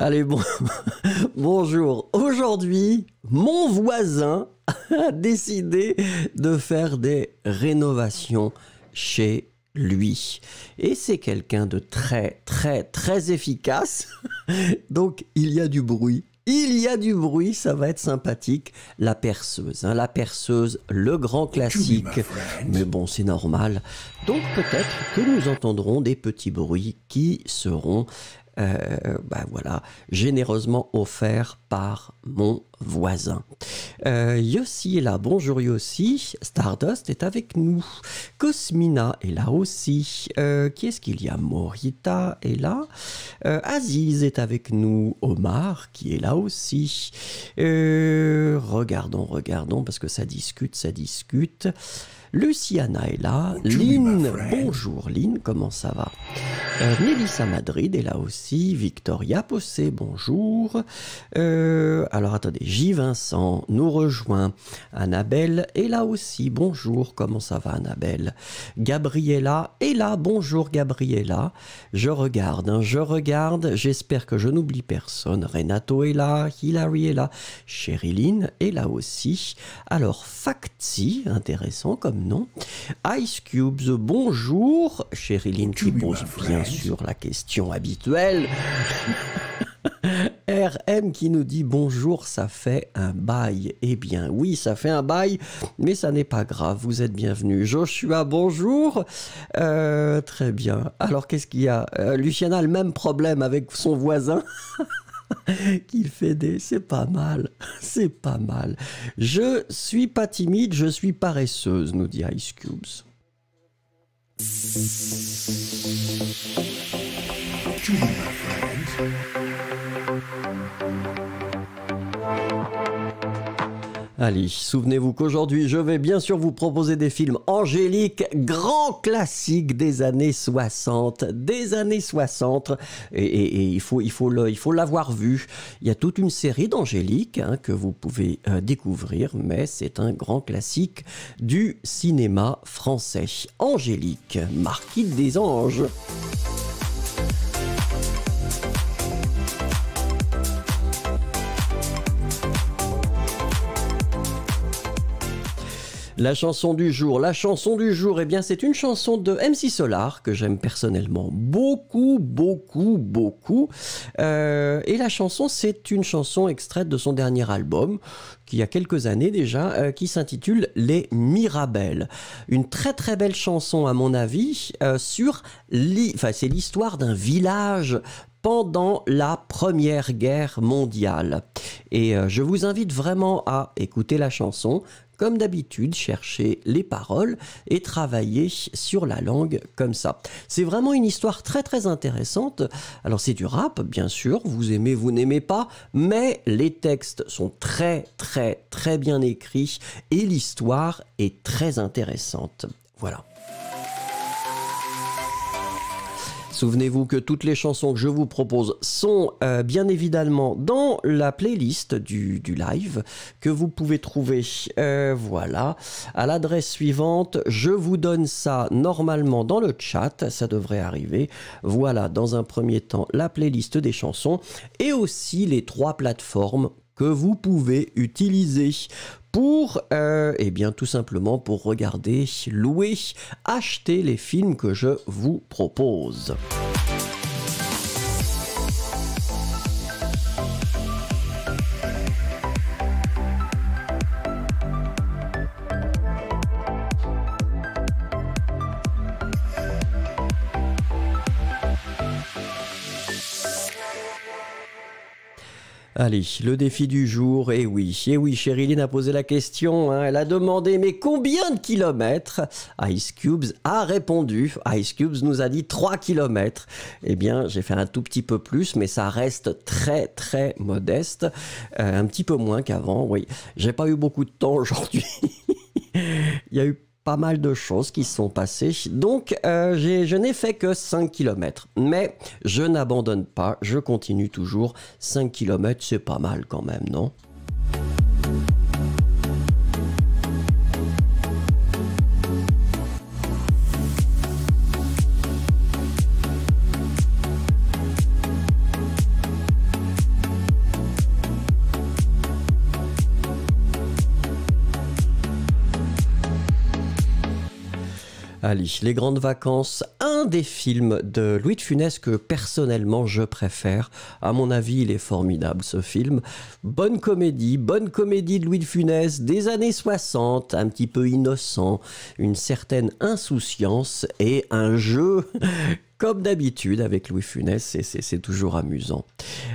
Allez, bonjour. Aujourd'hui, mon voisin a décidé de faire des rénovations chez lui. Et c'est quelqu'un de très efficace. Donc, il y a du bruit. Il y a du bruit, ça va être sympathique. La perceuse, hein, le grand classique. Mais bon, c'est normal. Donc, peut-être que nous entendrons des petits bruits qui seront... voilà, généreusement offert par mon voisin. Yossi est là, bonjour Yossi, Stardust est avec nous, Cosmina est là aussi, qui est-ce qu'il y a, Morita est là, Aziz est avec nous, Omar qui est là aussi, regardons, parce que ça discute, Luciana est là, Lynn, bonjour Lynn, comment ça va? Mélissa Madrid est là aussi, Victoria Possé, bonjour, alors attendez, J. Vincent nous rejoint, Annabelle est là aussi, bonjour, comment ça va Annabelle? Gabriella est là, bonjour Gabriella, je regarde, j'espère que je n'oublie personne, Renato est là, Hilary est là, Sheryline est là aussi, alors Facti, intéressant comme nom, Ice Cubes, bonjour, Sheryline qui pose bien sûr la question habituelle, RM qui nous dit bonjour, ça fait un bail. Eh bien oui, ça fait un bail, mais ça n'est pas grave, vous êtes bienvenue. Joshua, bonjour. Très bien. Alors qu'est-ce qu'il y a? Luciana a le même problème avec son voisin. Qui fait des... C'est pas mal. Je suis pas timide, je suis paresseuse, nous dit Ice Cubes. Allez, souvenez-vous qu'aujourd'hui, je vais bien sûr vous proposer des films angéliques, grands classiques des années 60. Et il faut l'avoir vu. Il y a toute une série d'angéliques hein, que vous pouvez découvrir, mais c'est un grand classique du cinéma français. Angélique, Marquise des Anges. La chanson du jour, eh bien c'est une chanson de MC Solaar que j'aime personnellement beaucoup. Et la chanson, c'est une chanson extraite de son dernier album, il y a quelques années déjà, qui s'intitule Les Mirabelles. Une très belle chanson à mon avis, c'est l'histoire d'un village pendant la Première Guerre mondiale. Et je vous invite vraiment à écouter la chanson. Comme d'habitude, chercher les paroles et travailler sur la langue comme ça. C'est vraiment une histoire très intéressante. Alors c'est du rap, bien sûr, vous aimez, vous n'aimez pas, mais les textes sont très bien écrits et l'histoire est très intéressante. Voilà. Souvenez-vous que toutes les chansons que je vous propose sont bien évidemment dans la playlist du live que vous pouvez trouver voilà, à l'adresse suivante. Je vous donne ça normalement dans le chat, ça devrait arriver. Voilà, dans un premier temps, la playlist des chansons et aussi les 3 plateformes que vous pouvez utiliser pour, eh bien, tout simplement pour regarder, louer, acheter les films que je vous propose. Allez, le défi du jour, et oui, Sherilyn a posé la question, hein, elle a demandé, mais combien de kilomètres? Ice Cubes a répondu, Ice Cubes nous a dit 3 kilomètres. Eh bien, j'ai fait un tout petit peu plus, mais ça reste très, très modeste, un petit peu moins qu'avant, oui. J'ai pas eu beaucoup de temps aujourd'hui, il y a eu pas mal de choses qui se sont passées, donc je n'ai fait que 5 km, mais je n'abandonne pas, je continue toujours. 5 km, c'est pas mal quand même, non? Allez, Les Grandes Vacances, un des films de Louis de Funès que personnellement je préfère. À mon avis, il est formidable ce film. Bonne comédie de Louis de Funès des années 60, un petit peu innocent, une certaine insouciance et un jeu... Comme d'habitude, avec Louis Funès, c'est toujours amusant.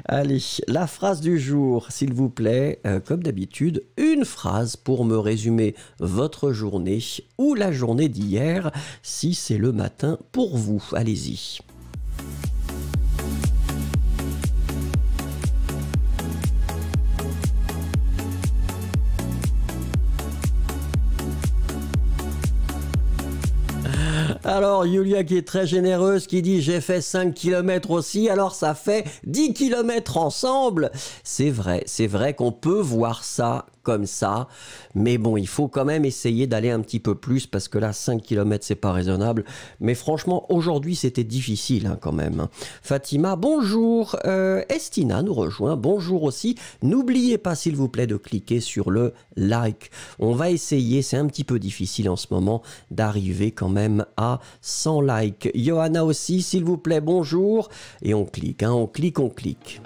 Allez, la phrase du jour, s'il vous plaît. Comme d'habitude, une phrase pour me résumer votre journée ou la journée d'hier, si c'est le matin pour vous. Allez-y. Alors, Julia qui est très généreuse, qui dit « j'ai fait 5 km aussi, alors ça fait 10 km ensemble ». C'est vrai qu'on peut voir ça comme ça, mais bon, il faut quand même essayer d'aller un petit peu plus, parce que là, 5 km, c'est pas raisonnable. Mais franchement, aujourd'hui, c'était difficile hein, quand même. Fatima, bonjour. Estina nous rejoint, bonjour aussi. N'oubliez pas, s'il vous plaît, de cliquer sur le « like ». On va essayer, c'est un petit peu difficile en ce moment, d'arriver quand même à 100 likes. Johanna aussi, s'il vous plaît, bonjour. Et on clique, hein, on clique, on clique.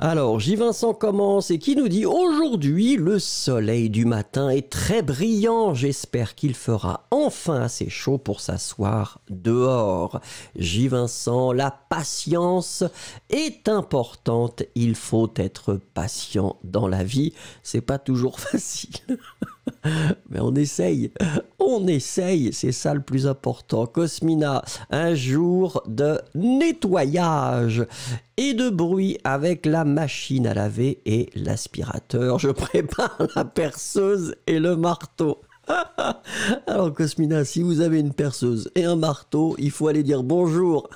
Alors, J. Vincent commence et qui nous dit « Aujourd'hui, le soleil du matin est très brillant. J'espère qu'il fera enfin assez chaud pour s'asseoir dehors. » J. Vincent, la patience est importante. Il faut être patient dans la vie. C'est pas toujours facile. Mais on essaye, c'est ça le plus important. Cosmina, un jour de nettoyage et de bruit avec la machine à laver et l'aspirateur. Je prépare la perceuse et le marteau. Alors Cosmina, si vous avez une perceuse et un marteau, il faut aller dire bonjour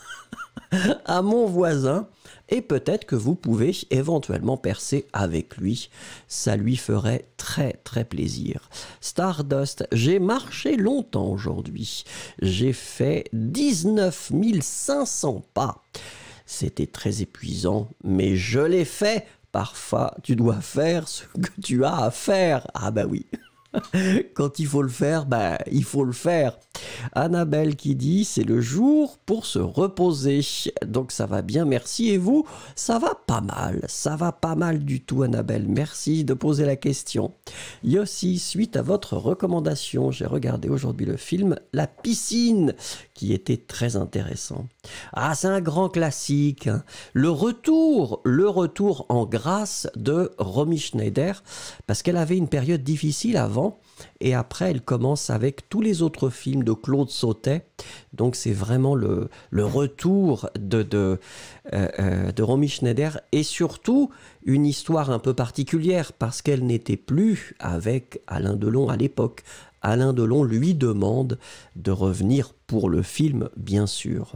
à mon voisin. Et peut-être que vous pouvez éventuellement percer avec lui. Ça lui ferait très très plaisir. Stardust, j'ai marché longtemps aujourd'hui. J'ai fait 19 500 pas. C'était très épuisant, mais je l'ai fait. Parfois, tu dois faire ce que tu as à faire. Ah bah oui. Quand il faut le faire, ben, il faut le faire. Annabelle qui dit, c'est le jour pour se reposer. Donc ça va bien, merci. Et vous, ça va pas mal. Ça va pas mal du tout, Annabelle. Merci de poser la question. Yossi, suite à votre recommandation, j'ai regardé aujourd'hui le film La piscine, qui était très intéressant. Ah, c'est un grand classique. Hein. Le retour en grâce de Romy Schneider, parce qu'elle avait une période difficile avant. Et après, elle commence avec tous les autres films de Claude Sautet. Donc, c'est vraiment le retour de Romy Schneider. Et surtout, une histoire un peu particulière parce qu'elle n'était plus avec Alain Delon à l'époque. Alain Delon lui demande de revenir pour le film, bien sûr.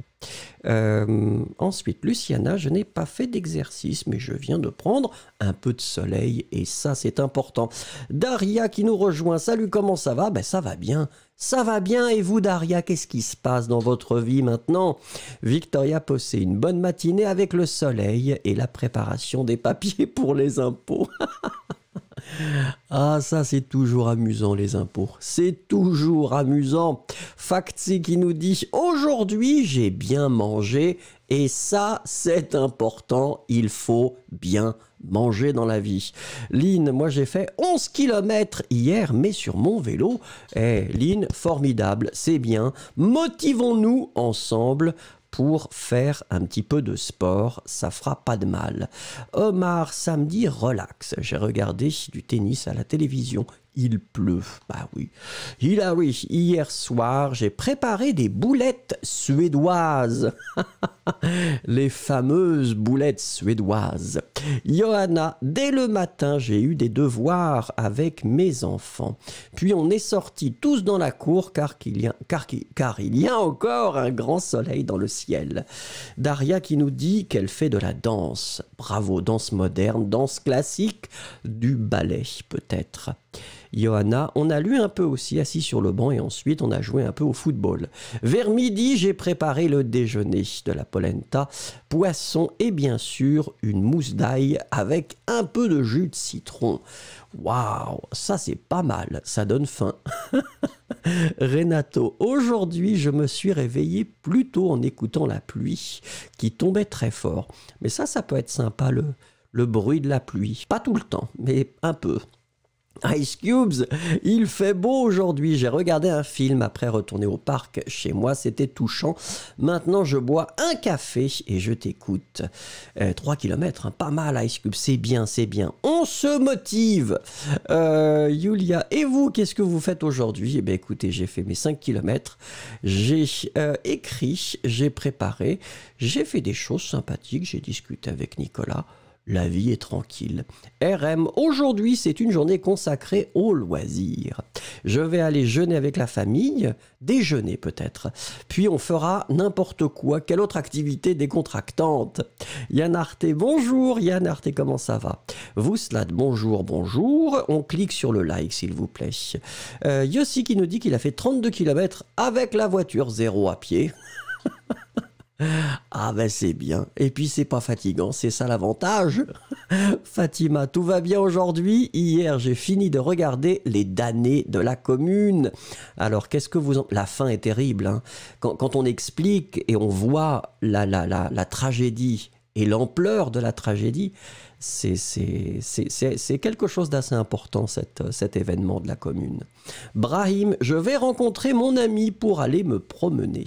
Ensuite, Luciana, je n'ai pas fait d'exercice, mais je viens de prendre un peu de soleil, et ça, c'est important. Daria qui nous rejoint, salut, comment ça va? Ben, ça va bien. Ça va bien, et vous, Daria, qu'est-ce qui se passe dans votre vie maintenant? Victoria Possé, une bonne matinée avec le soleil et la préparation des papiers pour les impôts. Ah, ça, c'est toujours amusant, les impôts. C'est toujours amusant. Facti qui nous dit « Aujourd'hui, j'ai bien mangé. » Et ça, c'est important. Il faut bien manger dans la vie. Lynn, moi, j'ai fait 11 km hier, mais sur mon vélo. Eh, Lynn, formidable. C'est bien. Motivons-nous ensemble pour faire un petit peu de sport, ça fera pas de mal. Omar, samedi, relax. J'ai regardé du tennis à la télévision. Il pleut. Bah oui. Oui, hier soir, j'ai préparé des boulettes suédoises. Les fameuses boulettes suédoises. Johanna, dès le matin, j'ai eu des devoirs avec mes enfants. Puis on est sortis tous dans la cour car il y a encore un grand soleil dans le ciel. Daria qui nous dit qu'elle fait de la danse. Bravo, danse moderne, danse classique, du ballet peut-être. Johanna, on a lu un peu aussi assis sur le banc et ensuite on a joué un peu au football. Vers midi, j'ai préparé le déjeuner de la polenta, poisson et bien sûr une mousse d'ail avec un peu de jus de citron. Waouh, ça c'est pas mal, ça donne faim. Renato, aujourd'hui je me suis réveillé plus tôt en écoutant la pluie qui tombait très fort. Mais ça peut être sympa le bruit de la pluie. Pas tout le temps, mais un peu. Ice Cubes, il fait beau aujourd'hui, j'ai regardé un film après retourner au parc chez moi, c'était touchant. Maintenant je bois un café et je t'écoute. 3 km, hein, pas mal Ice Cubes, c'est bien, c'est bien. On se motive. Julia, et vous, qu'est-ce que vous faites aujourd'hui? Eh bien écoutez, j'ai fait mes 5 km, j'ai écrit, j'ai préparé, j'ai fait des choses sympathiques, j'ai discuté avec Nicolas. La vie est tranquille. RM, aujourd'hui, c'est une journée consacrée aux loisirs. Je vais aller jeûner avec la famille, déjeuner peut-être. Puis on fera n'importe quoi, quelle autre activité décontractante. Yann Arte, bonjour. Yann Arte, comment ça va? Vous, Slad, bonjour, bonjour. On clique sur le like, s'il vous plaît. Yossi qui nous dit qu'il a fait 32 km avec la voiture, 0 à pied. Ah ben c'est bien, et puis c'est pas fatigant, c'est ça l'avantage. Fatima, tout va bien aujourd'hui? Hier j'ai fini de regarder les damnés de la commune. Alors qu'est-ce que vous en... La fin est terrible, hein. Quand on explique et on voit la tragédie et l'ampleur de la tragédie, c'est quelque chose d'assez important, cet événement de la commune. Brahim, je vais rencontrer mon ami pour aller me promener.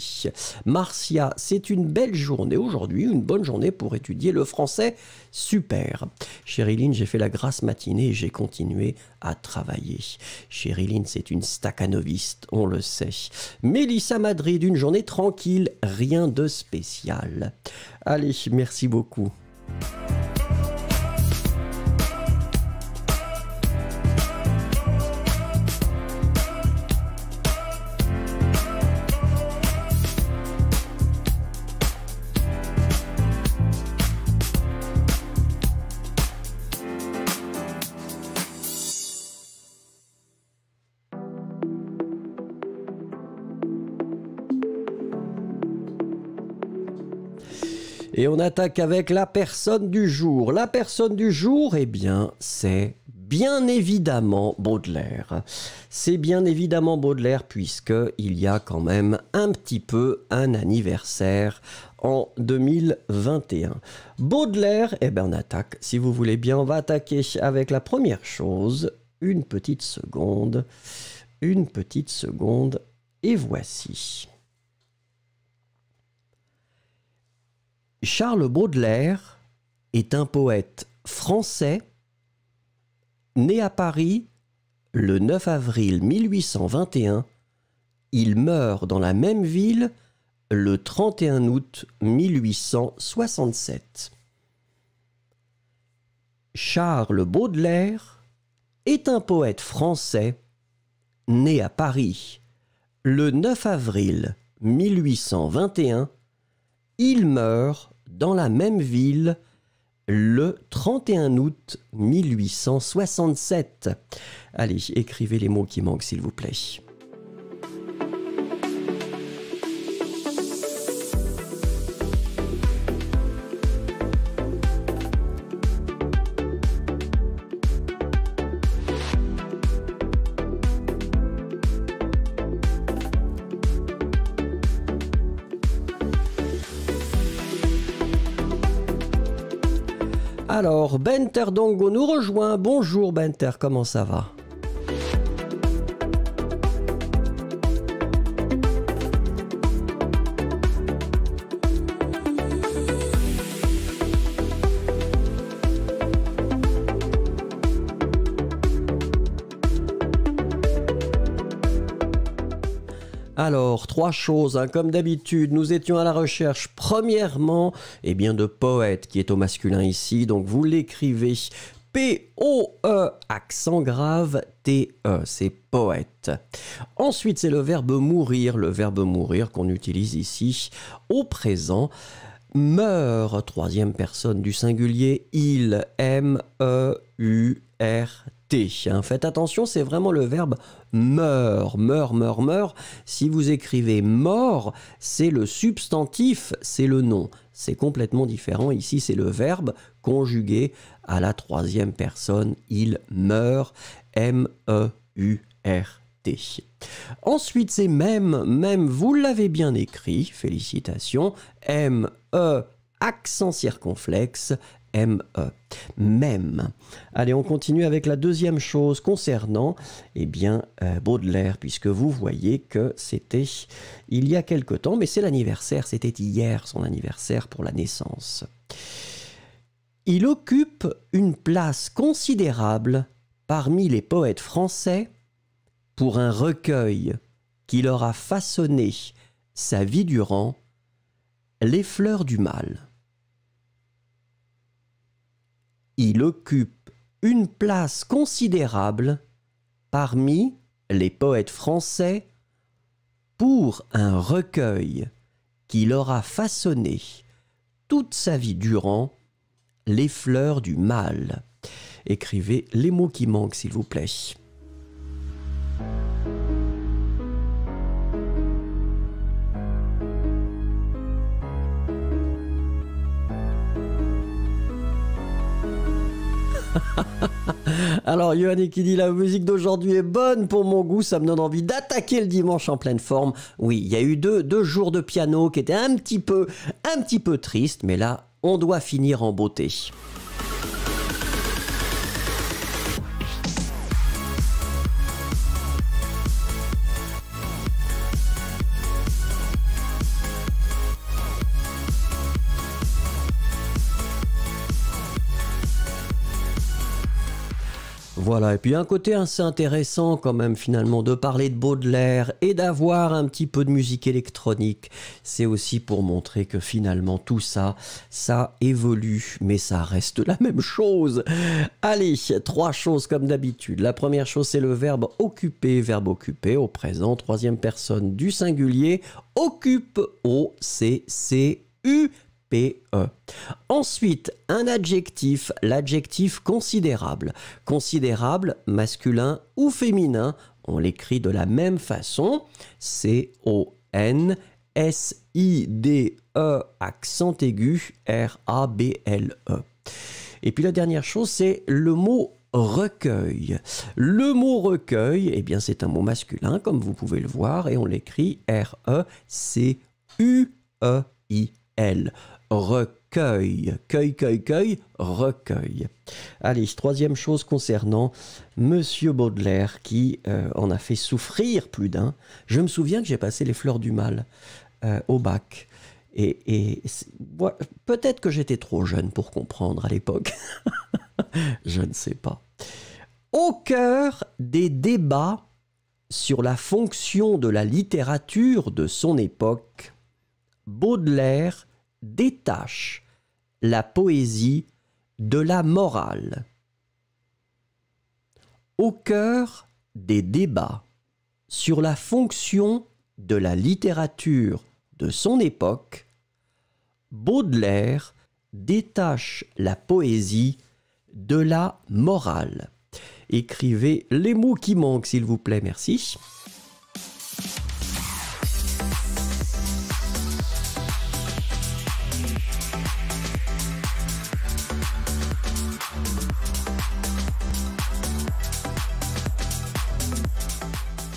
Marcia, c'est une belle journée aujourd'hui, une bonne journée pour étudier le français. Super. Chériline, j'ai fait la grasse matinée et j'ai continué à travailler. Chériline, c'est une staccanoviste, on le sait. Mélissa Madrid, une journée tranquille, rien de spécial. Allez, merci beaucoup. Et on attaque avec la personne du jour. La personne du jour, eh bien, c'est bien évidemment Baudelaire. C'est bien évidemment Baudelaire puisqu'il y a quand même un petit peu un anniversaire en 2021. Baudelaire, eh bien, on attaque. Si vous voulez bien, on va attaquer avec la première chose. Une petite seconde. Une petite seconde. Et voici. Charles Baudelaire est un poète français né à Paris le 9 avril 1821. Il meurt dans la même ville le 31 août 1867. Charles Baudelaire est un poète français né à Paris le 9 avril 1821, il meurt dans la même ville le 31 août 1867. Allez, écrivez les mots qui manquent, s'il vous plaît. Alors, Benter Dongo nous rejoint. Bonjour Benter, comment ça va? Alors, trois choses, hein. Comme d'habitude, nous étions à la recherche, premièrement, eh bien, de poète, qui est au masculin ici, donc vous l'écrivez P-O-E, accent grave, T-E, c'est poète. Ensuite, c'est le verbe mourir qu'on utilise ici au présent. Meurt, troisième personne du singulier, il, M-E-U-R-T. Faites attention, c'est vraiment le verbe meurt, meurt, meurt, meurt. Si vous écrivez mort, c'est le substantif, c'est le nom. C'est complètement différent. Ici, c'est le verbe conjugué à la troisième personne. Il meurt, M-E-U-R-T. Ensuite, c'est même, même, vous l'avez bien écrit, félicitations, M-E, accent circonflexe, M-E, même. Allez, on continue avec la deuxième chose concernant, eh bien, Baudelaire, puisque vous voyez que c'était il y a quelque temps, mais c'est l'anniversaire, c'était hier son anniversaire pour la naissance. Il occupe une place considérable parmi les poètes français pour un recueil qui leur a façonné sa vie durant, Les Fleurs du Mal. Il occupe une place considérable parmi les poètes français pour un recueil qui leur a façonné toute sa vie durant, Les Fleurs du Mal. Écrivez les mots qui manquent, s'il vous plaît. Alors, Yohann qui dit la musique d'aujourd'hui est bonne pour mon goût, ça me donne envie d'attaquer le dimanche en pleine forme. Oui, il y a eu deux jours de piano qui étaient un petit peu tristes, mais là, on doit finir en beauté. Voilà, et puis un côté assez intéressant quand même finalement de parler de Baudelaire et d'avoir un petit peu de musique électronique. C'est aussi pour montrer que finalement tout ça, ça évolue, mais ça reste la même chose. Allez, trois choses comme d'habitude. La première chose, c'est le verbe occuper au présent, troisième personne du singulier, occupe, O-C-C-U. P-E. Ensuite, un adjectif, l'adjectif considérable. Considérable, masculin ou féminin, on l'écrit de la même façon. C-O-N-S-I-D-E, accent aigu, R-A-B-L-E. Et puis la dernière chose, c'est le mot recueil. Le mot recueil, eh bien c'est un mot masculin, comme vous pouvez le voir, et on l'écrit R-E-C-U-E-I-L. Recueil, recueil. Allez, troisième chose concernant Monsieur Baudelaire qui en a fait souffrir plus d'un. Je me souviens que j'ai passé Les Fleurs du Mal au bac. Et peut-être que j'étais trop jeune pour comprendre à l'époque. Je ne sais pas. Au cœur des débats sur la fonction de la littérature de son époque, Baudelaire détache la poésie de la morale. Au cœur des débats sur la fonction de la littérature de son époque, Baudelaire détache la poésie de la morale. Écrivez les mots qui manquent, s'il vous plaît, merci.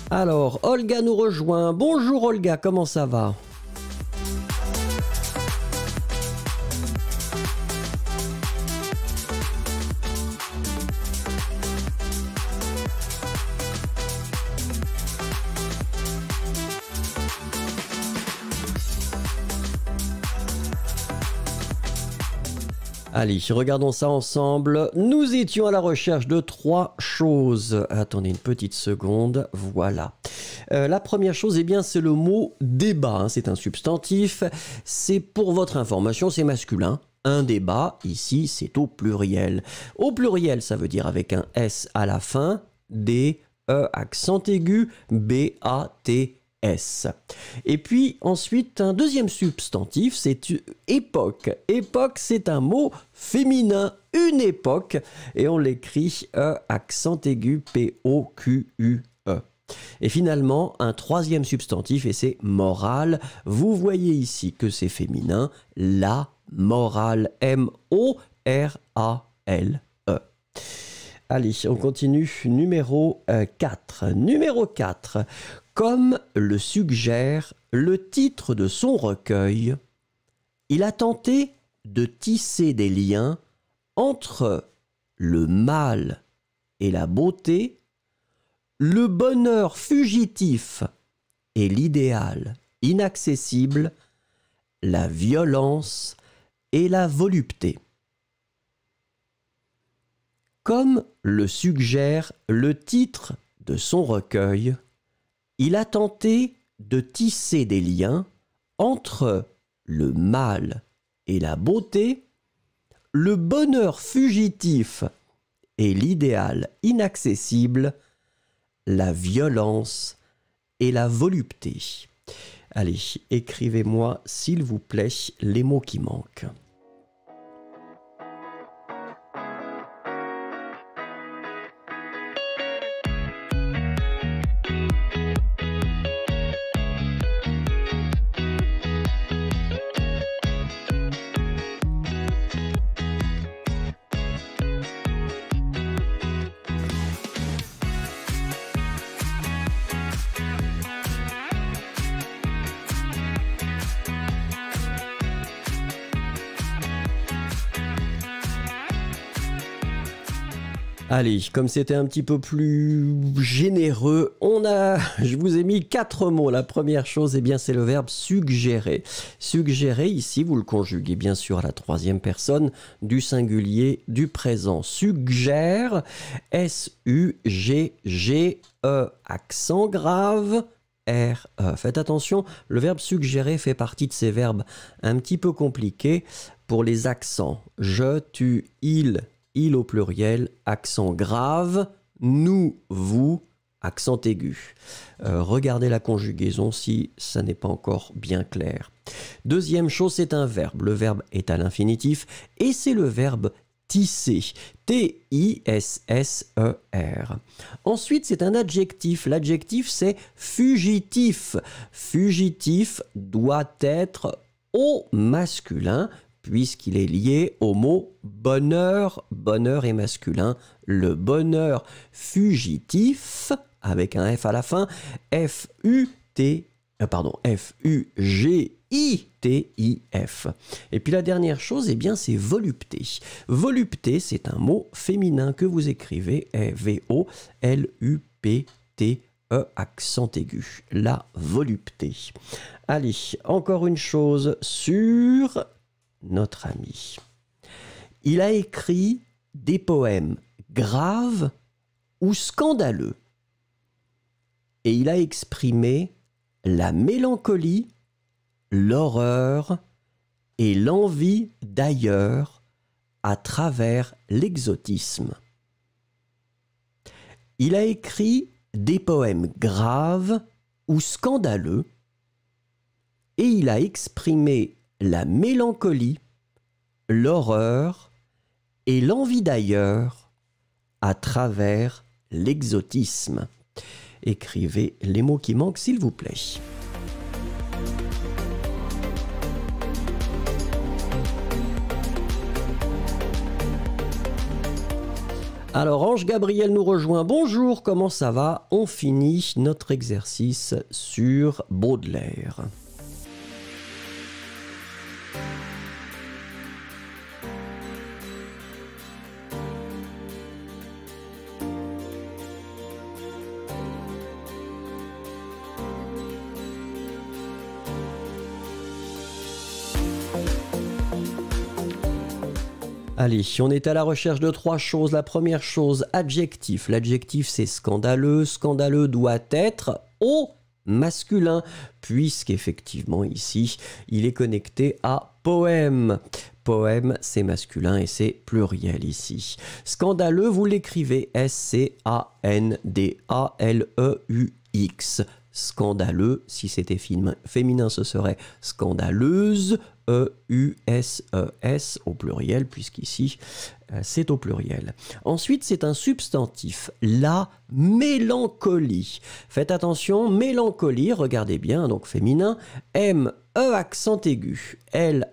Alors, Olga nous rejoint. Bonjour Olga, comment ça va ? Allez, regardons ça ensemble. Nous étions à la recherche de trois choses. Attendez une petite seconde, voilà. La première chose, eh bien, c'est le mot « débat », hein. C'est un substantif. C'est pour votre information, c'est masculin. Un débat, ici, c'est au pluriel. Au pluriel, ça veut dire avec un « S » à la fin, « D », « E » accent aigu, « B », « A », « T », S. Et puis ensuite, un deuxième substantif, c'est époque. Époque, c'est un mot féminin, une époque, et on l'écrit E, accent aigu, P-O-Q-U-E. Et finalement, un troisième substantif, et c'est morale. Vous voyez ici que c'est féminin, la morale, M-O-R-A-L-E. Allez, on continue, numéro 4. Numéro 4. Comme le suggère le titre de son recueil, il a tenté de tisser des liens entre le mal et la beauté, le bonheur fugitif et l'idéal inaccessible, la violence et la volupté. Comme le suggère le titre de son recueil, il a tenté de tisser des liens entre le mal et la beauté, le bonheur fugitif et l'idéal inaccessible, la violence et la volupté. Allez, écrivez-moi, s'il vous plaît, les mots qui manquent. Allez, comme c'était un petit peu plus généreux, je vous ai mis 4 mots. La première chose, eh bien, c'est le verbe suggérer. Suggérer, ici, vous le conjuguez bien sûr à la troisième personne du singulier du présent. Suggère, S-U-G-G-E, accent grave, R-E. Faites attention, le verbe suggérer fait partie de ces verbes un petit peu compliqués pour les accents. Je, tu, il. Il au pluriel, accent grave, nous, vous, accent aigu. Regardez la conjugaison si ça n'est pas encore bien clair. Deuxième chose, c'est un verbe. Le verbe est à l'infinitif et c'est le verbe tisser. T-I-S-S-E-R. Ensuite, c'est un adjectif. L'adjectif, c'est fugitif. Fugitif doit être au masculin, puisqu'il est lié au mot bonheur. Bonheur est masculin, le bonheur fugitif, avec un F à la fin, F-U-G-I-T-I-F. Et puis la dernière chose, eh bien, c'est volupté. Volupté, c'est un mot féminin que vous écrivez, V-O-L-U-P-T-E. Accent aigu, la volupté. Allez, encore une chose sur notre ami. Il a écrit des poèmes graves ou scandaleux et il a exprimé la mélancolie, l'horreur et l'envie d'ailleurs à travers l'exotisme. Il a écrit des poèmes graves ou scandaleux, et il a exprimé la mélancolie, l'horreur et l'envie d'ailleurs à travers l'exotisme. Écrivez les mots qui manquent, s'il vous plaît. Alors, Ange Gabriel nous rejoint. Bonjour, comment ça va? On finit notre exercice sur Baudelaire. Allez, on est à la recherche de trois choses. La première chose, adjectif. L'adjectif, c'est scandaleux. Scandaleux doit être au masculin, puisqu'effectivement, ici, il est connecté à poème. Poème, c'est masculin et c'est pluriel ici. Scandaleux, vous l'écrivez S-C-A-N-D-A-L-E-U-X. Scandaleux, si c'était féminin, ce serait scandaleuse. E-U-S-E-S au pluriel, puisqu'ici, c'est au pluriel. Ensuite, c'est un substantif, la mélancolie. Faites attention, mélancolie, regardez bien, donc féminin, M-E accent aigu, L-A-N-C-O-L-I-E.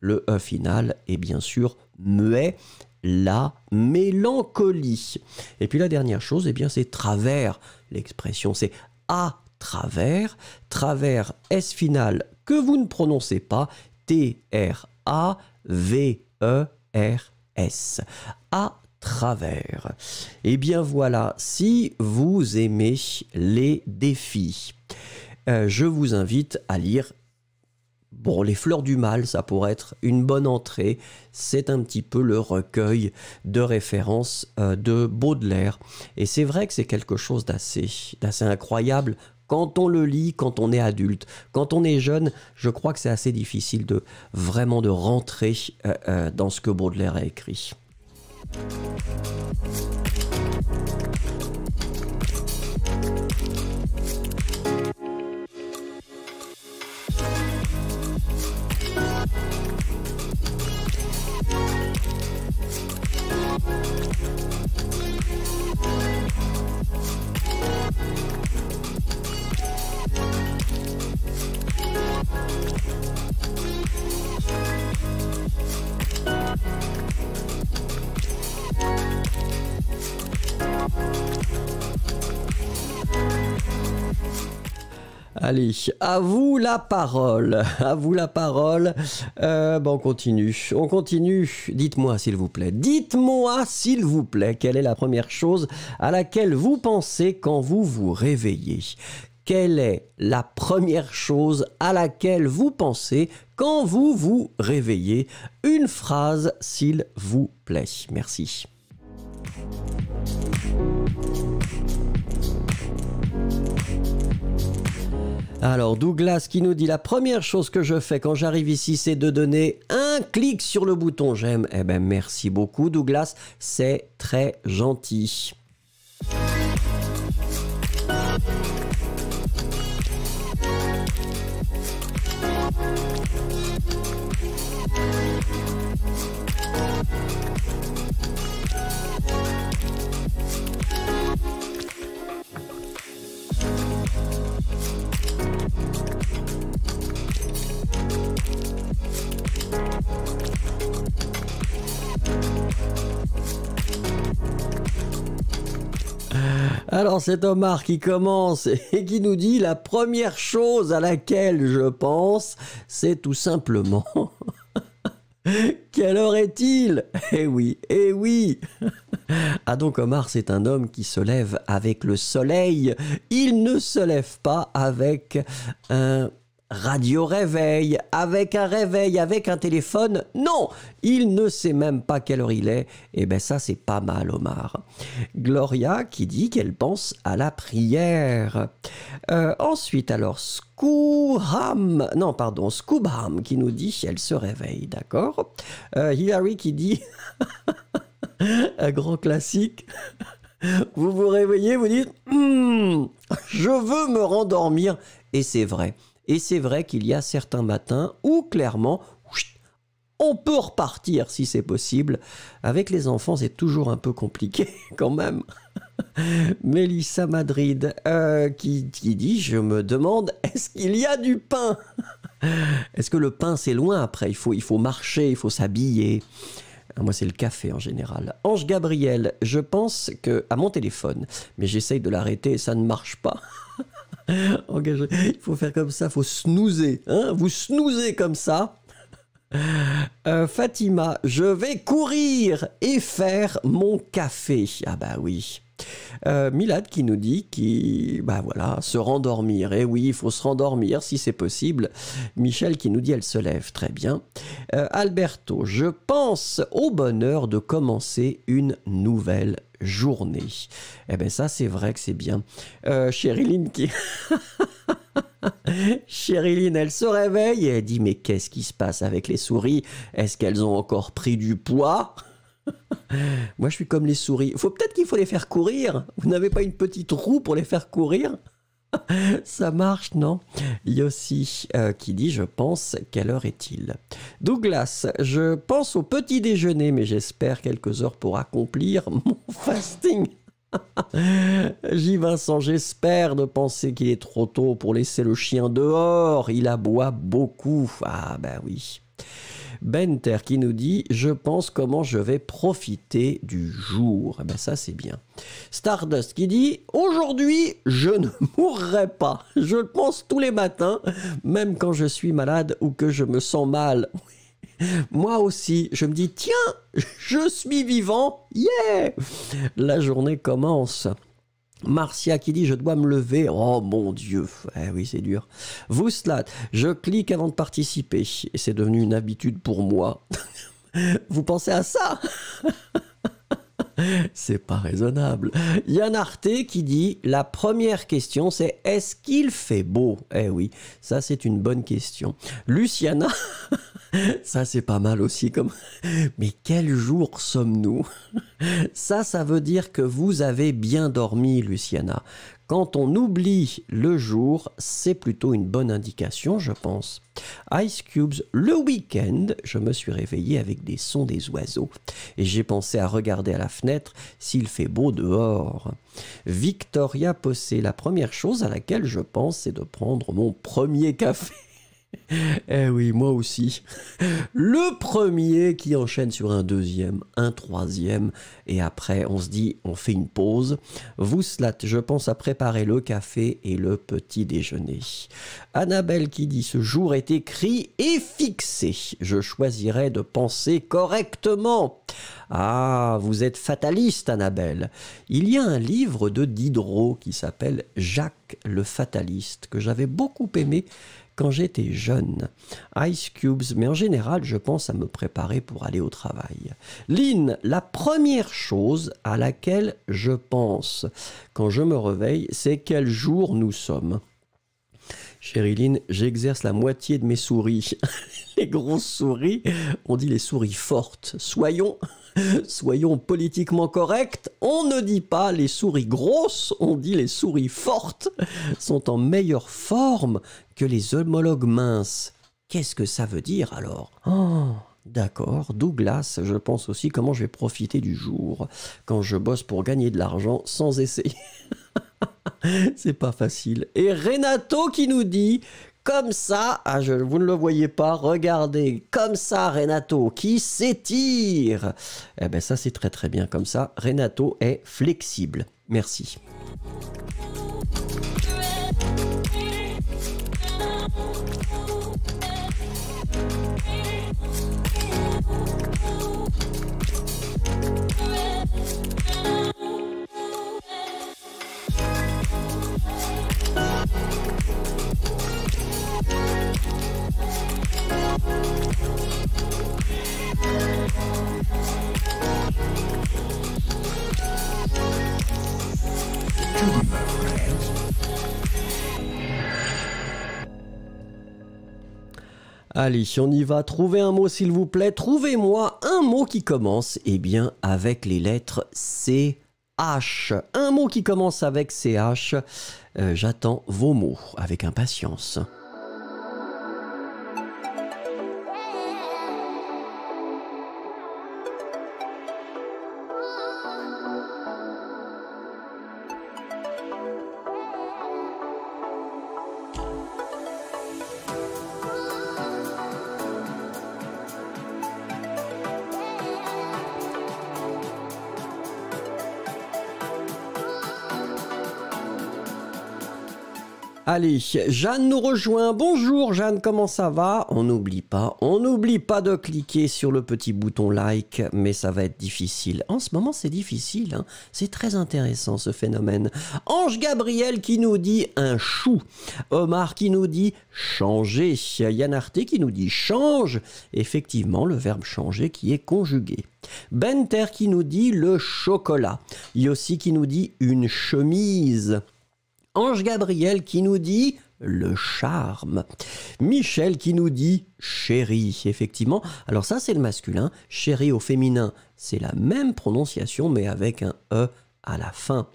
Le E final est bien sûr muet, la mélancolie. Et puis la dernière chose, eh bien, c'est travers. L'expression, c'est à travers, travers S final que vous ne prononcez pas, T-R-A-V-E-R-S, à travers. Et bien voilà, si vous aimez les défis, je vous invite à lire bon, Les Fleurs du Mal, ça pourrait être une bonne entrée. C'est un petit peu le recueil de références de Baudelaire. Et c'est vrai que c'est quelque chose d'assez incroyable quand on le lit, quand on est adulte. Quand on est jeune, je crois que c'est assez difficile de vraiment de rentrer dans ce que Baudelaire a écrit. Allez, à vous la parole, à vous la parole. Bon, on continue. Dites-moi s'il vous plaît, quelle est la première chose à laquelle vous pensez quand vous vous réveillez? Quelle est la première chose à laquelle vous pensez quand vous vous réveillez? Une phrase s'il vous plaît, merci. Alors Douglas qui nous dit « La première chose que je fais quand j'arrive ici, c'est de donner un clic sur le bouton j'aime ». Eh bien merci beaucoup Douglas, c'est très gentil. Alors c'est Omar qui commence et qui nous dit « La première chose à laquelle je pense, c'est tout simplement... » Quelle heure est-il? Eh oui, eh oui. Ah donc Omar, c'est un homme qui se lève avec le soleil. Il ne se lève pas avec un radio-réveil, avec un réveil, avec un téléphone. Non, il ne sait même pas quelle heure il est. Eh bien ça, c'est pas mal, Omar. Gloria qui dit qu'elle pense à la prière. Ensuite, alors, Scoobham qui nous dit qu'elle se réveille, d'accord. Hilary qui dit... un grand classique. Vous vous réveillez, vous dites « Je veux me rendormir ». Et c'est vrai. Et c'est vrai qu'il y a certains matins où, clairement, on peut repartir si c'est possible. Avec les enfants, c'est toujours un peu compliqué quand même. Mélissa Madrid qui dit « Je me demande, est-ce qu'il y a du pain ?» Est-ce que le pain, c'est loin après ? Il faut marcher, il faut s'habiller. Moi, c'est le café en général. Ange Gabriel, je pense que à mon téléphone, mais j'essaye de l'arrêter et ça ne marche pas. Engagé. Il faut faire comme ça, il faut snoozer. Hein, vous snoozez comme ça. Fatima, je vais courir et faire mon café. Ah bah oui. Milad qui nous dit qu'il voilà, se rendormir. Et oui, il faut se rendormir si c'est possible. Michel qui nous dit elle se lève, très bien. Alberto, je pense au bonheur de commencer une nouvelle journée. Eh bien ça c'est vrai que c'est bien. Chéryline qui... Chéryline, elle se réveille et elle dit mais qu'est-ce qui se passe avec les souris? Est-ce qu'elles ont encore pris du poids? Moi, je suis comme les souris. Peut-être qu'il faut les faire courir. Vous n'avez pas une petite roue pour les faire courir? Ça marche, non? Yossi qui dit, je pense, quelle heure est-il? Douglas, je pense au petit déjeuner, mais j'espère quelques heures pour accomplir mon fasting. J. Vincent, j'espère de penser qu'il est trop tôt pour laisser le chien dehors. Il aboie beaucoup. Ah, ben oui. Benter qui nous dit « Je pense comment je vais profiter du jour ». Eh ben ça, c'est bien. Stardust qui dit « Aujourd'hui, je ne mourrai pas. Je le pense tous les matins, même quand je suis malade ou que je me sens mal. » Moi aussi, je me dis « Tiens, je suis vivant. Yeah !» La journée commence. Marcia qui dit « Je dois me lever. » Oh mon Dieu. Eh oui, c'est dur. Vouslat, je clique avant de participer. Et c'est devenu une habitude pour moi. Vous pensez à ça? C'est pas raisonnable. Yann Arté qui dit « La première question, c'est « Est-ce qu'il fait beau ?» Eh oui, ça c'est une bonne question. Luciana, ça c'est pas mal aussi comme... Mais quel jour sommes-nous? Ça veut dire que vous avez bien dormi, Luciana. Quand on oublie le jour, c'est plutôt une bonne indication, je pense. Ice Cubes, le week-end, je me suis réveillé avec des sons des oiseaux. Et j'ai pensé à regarder à la fenêtre s'il fait beau dehors. Victoria Possé, la première chose à laquelle je pense, c'est de prendre mon premier café. Eh oui, moi aussi. Le premier qui enchaîne sur un deuxième, un troisième, et après on se dit, on fait une pause. Vous, Slat, je pense à préparer le café et le petit déjeuner. Annabelle qui dit, ce jour est écrit et fixé. Je choisirai de penser correctement. Ah, vous êtes fataliste, Annabelle. Il y a un livre de Diderot qui s'appelle Jacques le Fataliste, que j'avais beaucoup aimé quand j'étais jeune. Ice Cubes, mais en général, je pense à me préparer pour aller au travail. Lynn, la première chose à laquelle je pense quand je me réveille, c'est quel jour nous sommes. Chérie Lynn, j'exerce la moitié de mes souris. Les grosses souris, on dit les souris fortes. Soyons politiquement corrects, on ne dit pas les souris grosses, on dit les souris fortes sont en meilleure forme que les homologues minces. Qu'est-ce que ça veut dire alors? Oh, d'accord. Douglas, je pense aussi comment je vais profiter du jour quand je bosse pour gagner de l'argent sans essayer. C'est pas facile. Et Renato qui nous dit comme ça, vous ne le voyez pas, regardez, comme ça Renato qui s'étire. Eh bien ça c'est très très bien comme ça. Renato est flexible. Merci. Allez, on y va. Trouvez un mot, s'il vous plaît. Trouvez-moi un mot qui commence, eh bien, avec les lettres CH. Un mot qui commence avec CH. J'attends vos mots avec impatience. Allez, Jeanne nous rejoint. Bonjour Jeanne, comment ça va? On n'oublie pas de cliquer sur le petit bouton like, mais ça va être difficile. En ce moment, c'est difficile, hein. C'est très intéressant ce phénomène. Ange Gabriel qui nous dit un chou. Omar qui nous dit changer. Yann Arté qui nous dit change. Effectivement, le verbe changer qui est conjugué. Benter qui nous dit le chocolat. Yossi qui nous dit une chemise. Ange Gabriel qui nous dit le charme. Michel qui nous dit chérie. Effectivement, alors ça c'est le masculin. Chérie au féminin, c'est la même prononciation mais avec un E à la fin.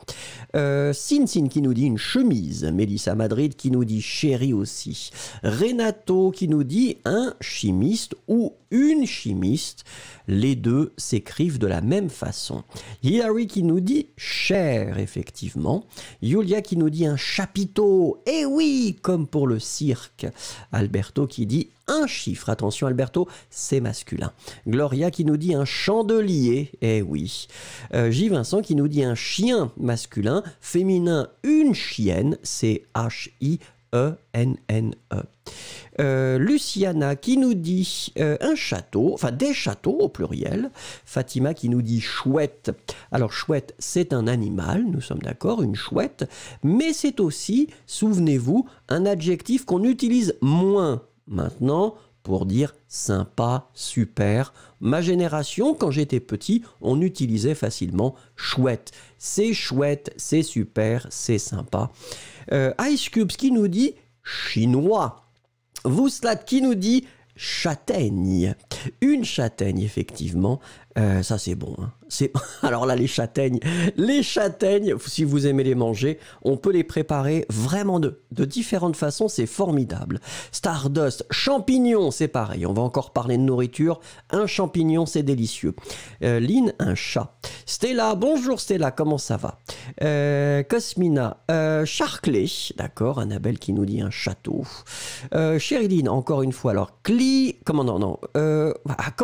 Cincine qui nous dit une chemise. Mélissa Madrid qui nous dit chérie aussi. Renato qui nous dit un chimiste ou une chimiste. Les deux s'écrivent de la même façon. Hilary qui nous dit cher, effectivement. Julia qui nous dit un chapiteau. Eh oui, comme pour le cirque. Alberto qui dit un chiffre. Attention Alberto, c'est masculin. Gloria qui nous dit un chandelier. Eh oui. J. Vincent qui nous dit un chien masculin. Féminin, une chienne. C'est H-I-E-N-N-E. Luciana qui nous dit un château, enfin des châteaux au pluriel. Fatima qui nous dit chouette. Alors chouette, c'est un animal, nous sommes d'accord, une chouette, mais c'est aussi, souvenez-vous, un adjectif qu'on utilise moins maintenant pour dire sympa, super. Ma génération, quand j'étais petit, on utilisait facilement chouette, c'est super, c'est sympa. Ice Cubes qui nous dit chinois. Vouslat qui nous dit châtaigne. Une châtaigne, effectivement. Ça, c'est bon. Hein. Alors là, les châtaignes, si vous aimez les manger, on peut les préparer vraiment de différentes façons. C'est formidable. Stardust, champignons, c'est pareil. On va encore parler de nourriture. Un champignon, c'est délicieux. Lynn, un chat. Stella, bonjour Stella, comment ça va? Cosmina, Charclay, d'accord. Annabelle qui nous dit un château. Sheriline, encore une fois. Alors, comment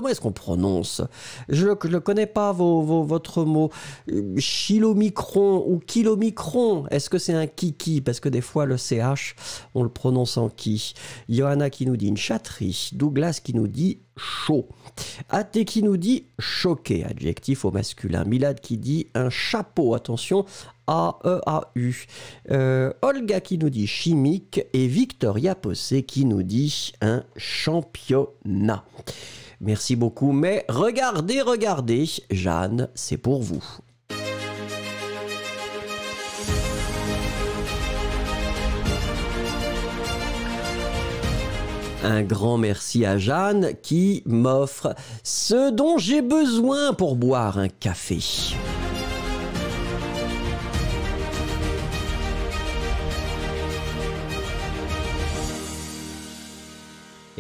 est-ce qu'on prononce? Je ne connais pas votre mot. Chilomicron ou kilomicron, est-ce que c'est un kiki? Parce que des fois, le CH, on le prononce en qui. Johanna qui nous dit une chatterie. Douglas qui nous dit chaud. Athé qui nous dit choqué, adjectif au masculin. Milad qui dit un chapeau, attention, A-E-A-U. Olga qui nous dit chimique. Et Victoria Possé qui nous dit un championnat. Merci beaucoup, mais regardez, Jeanne, c'est pour vous. Un grand merci à Jeanne qui m'offre ce dont j'ai besoin pour boire un café.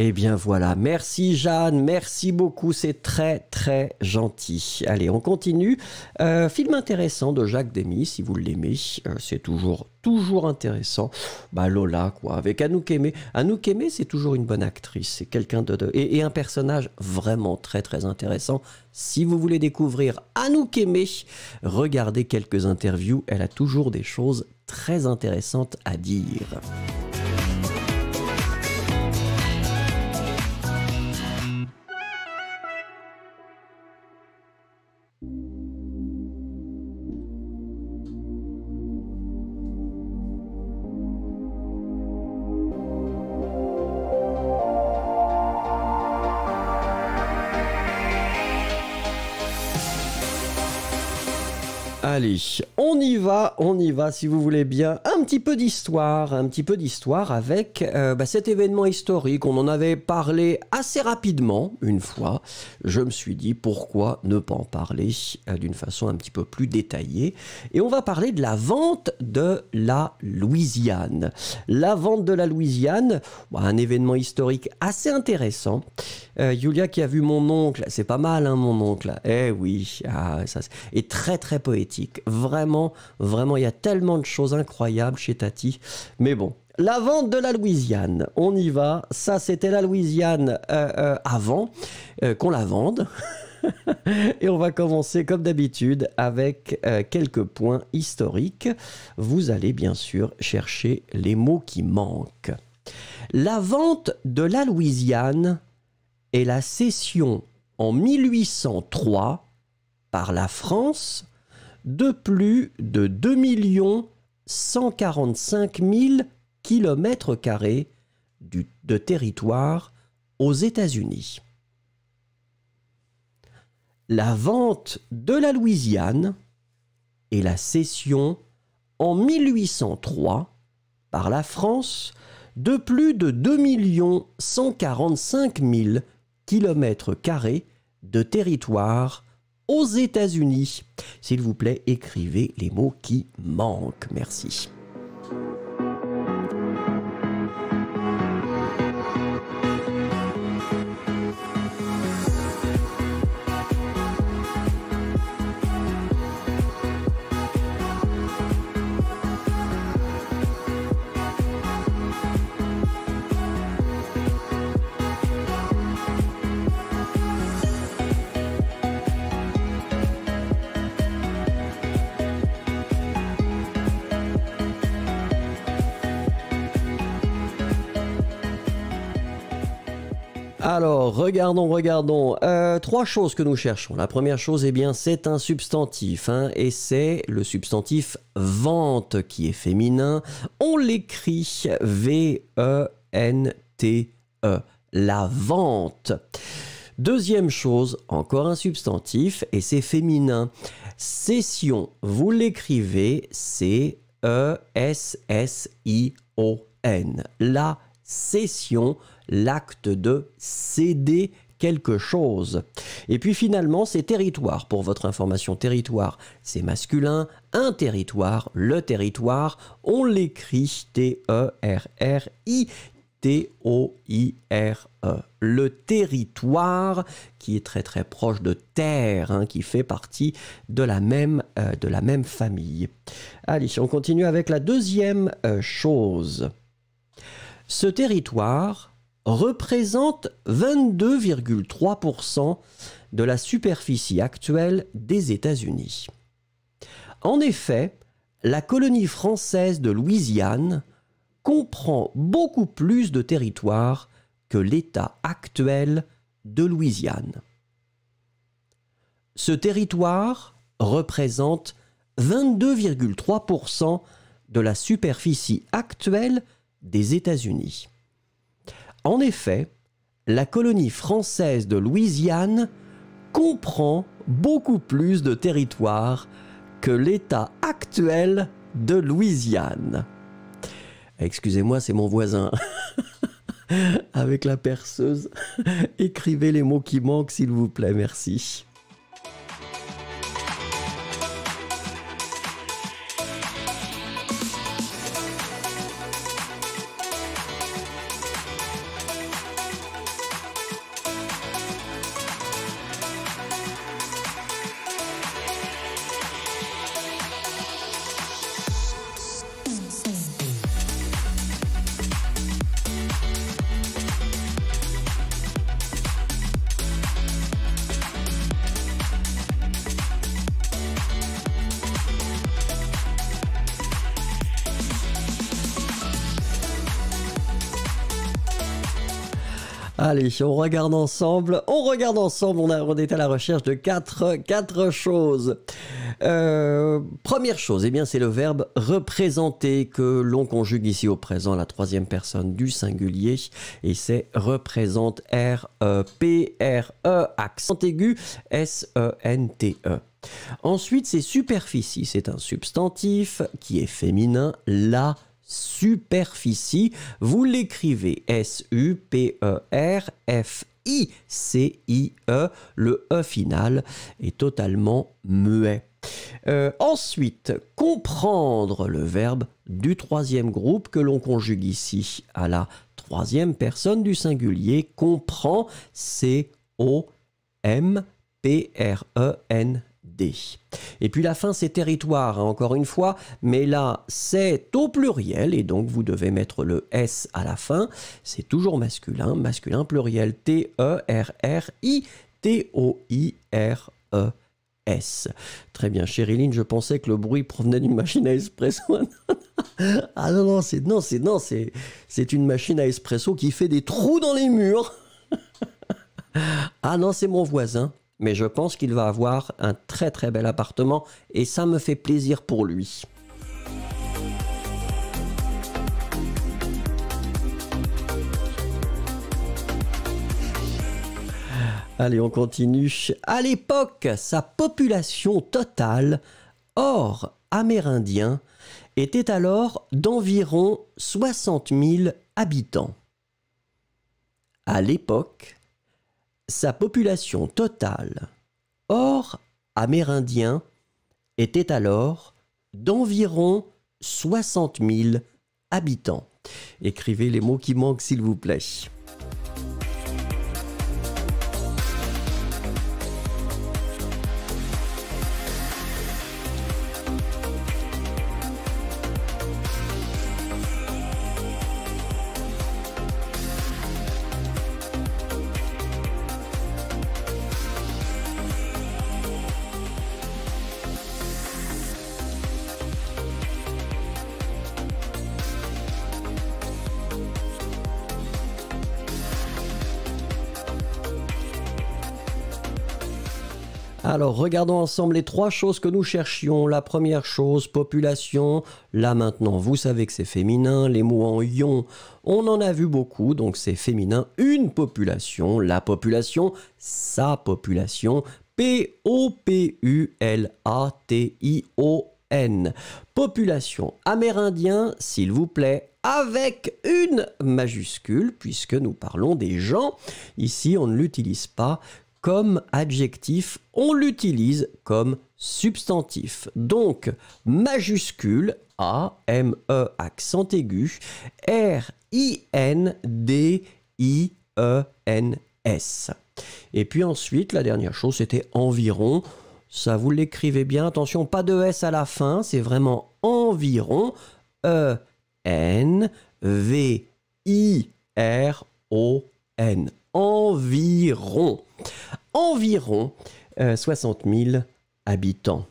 Eh bien voilà, merci Jeanne, merci beaucoup, c'est très très gentil. Allez, on continue. Film intéressant de Jacques Demy, si vous l'aimez, c'est toujours intéressant. Bah Lola quoi, avec Anouk Aimé. Anouk Aimé, c'est toujours une bonne actrice, c'est quelqu'un et un personnage vraiment très très intéressant. Si vous voulez découvrir Anouk Aimé, regardez quelques interviews, elle a toujours des choses très intéressantes à dire. Allez, on On y va, si vous voulez bien. Un petit peu d'histoire avec cet événement historique. On en avait parlé assez rapidement une fois. Je me suis dit, pourquoi ne pas en parler d'une façon un petit peu plus détaillée. Et on va parler de la vente de la Louisiane. La vente de la Louisiane, un événement historique assez intéressant. Julia qui a vu mon oncle, c'est pas mal, hein, mon oncle. Eh oui, ça est très très poétique. Vraiment, il y a tellement de choses incroyables chez Tati. Mais bon, la vente de la Louisiane, on y va. Ça, c'était la Louisiane avant qu'on la vende. Et on va commencer comme d'habitude avec quelques points historiques. Vous allez bien sûr chercher les mots qui manquent. La vente de la Louisiane est la cession en 1803 par la France de plus de 2 145 000 km² de territoire aux États-Unis. La vente de la Louisiane et la cession en 1803 par la France de plus de 2 145 000 km² de territoire aux États-Unis. S'il vous plaît, écrivez les mots qui manquent. Merci. Alors, regardons. Trois choses que nous cherchons. La première chose, eh bien, c'est un substantif, hein, et c'est le substantif vente qui est féminin. On l'écrit V-E-N-T-E, la vente. Deuxième chose, encore un substantif, et c'est féminin. Cession, vous l'écrivez C-E-S-S-I-O-N, la cession, l'acte de céder quelque chose. Et puis finalement, c'est territoire. Pour votre information, territoire, c'est masculin. Un territoire, le territoire, on l'écrit T-E-R-R-I-T-O-I-R-E. Le territoire, qui est très très proche de terre, hein, qui fait partie de la même famille. Allez, on continue avec la deuxième chose. Ce territoire représente 22,3% de la superficie actuelle des États-Unis. En effet, la colonie française de Louisiane comprend beaucoup plus de territoire que l'État actuel de Louisiane. Ce territoire représente 22,3% de la superficie actuelle des États-Unis. En effet, la colonie française de Louisiane comprend beaucoup plus de territoire que l'État actuel de Louisiane. Excusez-moi, c'est mon voisin. Avec la perceuse, écrivez les mots qui manquent, s'il vous plaît, merci. Allez, on regarde ensemble, on est à la recherche de quatre choses. Première chose, eh bien c'est le verbe représenter que l'on conjugue ici au présent à la troisième personne du singulier et c'est représente R-E-P-R-E, accent aigu, S-E-N-T-E. Ensuite, c'est superficie, c'est un substantif qui est féminin, la superficie. Vous l'écrivez S-U-P-E-R-F-I-C-I-E, le E final est totalement muet. Ensuite, comprendre, le verbe du troisième groupe que l'on conjugue ici à la troisième personne du singulier, comprend, C-O-M-P-R-E-N. Et puis la fin, c'est territoire, hein, encore une fois, mais là, c'est au pluriel, et donc vous devez mettre le S à la fin. C'est toujours masculin, masculin pluriel, T-E-R-R-I-T-O-I-R-E-S. Très bien, Chéryline, je pensais que le bruit provenait d'une machine à espresso. Ah non, c'est une machine à espresso qui fait des trous dans les murs. Ah non, c'est mon voisin. Mais je pense qu'il va avoir un très très bel appartement et ça me fait plaisir pour lui. Allez, on continue. À l'époque, sa population totale, hors amérindien, était alors d'environ 60 000 habitants. À l'époque, sa population totale, hors amérindien, était alors d'environ 60 000 habitants. Écrivez les mots qui manquent, s'il vous plaît. Alors, regardons ensemble les trois choses que nous cherchions. La première chose, population. Là, maintenant, vous savez que c'est féminin. Les mots en ion, on en a vu beaucoup, donc c'est féminin. Une population, la population, sa population. P-O-P-U-L-A-T-I-O-N. Population amérindien, s'il vous plaît, avec une majuscule, puisque nous parlons des gens. Ici, on ne l'utilise pas comme adjectif, on l'utilise comme substantif. Donc, majuscule, A, M, E, accent aigu, R, I, N, D, I, E, N, S. Et puis ensuite, la dernière chose, c'était environ. Ça, vous l'écrivez bien. Attention, pas de S à la fin, c'est vraiment environ. E, N, V, I, R, O, N. Environ. Environ 60 000 habitants.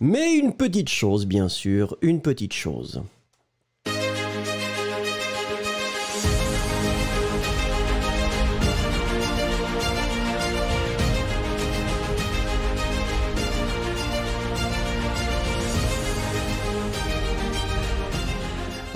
Mais une petite chose, bien sûr, une petite chose.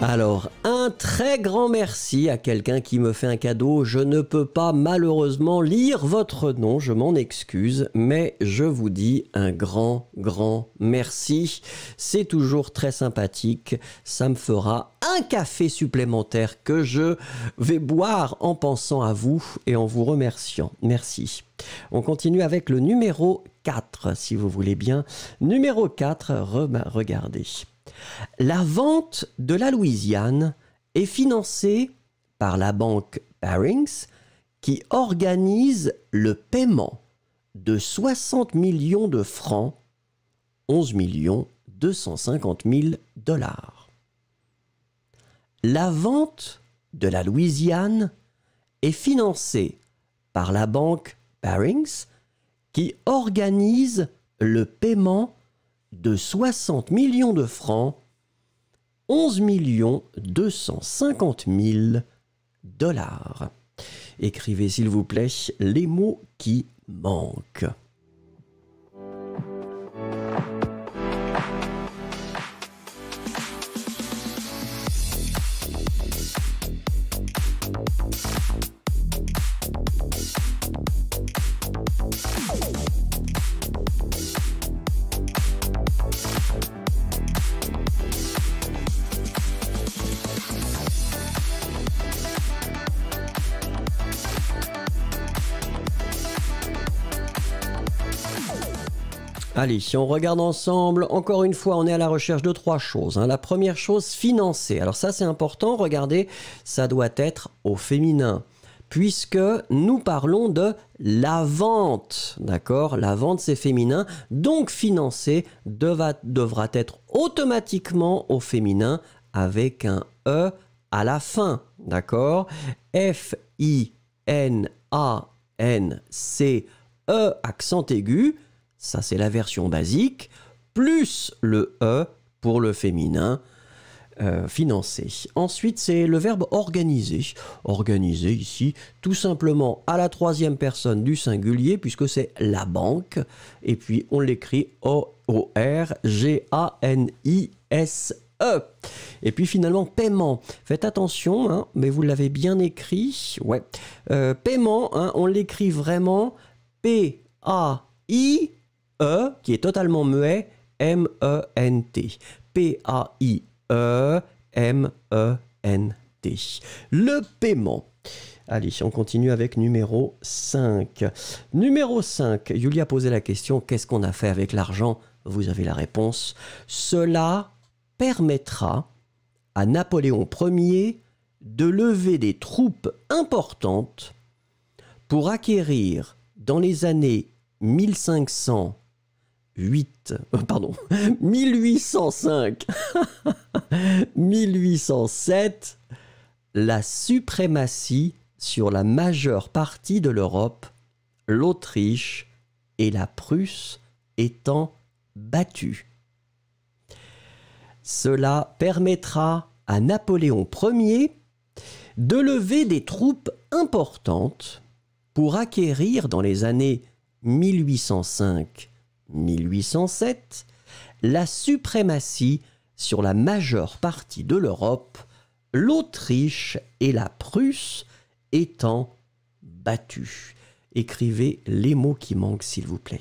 Alors, un très grand merci à quelqu'un qui me fait un cadeau. Je ne peux pas malheureusement lire votre nom, je m'en excuse, mais je vous dis un grand, grand merci. C'est toujours très sympathique, ça me fera un café supplémentaire que je vais boire en pensant à vous et en vous remerciant. Merci. On continue avec le numéro 4, si vous voulez bien. Numéro 4, regardez. La vente de la Louisiane est financée par la banque Barings qui organise le paiement de 60 millions de francs, 11 250 000 $. La vente de la Louisiane est financée par la banque Barings qui organise le paiement de 60 millions de francs, 11 250 000 $. Écrivez s'il vous plaît les mots qui manquent. Allez, si on regarde ensemble, encore une fois, on est à la recherche de trois choses. La première chose, financer. Alors ça, c'est important, regardez, ça doit être au féminin, puisque nous parlons de la vente, d'accord? La vente, c'est féminin, donc financer devra être automatiquement au féminin avec un E à la fin, d'accord? F-I-N-A-N-C-E, accent aigu. Ça, c'est la version basique, plus le E pour le féminin, financer. Ensuite, c'est le verbe organiser. Organiser ici, tout simplement à la troisième personne du singulier, puisque c'est la banque. Et puis, on l'écrit O-R-G-A-N-I-S-E. Et puis, finalement, paiement. Faites attention, hein, mais vous l'avez bien écrit. Ouais. Paiement, hein, on l'écrit vraiment P-A-I. E, qui est totalement muet, M-E-N-T. P-A-I-E-M-E-N-T. Le paiement. Allez, on continue avec numéro 5. Numéro 5, Julia posait la question, qu'est-ce qu'on a fait avec l'argent? Vous avez la réponse. Cela permettra à Napoléon Ier de lever des troupes importantes pour acquérir dans les années 1805, 1807, la suprématie sur la majeure partie de l'Europe, l'Autriche et la Prusse étant battues. Cela permettra à Napoléon Ier de lever des troupes importantes pour acquérir dans les années 1805-1807, la suprématie sur la majeure partie de l'Europe, l'Autriche et la Prusse étant battues. Écrivez les mots qui manquent, s'il vous plaît.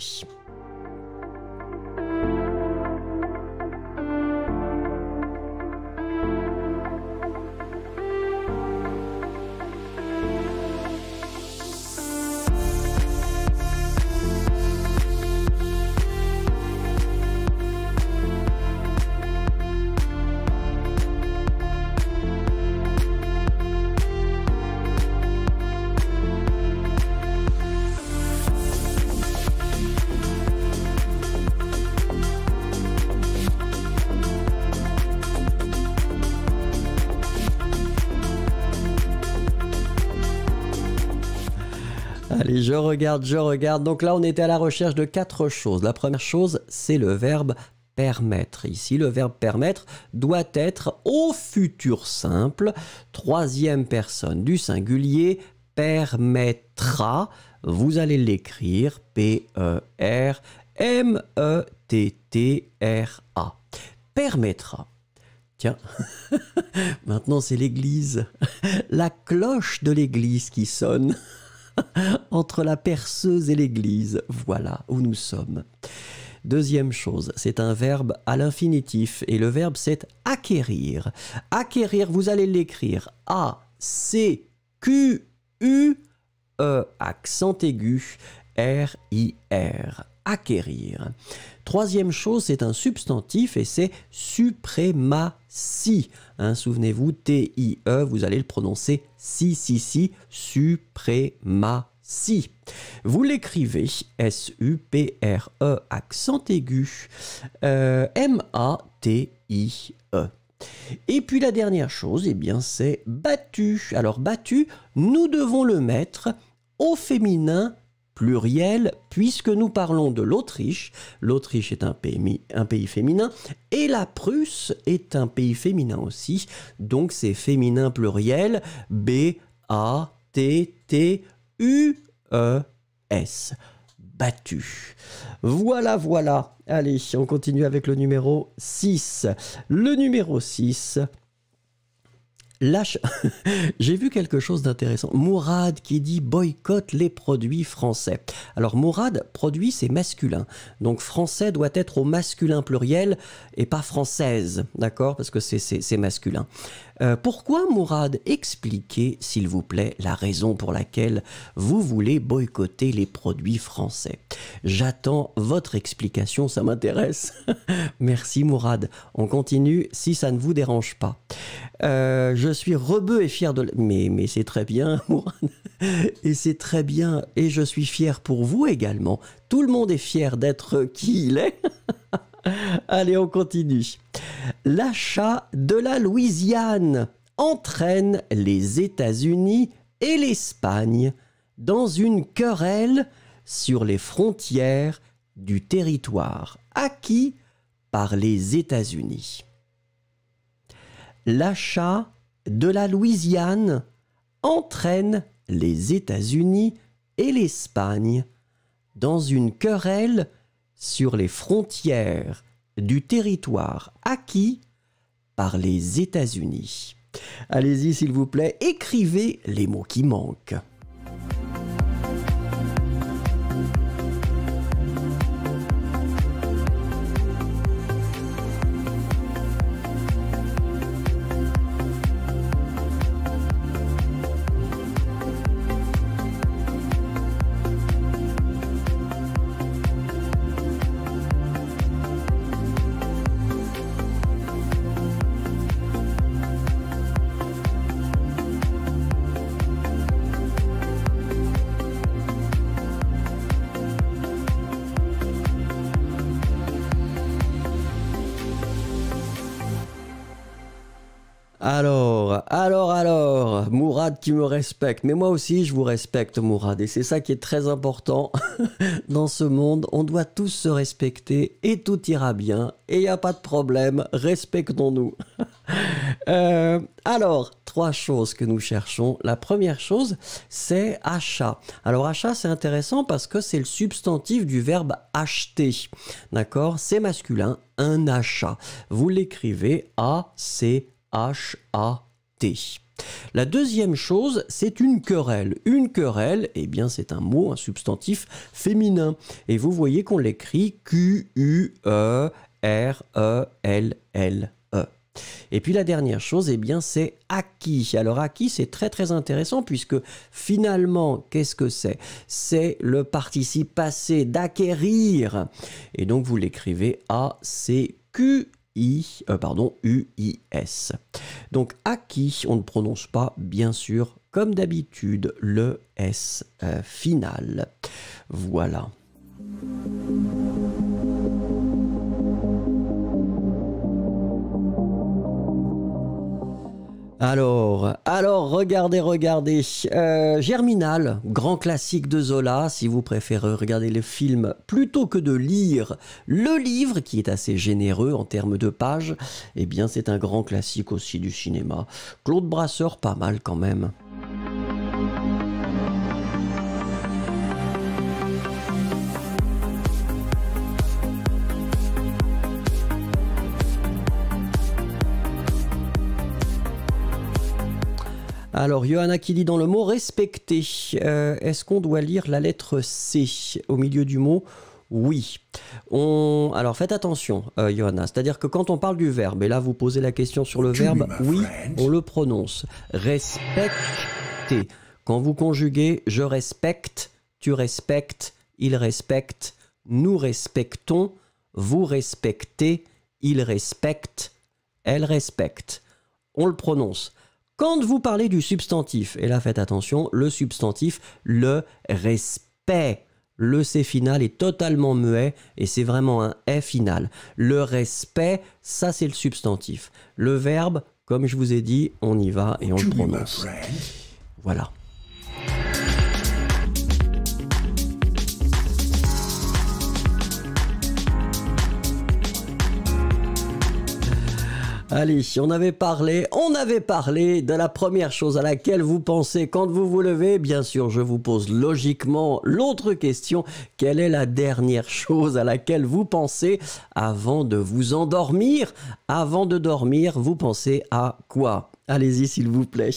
Allez, je regarde. Donc là, on était à la recherche de quatre choses. La première chose, c'est le verbe permettre. Ici, le verbe permettre doit être au futur simple, troisième personne du singulier, permettra. Vous allez l'écrire P-E-R-M-E-T-T-R-A. Permettra. Tiens, maintenant c'est l'église, la cloche de l'église qui sonne. Entre la perceuse et l'église, voilà où nous sommes. Deuxième chose, c'est un verbe à l'infinitif et le verbe c'est acquérir. Acquérir, vous allez l'écrire A-C-Q-U-E, accent aigu, R-I-R, acquérir. Troisième chose, c'est un substantif et c'est suprématie. Hein, souvenez-vous, T-I-E, vous allez le prononcer si, suprématie. Vous l'écrivez S-U-P-R-E, accent aigu, M-A-T-I-E. Et puis la dernière chose, eh bien, c'est battu. Alors battu, nous devons le mettre au féminin pluriel, puisque nous parlons de l'Autriche. L'Autriche est un pays féminin, et la Prusse est un pays féminin aussi, donc c'est féminin pluriel, B-A-T-T. B-A-T-T-U-E-S. Battu. Voilà, voilà. Allez, on continue avec le numéro 6. Le numéro 6... J'ai vu quelque chose d'intéressant. Mourad qui dit boycott les produits français. Alors Mourad, produit c'est masculin. Donc français doit être au masculin pluriel et pas française. D'accord? Parce que c'est masculin. Pourquoi Mourad? Expliquez s'il vous plaît la raison pour laquelle vous voulez boycotter les produits français. J'attends votre explication, ça m'intéresse. Merci Mourad. On continue si ça ne vous dérange pas. Je suis rebeu et fier de... Mais c'est très bien, Mourad. Et c'est très bien. Et je suis fier pour vous également. Tout le monde est fier d'être qui il est. Allez, on continue. L'achat de la Louisiane entraîne les États-Unis et l'Espagne dans une querelle sur les frontières du territoire acquis par les États-Unis. L'achat de la Louisiane entraîne les États-Unis et l'Espagne dans une querelle sur les frontières du territoire acquis par les États-Unis. Allez-y, s'il vous plaît, écrivez les mots qui manquent. Alors, Mourad qui me respecte. Mais moi aussi, je vous respecte, Mourad. Et c'est ça qui est très important dans ce monde. On doit tous se respecter et tout ira bien. Et il n'y a pas de problème. Respectons-nous. Alors, trois choses que nous cherchons. La première chose, c'est achat. Alors, achat, c'est intéressant parce que c'est le substantif du verbe acheter. D'accord? C'est masculin, un achat. Vous l'écrivez A-C-H-A-T. La deuxième chose, c'est une querelle. Une querelle, eh bien c'est un mot, un substantif féminin. Et vous voyez qu'on l'écrit Q-U-E-R-E-L-L-E. Et puis la dernière chose, eh bien c'est acquis. Alors acquis, c'est très très intéressant puisque finalement, qu'est-ce que c'est? C'est le participe passé d'acquérir. Et donc vous l'écrivez A-C-Q-U. U-I-S. Donc, acquis, on ne prononce pas, bien sûr, comme d'habitude, le S final. Voilà. Alors, regardez. Germinal, grand classique de Zola, si vous préférez regarder le film plutôt que de lire le livre, qui est assez généreux en termes de pages, eh bien c'est un grand classique aussi du cinéma. Claude Brasseur, pas mal quand même. Alors, Johanna qui dit dans le mot « respecter », est-ce qu'on doit lire la lettre « C » au milieu du mot ? Oui. Alors, faites attention, Johanna. C'est-à-dire que quand on parle du verbe, et là, vous posez la question sur le verbe, oui, on le prononce. Respecter. Quand vous conjuguez « je respecte »,« tu respectes »,« il respecte »,« nous respectons »,« vous respectez »,« il respecte »,« elle respecte ». On le prononce. Quand vous parlez du substantif, et là faites attention, le substantif, le respect, le C final est totalement muet et c'est vraiment un E final. Le respect, ça c'est le substantif. Le verbe, comme je vous ai dit, on y va et on le prononce. Voilà. Allez, on avait parlé de la première chose à laquelle vous pensez quand vous vous levez. Bien sûr, je vous pose logiquement l'autre question. Quelle est la dernière chose à laquelle vous pensez avant de vous endormir? Avant de dormir, vous pensez à quoi? Allez-y, s'il vous plaît.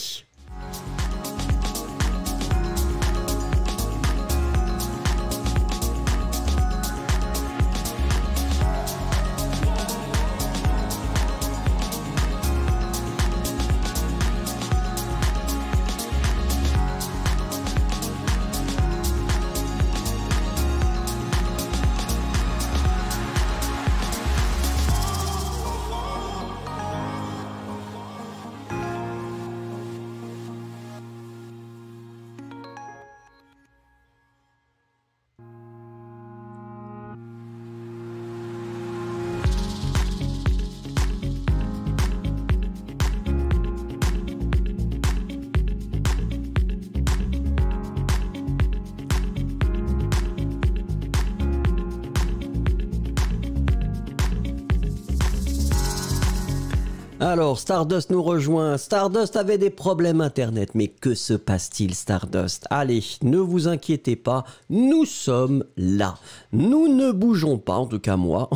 Alors, Stardust nous rejoint. Stardust avait des problèmes Internet. Mais que se passe-t-il, Stardust? Allez, ne vous inquiétez pas, nous sommes là. Nous ne bougeons pas, en tout cas moi.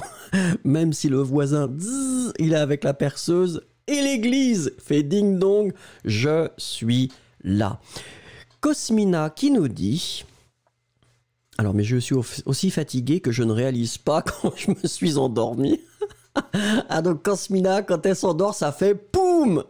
Même si le voisin, bzz, il est avec la perceuse et l'église fait ding-dong, je suis là. Cosmina qui nous dit... Alors, mais je suis aussi fatigué que je ne réalise pas quand je me suis endormi. Ah donc Cosmina, quand elle s'endort, ça fait poum.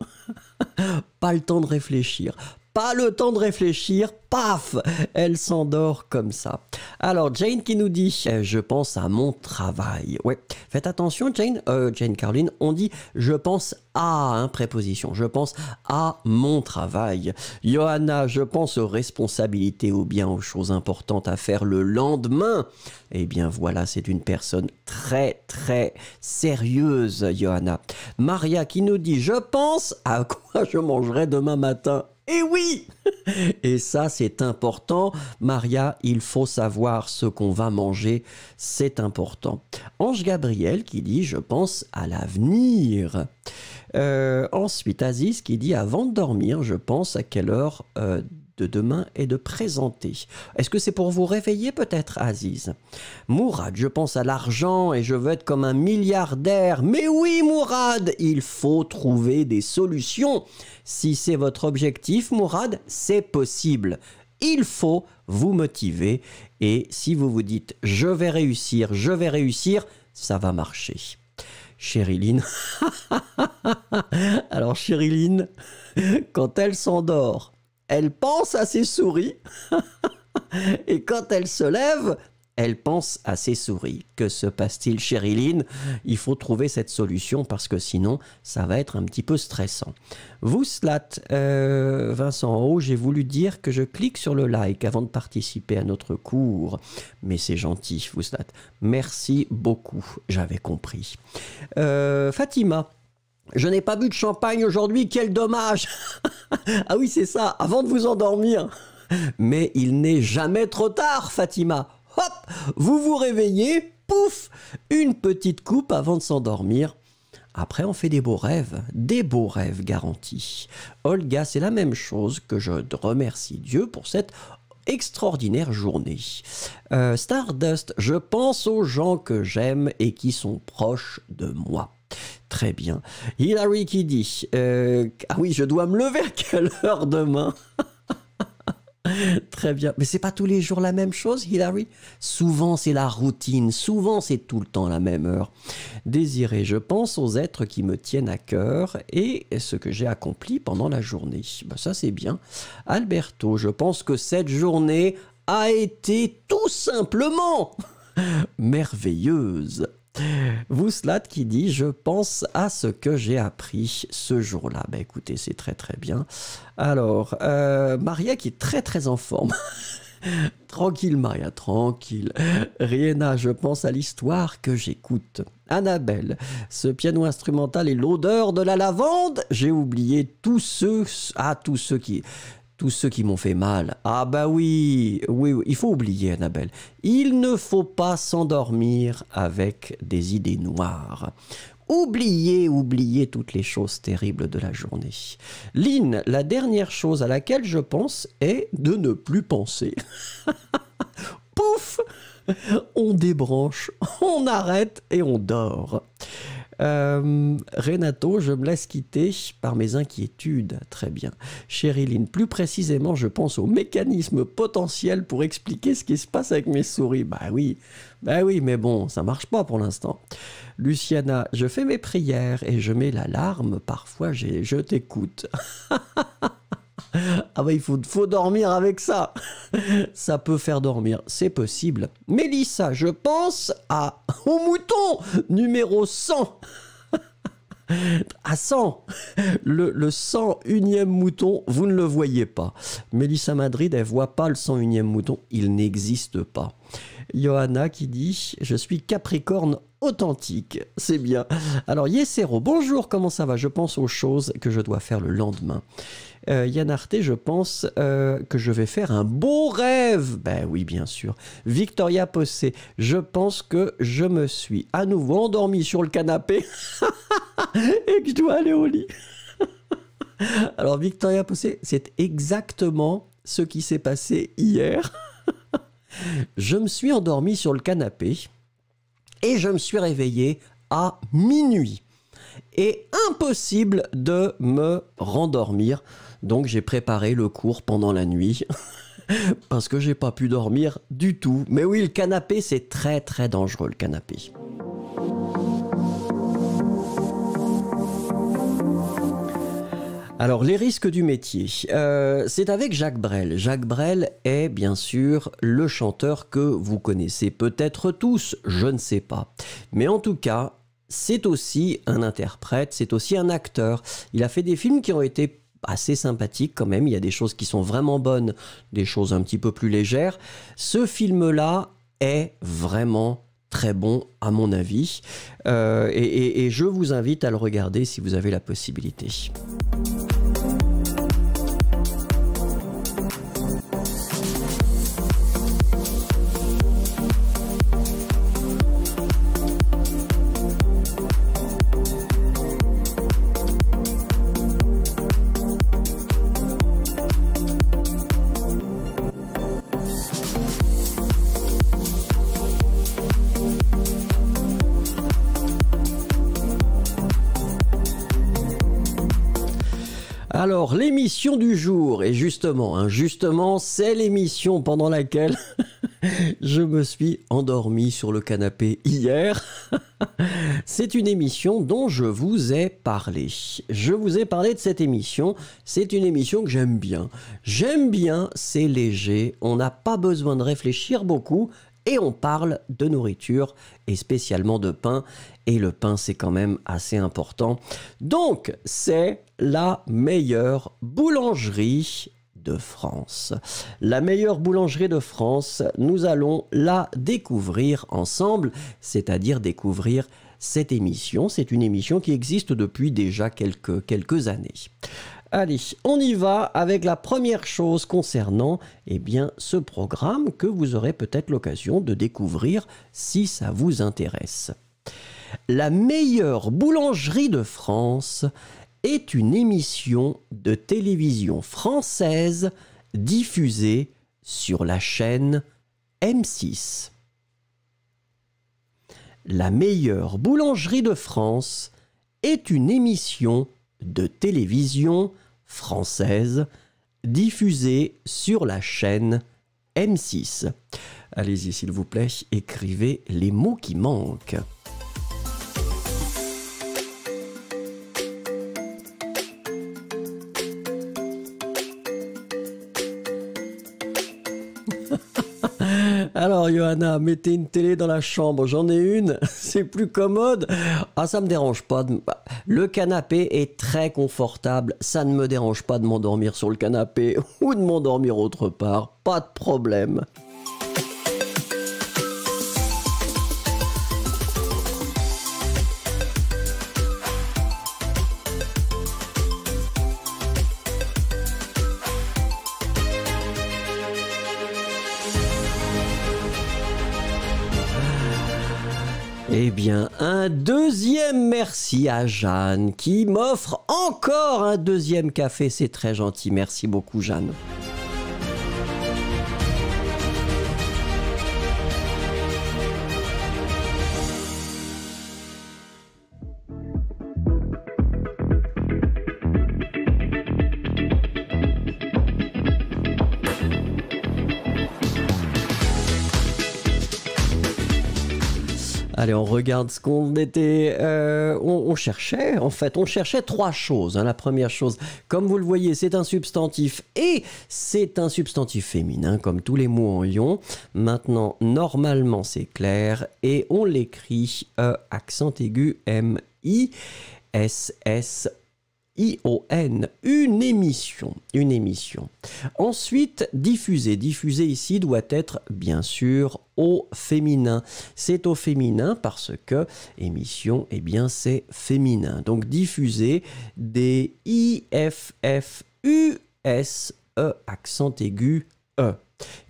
Pas le temps de réfléchir. Pas le temps de réfléchir, paf, elle s'endort comme ça. Alors Jane qui nous dit, je pense à mon travail. Ouais, faites attention Jane, Jane Caroline, on dit je pense à, hein, préposition, je pense à mon travail. Johanna, je pense aux responsabilités ou bien aux choses importantes à faire le lendemain. Eh bien voilà, c'est une personne très très sérieuse, Johanna. Maria qui nous dit, je pense à quoi je mangerai demain matin. Et oui! Et ça, c'est important. Maria, il faut savoir ce qu'on va manger. C'est important. Ange Gabriel qui dit « Je pense à l'avenir ». Ensuite, Aziz qui dit « Avant de dormir, je pense à quelle heure de demain est de présenter ». Est-ce que c'est pour vous réveiller peut-être, Aziz? Mourad, je pense à l'argent et je veux être comme un milliardaire. Mais oui, Mourad, il faut trouver des solutions. Si c'est votre objectif, Mourad, c'est possible. Il faut vous motiver. Et si vous vous dites « je vais réussir », ça va marcher. Chériline. Alors Chériline, quand elle s'endort, elle pense à ses souris. Et quand elle se lève, elle pense à ses souris. Que se passe-t-il, Chériline? Il faut trouver cette solution parce que sinon, ça va être un petit peu stressant. Vous, Slat, Vincent en haut, j'ai voulu dire que je clique sur le like avant de participer à notre cours. Mais c'est gentil, vous, Slat. Merci beaucoup, j'avais compris. Fatima. Je n'ai pas bu de champagne aujourd'hui, quel dommage. Ah oui, c'est ça, avant de vous endormir. Mais il n'est jamais trop tard, Fatima. Hop, vous vous réveillez, pouf, une petite coupe avant de s'endormir. Après, on fait des beaux rêves garantis. Olga, c'est la même chose, que je remercie Dieu pour cette extraordinaire journée. Stardust, je pense aux gens que j'aime et qui sont proches de moi. Très bien. Hilary qui dit « Ah oui, je dois me lever à quelle heure demain ?» Très bien. Mais c'est pas tous les jours la même chose, Hilary? Souvent, c'est la routine. Souvent, c'est tout le temps la même heure. Désiré, je pense aux êtres qui me tiennent à cœur et ce que j'ai accompli pendant la journée. Ben, ça, c'est bien. Alberto, je pense que cette journée a été tout simplement merveilleuse. Vouslat qui dit « Je pense à ce que j'ai appris ce jour-là ». Ben écoutez, c'est très très bien. Alors, Maria qui est très très en forme. Tranquille Maria, tranquille. Riena, je pense à l'histoire que j'écoute. Annabelle, ce piano instrumental et l'odeur de la lavande. J'ai oublié tous ceux qui m'ont fait mal. Ah bah oui, oui, oui, il faut oublier, Annabelle. Il ne faut pas s'endormir avec des idées noires. Oubliez toutes les choses terribles de la journée. Lynn, la dernière chose à laquelle je pense est de ne plus penser. Pouf! On débranche, on arrête et on dort. Renato, je me laisse quitter par mes inquiétudes. Très bien. Chérie Lynn, plus précisément, je pense aux mécanismes potentiels pour expliquer ce qui se passe avec mes souris. Bah oui, mais bon, ça marche pas pour l'instant. Luciana, je fais mes prières et je mets l'alarme. Parfois, je t'écoute. Ah bah il faut dormir avec ça. Ça peut faire dormir, c'est possible. Mélissa, je pense au mouton numéro 100. À 100. Le 101e mouton, vous ne le voyez pas. Mélissa Madrid, elle voit pas le 101e mouton, il n'existe pas. Johanna qui dit « Je suis Capricorne authentique ». C'est bien. Alors, Yesero, bonjour, comment ça va? Je pense aux choses que je dois faire le lendemain. Yann Arte, je pense que je vais faire un beau rêve. Ben oui, bien sûr. Victoria Possé, je pense que je me suis à nouveau endormie sur le canapé et que je dois aller au lit. Alors, Victoria Possé, c'est exactement ce qui s'est passé hier. Je me suis endormi sur le canapé et je me suis réveillé à minuit. Et impossible de me rendormir. Donc j'ai préparé le cours pendant la nuit parce que j'ai pas pu dormir du tout. Mais oui, le canapé, c'est très très dangereux, le canapé. Alors, les risques du métier, c'est avec Jacques Brel. Jacques Brel est, bien sûr, le chanteur que vous connaissez peut-être tous, je ne sais pas. Mais en tout cas, c'est aussi un interprète, c'est aussi un acteur. Il a fait des films qui ont été assez sympathiques quand même. Il y a des choses qui sont vraiment bonnes, des choses un petit peu plus légères. Ce film-là est vraiment très bon, à mon avis. Et je vous invite à le regarder si vous avez la possibilité. Alors, l'émission du jour, et justement, c'est l'émission pendant laquelle je me suis endormi sur le canapé hier. C'est une émission dont je vous ai parlé. Je vous ai parlé de cette émission. C'est une émission que j'aime bien. J'aime bien, c'est léger, on n'a pas besoin de réfléchir beaucoup. Et on parle de nourriture, et spécialement de pain. Et le pain, c'est quand même assez important. Donc, c'est la meilleure boulangerie de France. La meilleure boulangerie de France, nous allons la découvrir ensemble, c'est-à-dire découvrir cette émission. C'est une émission qui existe depuis déjà quelques années. Allez, on y va avec la première chose concernant ce programme que vous aurez peut-être l'occasion de découvrir si ça vous intéresse. La meilleure boulangerie de France est une émission de télévision française diffusée sur la chaîne M6. La meilleure boulangerie de France est une émission de télévision française diffusée sur la chaîne M6. Allez-y, s'il vous plaît, écrivez les mots qui manquent. Alors, Johanna, mettez une télé dans la chambre. J'en ai une, c'est plus commode. Ah, ça me dérange pas. Le canapé est très confortable. Ça ne me dérange pas de m'endormir sur le canapé ou de m'endormir autre part. Pas de problème. Eh bien, un deuxième merci à Jeanne qui m'offre encore un deuxième café. C'est très gentil. Merci beaucoup, Jeanne. Allez, on regarde ce qu'on était... on cherchait, en fait, on cherchait trois choses. Hein. La première chose, comme vous le voyez, c'est un substantif et c'est un substantif féminin, comme tous les mots en ion. Maintenant, normalement, c'est clair et on l'écrit accent aigu M-I-S-S-I-O-N. Une émission, une émission. Ensuite, diffuser. Diffuser ici doit être, bien sûr, au féminin. C'est au féminin parce que émission, eh bien, c'est féminin. Donc, diffuser, D-I-F-F-U-S-E, accent aigu, E.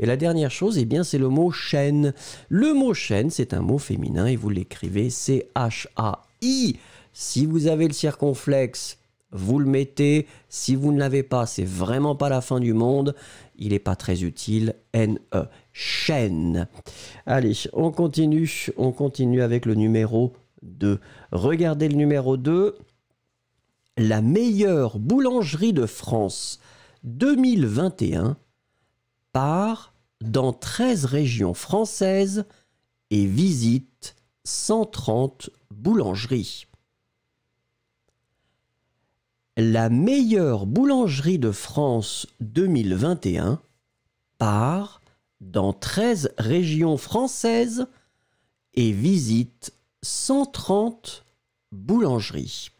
Et la dernière chose, eh bien, c'est le mot chaîne. Le mot chaîne, c'est un mot féminin et vous l'écrivez C-H-A-I. Si vous avez le circonflexe, vous le mettez. Si vous ne l'avez pas, c'est vraiment pas la fin du monde. Il n'est pas très utile. N-E. Chaîne. Allez, on continue avec le numéro 2. Regardez le numéro 2. La meilleure boulangerie de France 2021 part dans 13 régions françaises et visite 130 boulangeries. La meilleure boulangerie de France 2021 part dans 13 régions françaises et visite 130 boulangeries.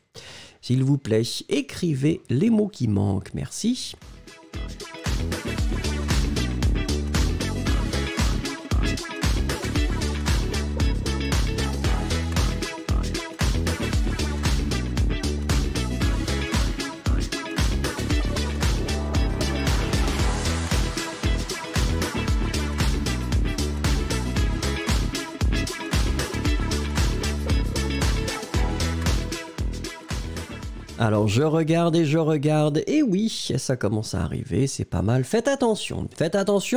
S'il vous plaît, écrivez les mots qui manquent. Merci. Alors, je regarde, et oui, ça commence à arriver, c'est pas mal. Faites attention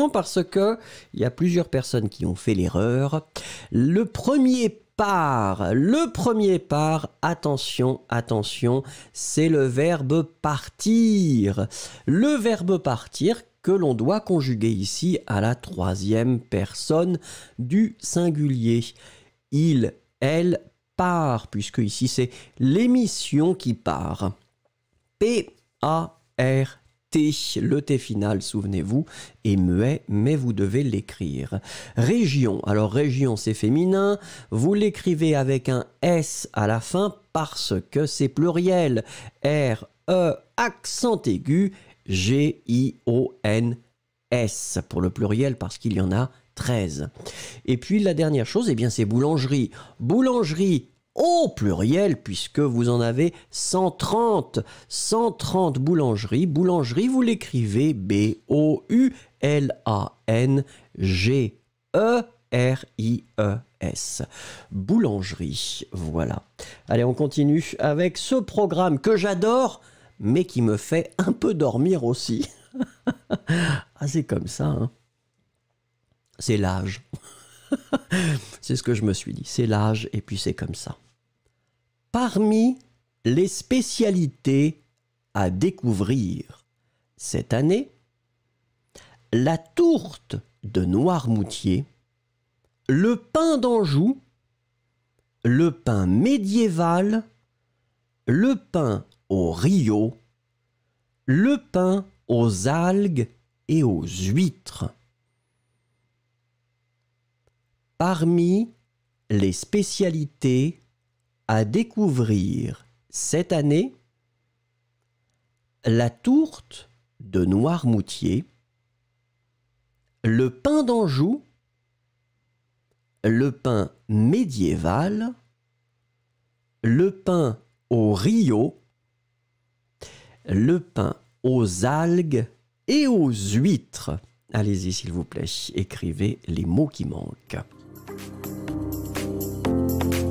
parce que il y a plusieurs personnes qui ont fait l'erreur. Le premier part, attention, attention, c'est le verbe partir. Le verbe partir que l'on doit conjuguer ici à la troisième personne du singulier. Il, elle, part, puisque ici c'est l'émission qui part. P-A-R-T, le T final, souvenez-vous, est muet, mais vous devez l'écrire. Région, alors région c'est féminin, vous l'écrivez avec un S à la fin parce que c'est pluriel. R-E, accent aigu, G-I-O-N-S, pour le pluriel parce qu'il y en a 13. Et puis la dernière chose, eh bien c'est boulangerie. Boulangerie au pluriel puisque vous en avez 130. 130 boulangeries. Boulangerie, vous l'écrivez B-O-U-L-A-N-G-E-R-I-E-S. Boulangerie, voilà. Allez, on continue avec ce programme que j'adore mais qui me fait un peu dormir aussi. Ah, c'est comme ça, hein. C'est l'âge. C'est ce que je me suis dit. C'est l'âge et puis c'est comme ça. Parmi les spécialités à découvrir cette année, la tourte de Noirmoutier, le pain d'Anjou, le pain médiéval, le pain au Rio, le pain aux algues et aux huîtres. Parmi les spécialités à découvrir cette année, la tourte de Noirmoutier, le pain d'Anjou, le pain médiéval, le pain au Rio, le pain aux algues et aux huîtres. Allez-y s'il vous plaît, écrivez les mots qui manquent. Thank you.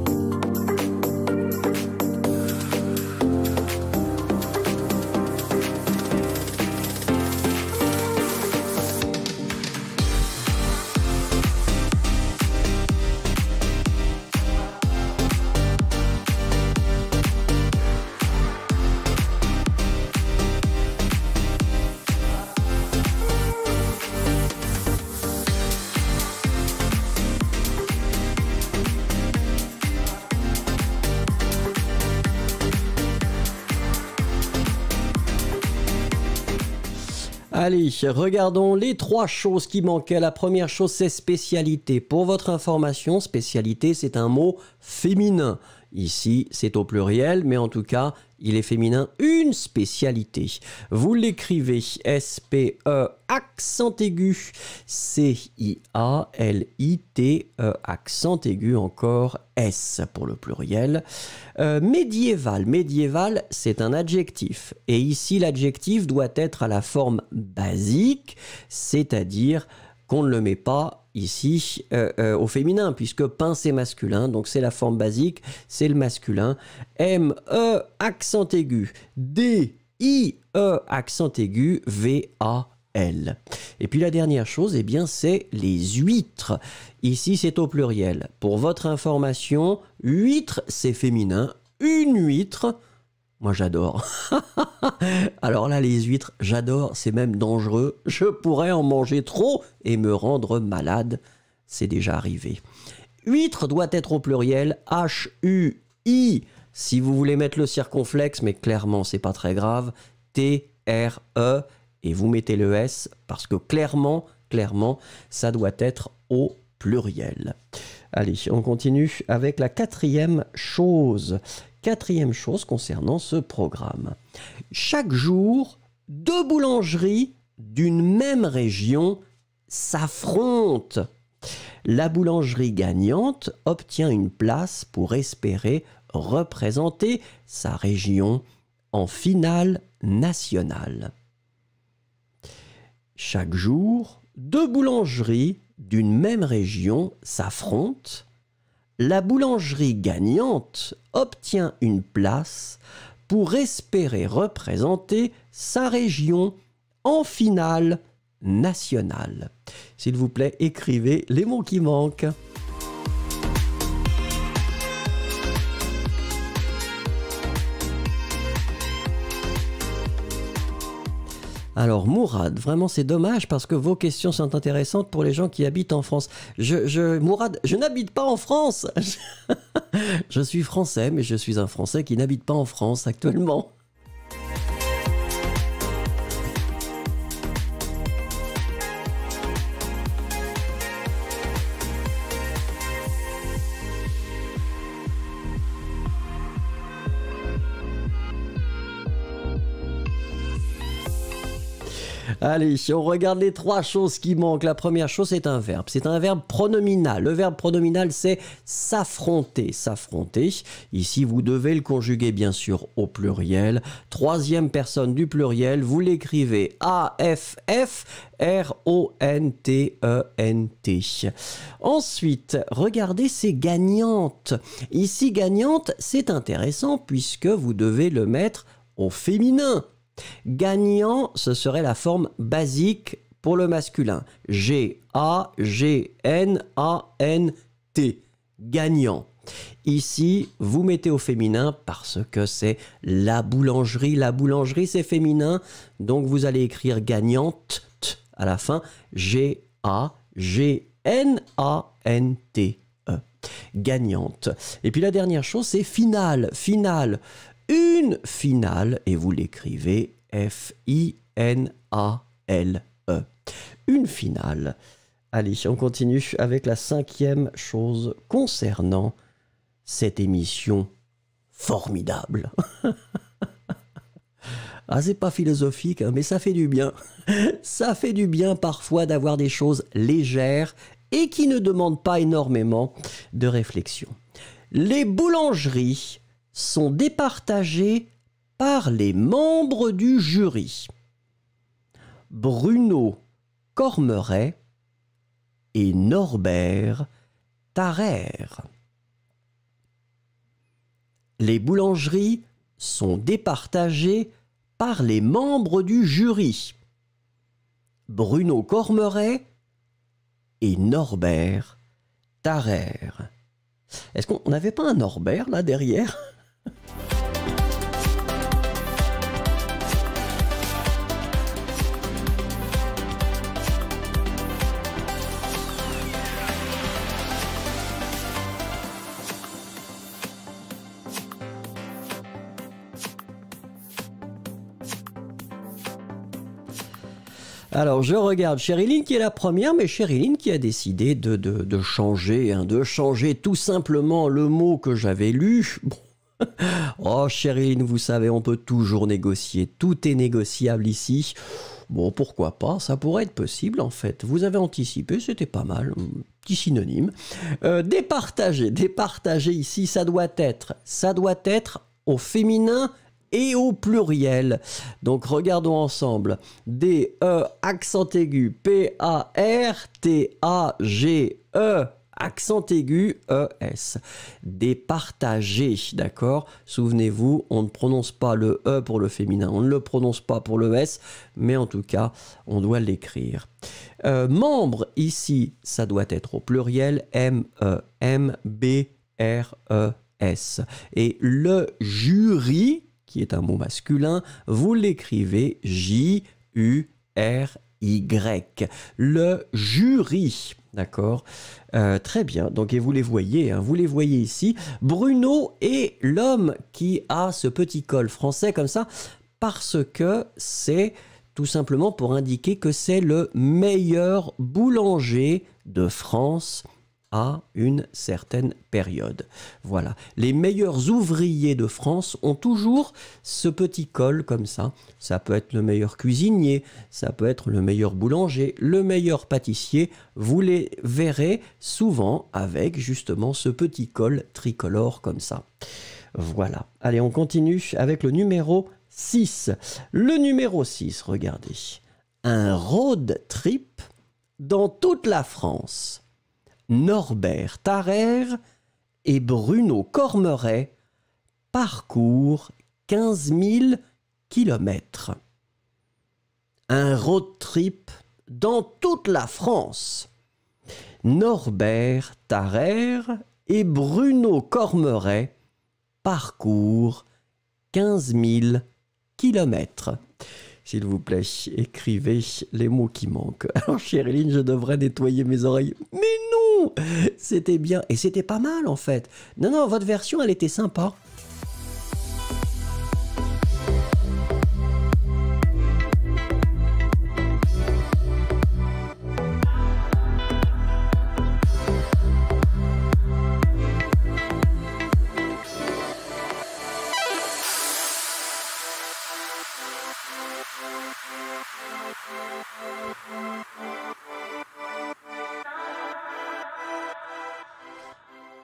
Allez, regardons les trois choses qui manquaient. La première chose, c'est spécialité. Pour votre information, spécialité, c'est un mot féminin. Ici, c'est au pluriel, mais en tout cas, il est féminin. Une spécialité. Vous l'écrivez S-P-E, accent aigu, C-I-A-L-I-T-E, accent aigu, encore S pour le pluriel. Médiéval. Médiéval, c'est un adjectif. Et ici, l'adjectif doit être à la forme basique, c'est-à-dire qu'on ne le met pas ici au féminin, puisque pain c'est masculin, donc c'est la forme basique, c'est le masculin. M, E, accent aigu, D, I, E, accent aigu, V, A, L. Et puis la dernière chose, eh bien, c'est les huîtres. Ici, c'est au pluriel. Pour votre information, huître, c'est féminin. Une huître, moi j'adore. Alors là, les huîtres, j'adore, c'est même dangereux. Je pourrais en manger trop et me rendre malade. C'est déjà arrivé. Huître doit être au pluriel, H-U-I. Si vous voulez mettre le circonflexe, mais clairement, c'est pas très grave, T-R-E. Et vous mettez le S parce que clairement, clairement, ça doit être au pluriel. Allez, on continue avec la quatrième chose. Quatrième chose concernant ce programme. Chaque jour, deux boulangeries d'une même région s'affrontent. La boulangerie gagnante obtient une place pour espérer représenter sa région en finale nationale. Chaque jour, deux boulangeries d'une même région s'affrontent. La boulangerie gagnante obtient une place pour espérer représenter sa région en finale nationale. S'il vous plaît, écrivez les mots qui manquent. Alors Mourad, vraiment c'est dommage parce que vos questions sont intéressantes pour les gens qui habitent en France. Mourad, je n'habite pas en France. Je suis français, mais je suis un Français qui n'habite pas en France actuellement. Allez, on regarde les trois choses qui manquent. La première chose, c'est un verbe. C'est un verbe pronominal. Le verbe pronominal, c'est s'affronter. S'affronter. Ici, vous devez le conjuguer, bien sûr, au pluriel. Troisième personne du pluriel, vous l'écrivez A-F-F-R-O-N-T-E-N-T. Ensuite, regardez, c'est gagnante. Ici, gagnante, c'est intéressant puisque vous devez le mettre au féminin. Gagnant, ce serait la forme basique pour le masculin. G-A-G-N-A-N-T. Gagnant. Ici, vous mettez au féminin parce que c'est la boulangerie. La boulangerie, c'est féminin. Donc, vous allez écrire gagnante à la fin. G-A-G-N-A-N-T-E. Gagnante. Et puis, la dernière chose, c'est finale. Finale. Une finale, et vous l'écrivez F-I-N-A-L-E. Une finale. Allez, on continue avec la cinquième chose concernant cette émission formidable. Ah, c'est pas philosophique, hein, mais ça fait du bien. Ça fait du bien parfois d'avoir des choses légères et qui ne demandent pas énormément de réflexion. Les boulangeries sont départagés par les membres du jury. Bruno Cormeret et Norbert Tarère. Les boulangeries sont départagées par les membres du jury. Bruno Cormeret et Norbert Tarère. Est-ce qu'on n'avait pas un Norbert là derrière ? Alors, je regarde Sherilyn qui est la première, mais Sherilyn qui a décidé de changer tout simplement le mot que j'avais lu. Bon. Oh, Sherilyn, vous savez, on peut toujours négocier. Tout est négociable ici. Bon, pourquoi pas? Ça pourrait être possible, en fait. Vous avez anticipé, c'était pas mal. Petit synonyme. Départager ici, ça doit être au féminin et au pluriel. Donc, regardons ensemble. D-E, accent aigu, P-A-R-T-A-G-E, accent aigu, E-S. Départager, d'accord? Souvenez-vous, on ne prononce pas le E pour le féminin, on ne le prononce pas pour le S, mais en tout cas, on doit l'écrire. Membre, ici, ça doit être au pluriel, M-E-M-B-R-E-S. Et le jury, qui est un mot masculin, vous l'écrivez J-U-R-Y. Le jury, d'accord? Très bien, donc et vous les voyez, hein, vous les voyez ici. Bruno est l'homme qui a ce petit col français comme ça, parce que c'est tout simplement pour indiquer que c'est le meilleur boulanger de France à une certaine période. Voilà. Les meilleurs ouvriers de France ont toujours ce petit col comme ça. Ça peut être le meilleur cuisinier, ça peut être le meilleur boulanger, le meilleur pâtissier. Vous les verrez souvent avec justement ce petit col tricolore comme ça. Voilà. Allez, on continue avec le numéro 6. Le numéro 6, regardez. Un road trip dans toute la France. Norbert Tarère et Bruno Cormeret parcourent 15 000 kilomètres. Un road trip dans toute la France. Norbert Tarère et Bruno Cormeret parcourent 15 000 kilomètres. S'il vous plaît, écrivez les mots qui manquent. Alors, Sherilyn, je devrais nettoyer mes oreilles. Mais non! C'était bien. Et c'était pas mal, en fait. Non, non, votre version, elle était sympa.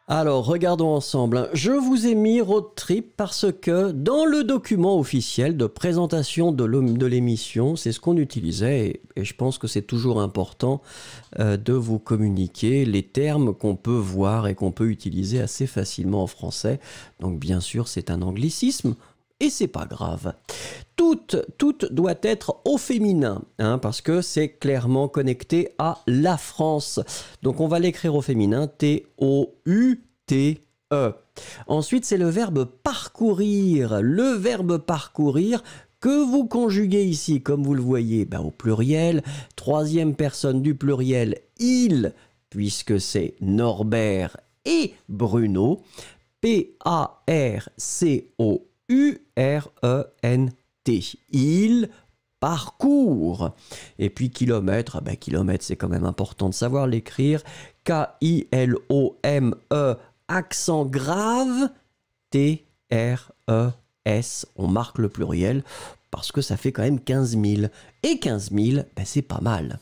Alors, regardons ensemble. Je vous ai mis road trip parce que dans le document officiel de présentation de l'émission, c'est ce qu'on utilisait et je pense que c'est toujours important de vous communiquer les termes qu'on peut voir et qu'on peut utiliser assez facilement en français. Donc, bien sûr, c'est un anglicisme. Et c'est pas grave. Toute doit être au féminin, hein, parce que c'est clairement connecté à la France. Donc on va l'écrire au féminin, T-O-U-T-E. Ensuite, c'est le verbe parcourir. Le verbe parcourir que vous conjuguez ici, comme vous le voyez, ben, au pluriel. Troisième personne du pluriel, il, puisque c'est Norbert et Bruno. P-A-R-C-O-U. U-R-E-N-T. Il parcourt. Et puis kilomètre, ben, kilomètre c'est quand même important de savoir l'écrire. K-I-L-O-M-E, accent grave, T-R-E-S. On marque le pluriel parce que ça fait quand même 15 000. Et 15 000, ben, c'est pas mal.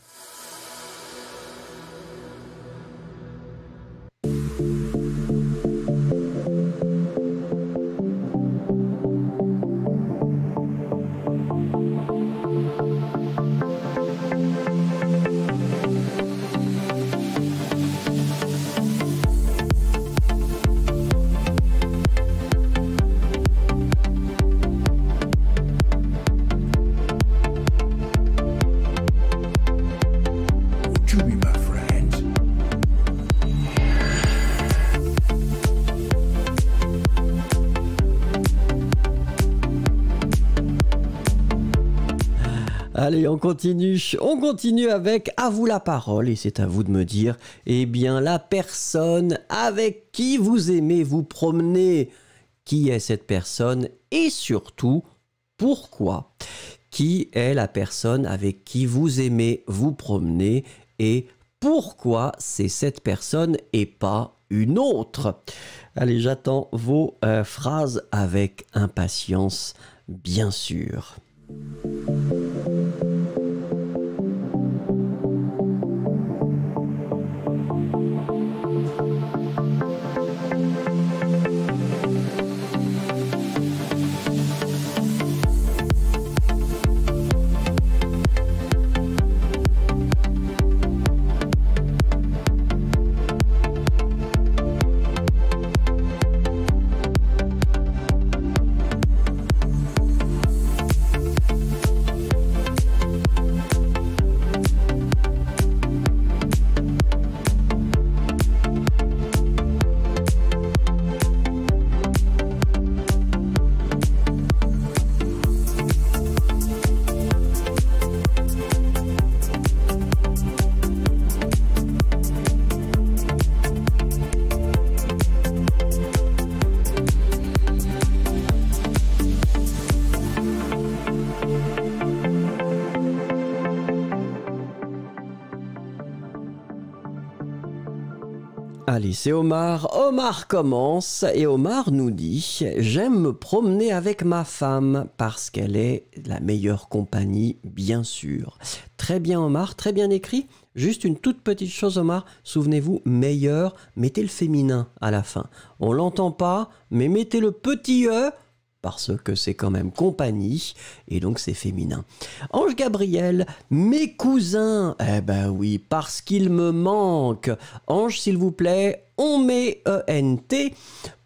Allez, on continue avec à vous la parole et c'est à vous de me dire, eh bien, la personne avec qui vous aimez vous promener, qui est cette personne et surtout, pourquoi? qui est la personne avec qui vous aimez vous promener et pourquoi c'est cette personne et pas une autre. Allez, j'attends vos phrases avec impatience, bien sûr. Allez, c'est Omar. Omar commence et Omar nous dit « J'aime me promener avec ma femme parce qu'elle est la meilleure compagnie, bien sûr. » Très bien Omar, très bien écrit. Juste une toute petite chose Omar, souvenez-vous, meilleur, mettez le féminin à la fin. On l'entend pas, mais mettez le petit E parce que c'est quand même compagnie, et donc c'est féminin. Ange Gabriel, mes cousins, eh ben oui, parce qu'il me manque. Ange, s'il vous plaît, on met ENT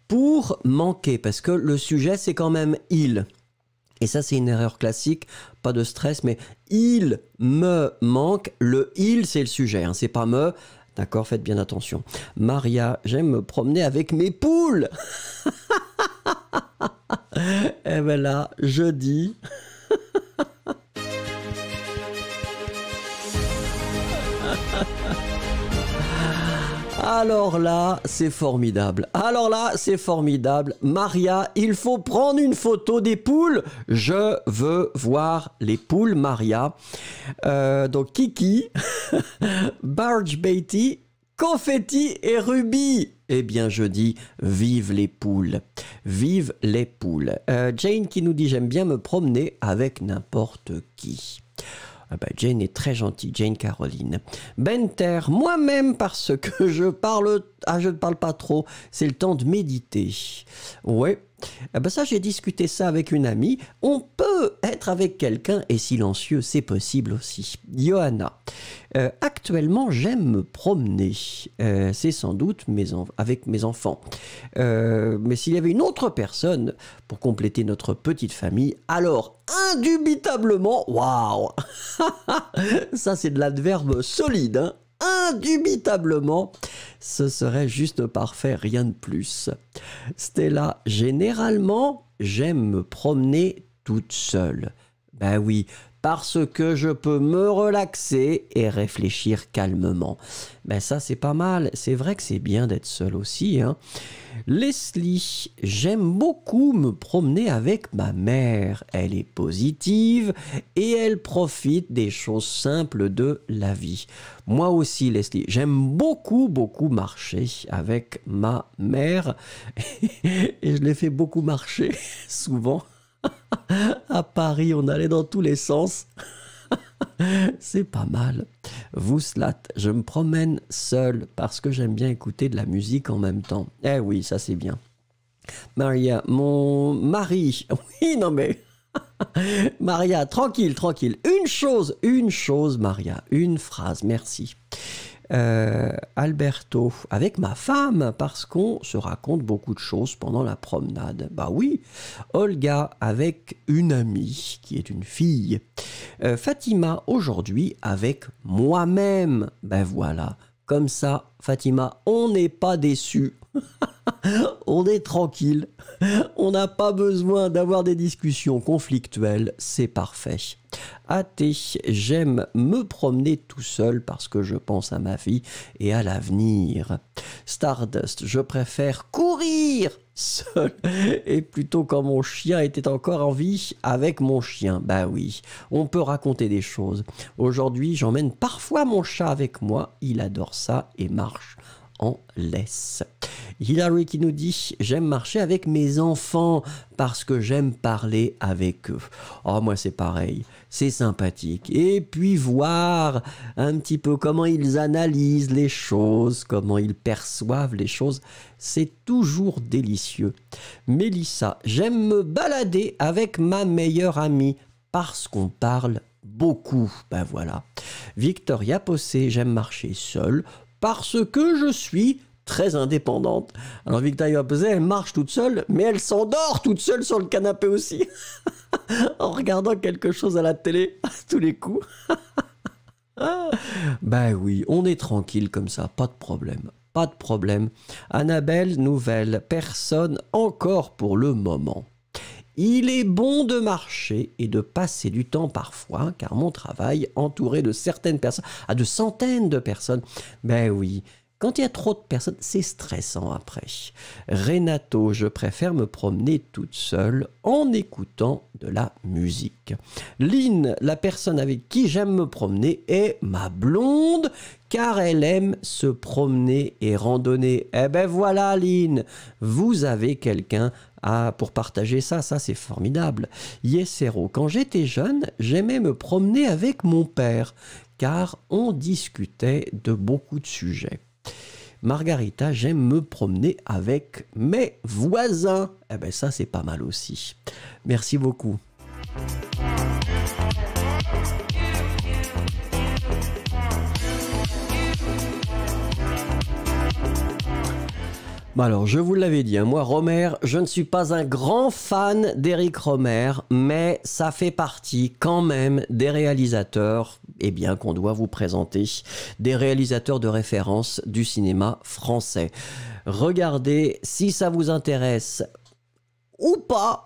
pour manquer, parce que le sujet, c'est quand même il. Et ça, c'est une erreur classique, pas de stress, mais il me manque. Le il, c'est le sujet, hein, c'est pas me. D'accord, faites bien attention. Maria, j'aime me promener avec mes poules. Et ben là, je dis... Alors là, c'est formidable. Alors là, c'est formidable. Maria, il faut prendre une photo des poules. Je veux voir les poules, Maria. Donc, Kiki, Barge Beatty, Confetti et Ruby. Eh bien, je dis, vive les poules. Vive les poules. Jane qui nous dit, j'aime bien me promener avec n'importe qui. Ben Jane est très gentille, Jane Caroline. Benter, moi-même parce que je parle... Ah, je ne parle pas trop, c'est le temps de méditer. Ouais. Eh ben ça, j'ai discuté ça avec une amie. On peut être avec quelqu'un et silencieux, c'est possible aussi. Johanna, actuellement, j'aime me promener. C'est sans doute avec mes enfants. Mais s'il y avait une autre personne pour compléter notre petite famille, alors indubitablement, waouh, ça c'est de l'adverbe solide, hein. Indubitablement, ce serait juste parfait, rien de plus. Stella, généralement, j'aime me promener toute seule. Ben oui, parce que je peux me relaxer et réfléchir calmement. Ben ça, c'est pas mal. C'est vrai que c'est bien d'être seule aussi, hein. Leslie, j'aime beaucoup me promener avec ma mère. Elle est positive et elle profite des choses simples de la vie. Moi aussi, Leslie, j'aime beaucoup, beaucoup marcher avec ma mère. Et je l'ai fait beaucoup marcher, souvent. À Paris, on allait dans tous les sens. C'est pas mal. Vouslat, je me promène seul parce que j'aime bien écouter de la musique en même temps. Eh oui, ça c'est bien. Maria, mon mari. Oui, non mais... Maria, tranquille, tranquille. Une chose, Maria. Une phrase, merci. Alberto, avec ma femme, parce qu'on se raconte beaucoup de choses pendant la promenade. Bah oui. Olga, avec une amie, qui est une fille. Fatima, aujourd'hui, avec moi-même. Ben voilà. Comme ça, Fatima, on n'est pas déçu. On est tranquille. On n'a pas besoin d'avoir des discussions conflictuelles. C'est parfait. athée. J'aime me promener tout seul parce que je pense à ma vie et à l'avenir. Stardust, je préfère courir seul et plutôt quand mon chien était encore en vie avec mon chien. Bah oui, on peut raconter des choses. Aujourd'hui, j'emmène parfois mon chat avec moi. Il adore ça et marche en laisse. Hilary qui nous dit « J'aime marcher avec mes enfants parce que j'aime parler avec eux. » Oh, moi c'est pareil, c'est sympathique. Et puis voir un petit peu comment ils analysent les choses, comment ils perçoivent les choses, c'est toujours délicieux. Mélissa, « J'aime me balader avec ma meilleure amie parce qu'on parle beaucoup. » Ben voilà. Victoria Possé, « J'aime marcher seule parce que je suis très indépendante. » Alors Victoria Possé, elle marche toute seule, mais elle s'endort toute seule sur le canapé aussi, en regardant quelque chose à la télé, à tous les coups. Ben oui, on est tranquille comme ça, pas de problème, pas de problème. Annabelle, nouvelle, personne encore pour le moment. Il est bon de marcher et de passer du temps parfois, car mon travail, entouré de certaines personnes, à de centaines de personnes, ben oui, quand il y a trop de personnes, c'est stressant après. Renato, je préfère me promener toute seule en écoutant de la musique. Lynn, la personne avec qui j'aime me promener est ma blonde, car elle aime se promener et randonner. Eh ben voilà Lynn, vous avez quelqu'un pour partager ça, ça c'est formidable. Yesero, quand j'étais jeune, j'aimais me promener avec mon père, car on discutait de beaucoup de sujets. Margarita, j'aime me promener avec mes voisins. Eh ben ça, c'est pas mal aussi. Merci beaucoup. Alors, je vous l'avais dit, hein, moi, Romer, je ne suis pas un grand fan d'Éric Romer, mais ça fait partie quand même des réalisateurs, eh bien, qu'on doit vous présenter, des réalisateurs de référence du cinéma français. Regardez, si ça vous intéresse ou pas,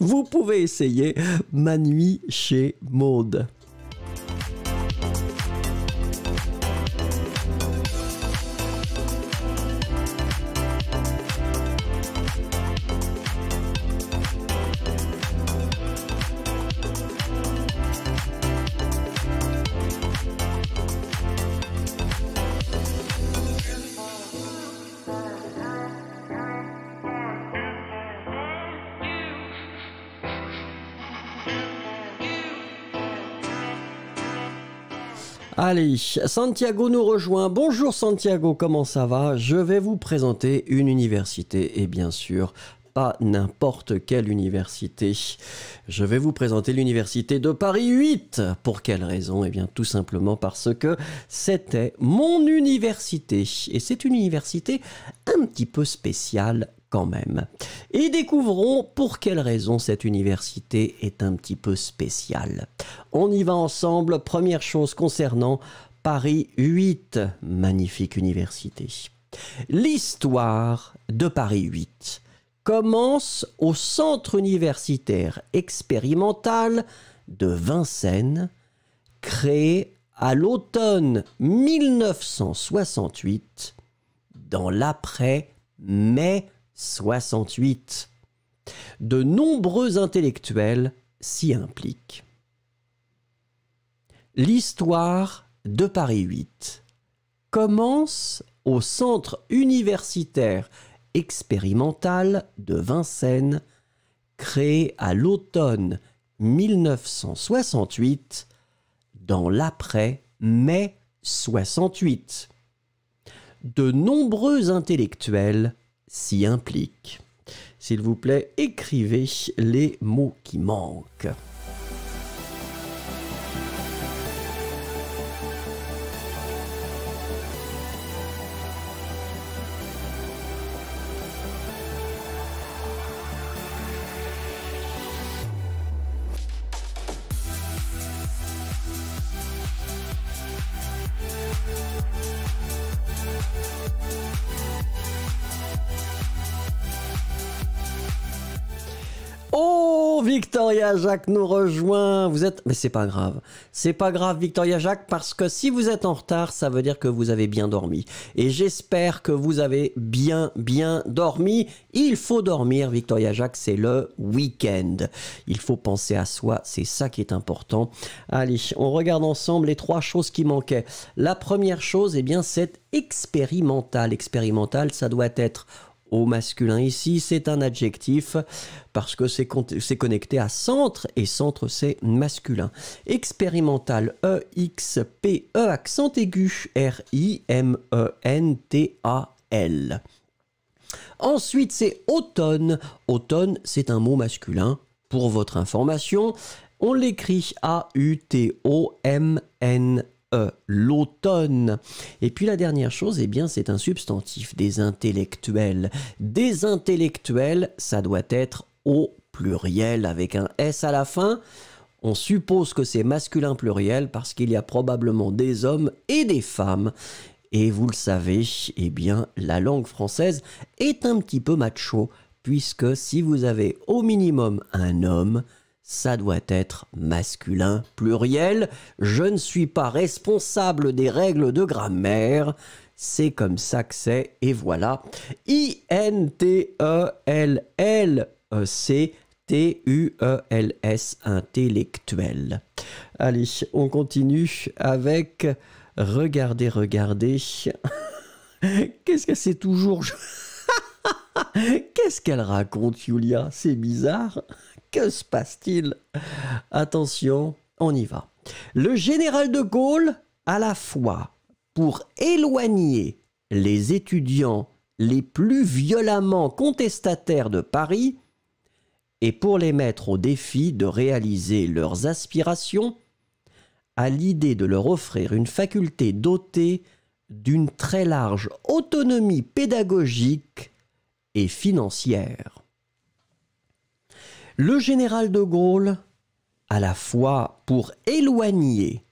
vous pouvez essayer « Ma nuit chez Maud ». Allez, Santiago nous rejoint. Bonjour Santiago, comment ça va? Je vais vous présenter une université et bien sûr, pas n'importe quelle université. Je vais vous présenter l'université de Paris 8. Pour quelle raison? Eh bien tout simplement parce que c'était mon université et c'est une université un petit peu spéciale quand même. Et découvrons pour quelle raison cette université est un petit peu spéciale. On y va ensemble. Première chose concernant Paris 8, magnifique université. L'histoire de Paris 8 commence au centre universitaire expérimental de Vincennes, créé à l'automne 1968 dans l'après-mai 68. De nombreux intellectuels s'y impliquent. L'histoire de Paris 8 commence au centre universitaire expérimental de Vincennes, créé à l'automne 1968, dans l'après-mai 68. De nombreux intellectuels s'y impliquent. S'il vous plaît, écrivez les mots qui manquent. Bonjour Victoria Jacques nous rejoint. Vous êtes... Mais c'est pas grave Victoria Jacques, parce que si vous êtes en retard, ça veut dire que vous avez bien dormi. Et j'espère que vous avez bien dormi. Il faut dormir Victoria Jacques, c'est le week-end. Il faut penser à soi, c'est ça qui est important. Allez, on regarde ensemble les trois choses qui manquaient. La première chose, eh bien, c'est expérimental. Expérimental, ça doit être... au masculin ici, c'est un adjectif parce que c'est connecté à centre, et centre c'est masculin. Expérimental, E-X-P-E, accent aigu, R-I-M-E-N-T-A-L. Ensuite c'est automne. Automne c'est un mot masculin pour votre information. On l'écrit A-U-T-O-M-N-E. L'automne. Et puis la dernière chose, eh bien, c'est un substantif, des intellectuels. Des intellectuels, ça doit être au pluriel avec un S à la fin. On suppose que c'est masculin pluriel parce qu'il y a probablement des hommes et des femmes. Et vous le savez, eh bien, la langue française est un petit peu macho, puisque si vous avez au minimum un homme, ça doit être masculin pluriel. Je ne suis pas responsable des règles de grammaire. C'est comme ça que c'est, et voilà. I-N-T-E-L-L-E-C-T-U-E-L-S, intellectuel. Allez, on continue avec... Regardez, regardez. Qu'est-ce que c'est toujours... Qu'est-ce qu'elle raconte, Julia? C'est bizarre. Que se passe-t-il? Attention, on y va. Le général de Gaulle, à la fois pour éloigner les étudiants les plus violemment contestataires de Paris et pour les mettre au défi de réaliser leurs aspirations, à l'idée de leur offrir une faculté dotée d'une très large autonomie pédagogique et financière. Le général de Gaulle, à la fois pour éloigner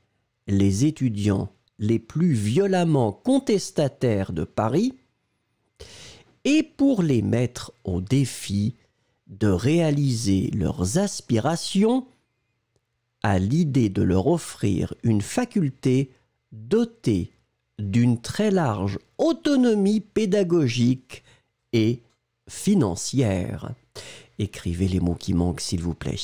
les étudiants les plus violemment contestataires de Paris et pour les mettre au défi de réaliser leurs aspirations, à l'idée de leur offrir une faculté dotée d'une très large autonomie pédagogique et financière. Écrivez les mots qui manquent, s'il vous plaît.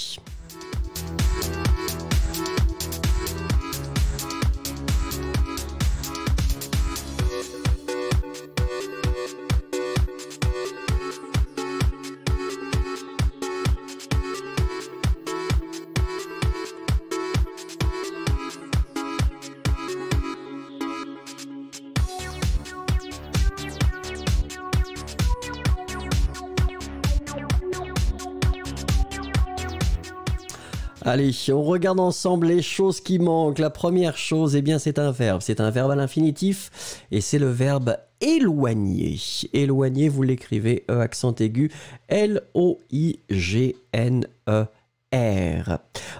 Allez, on regarde ensemble les choses qui manquent. La première chose, eh bien, c'est un verbe. C'est un verbe à l'infinitif et c'est le verbe éloigner. Éloigner, vous l'écrivez E accent aigu, L-O-I-G-N-E-R.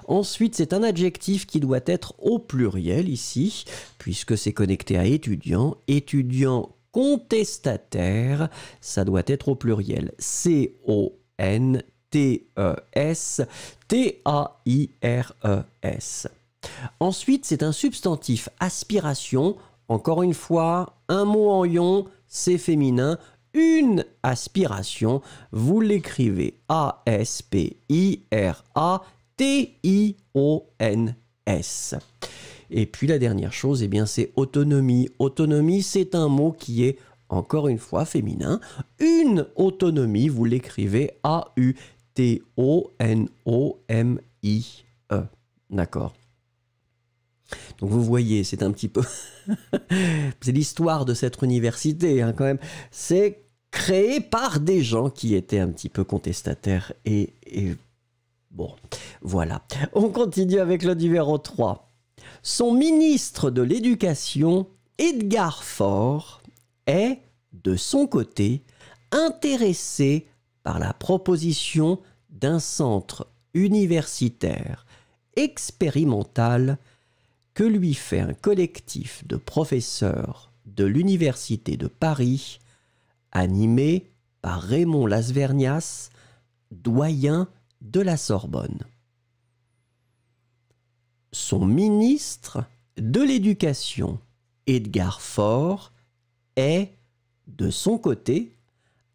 Ensuite, c'est un adjectif qui doit être au pluriel ici, puisque c'est connecté à étudiant. Étudiant contestataire, ça doit être au pluriel. C-O-N-T-E-S. T-A-I-R-E-S. Ensuite, c'est un substantif, aspiration. Encore une fois, un mot en ion, c'est féminin. Une aspiration, vous l'écrivez A-S-P-I-R-A-T-I-O-N-S. Et puis la dernière chose, eh bien, c'est autonomie. Autonomie, c'est un mot qui est, encore une fois, féminin. Une autonomie, vous l'écrivez A-U T-O-N-O-M-I-E. D'accord. Donc vous voyez, c'est un petit peu... c'est l'histoire de cette université, hein, quand même. C'est créé par des gens qui étaient un petit peu contestataires. Et... Bon, voilà. On continue avec le numéro 3. Son ministre de l'Éducation, Edgar Faure, est, de son côté, intéressé par la proposition d'un centre universitaire expérimental que lui fait un collectif de professeurs de l'Université de Paris, animé par Raymond Las Vergnas, doyen de la Sorbonne. Son ministre de l'Éducation, Edgar Faure, est, de son côté,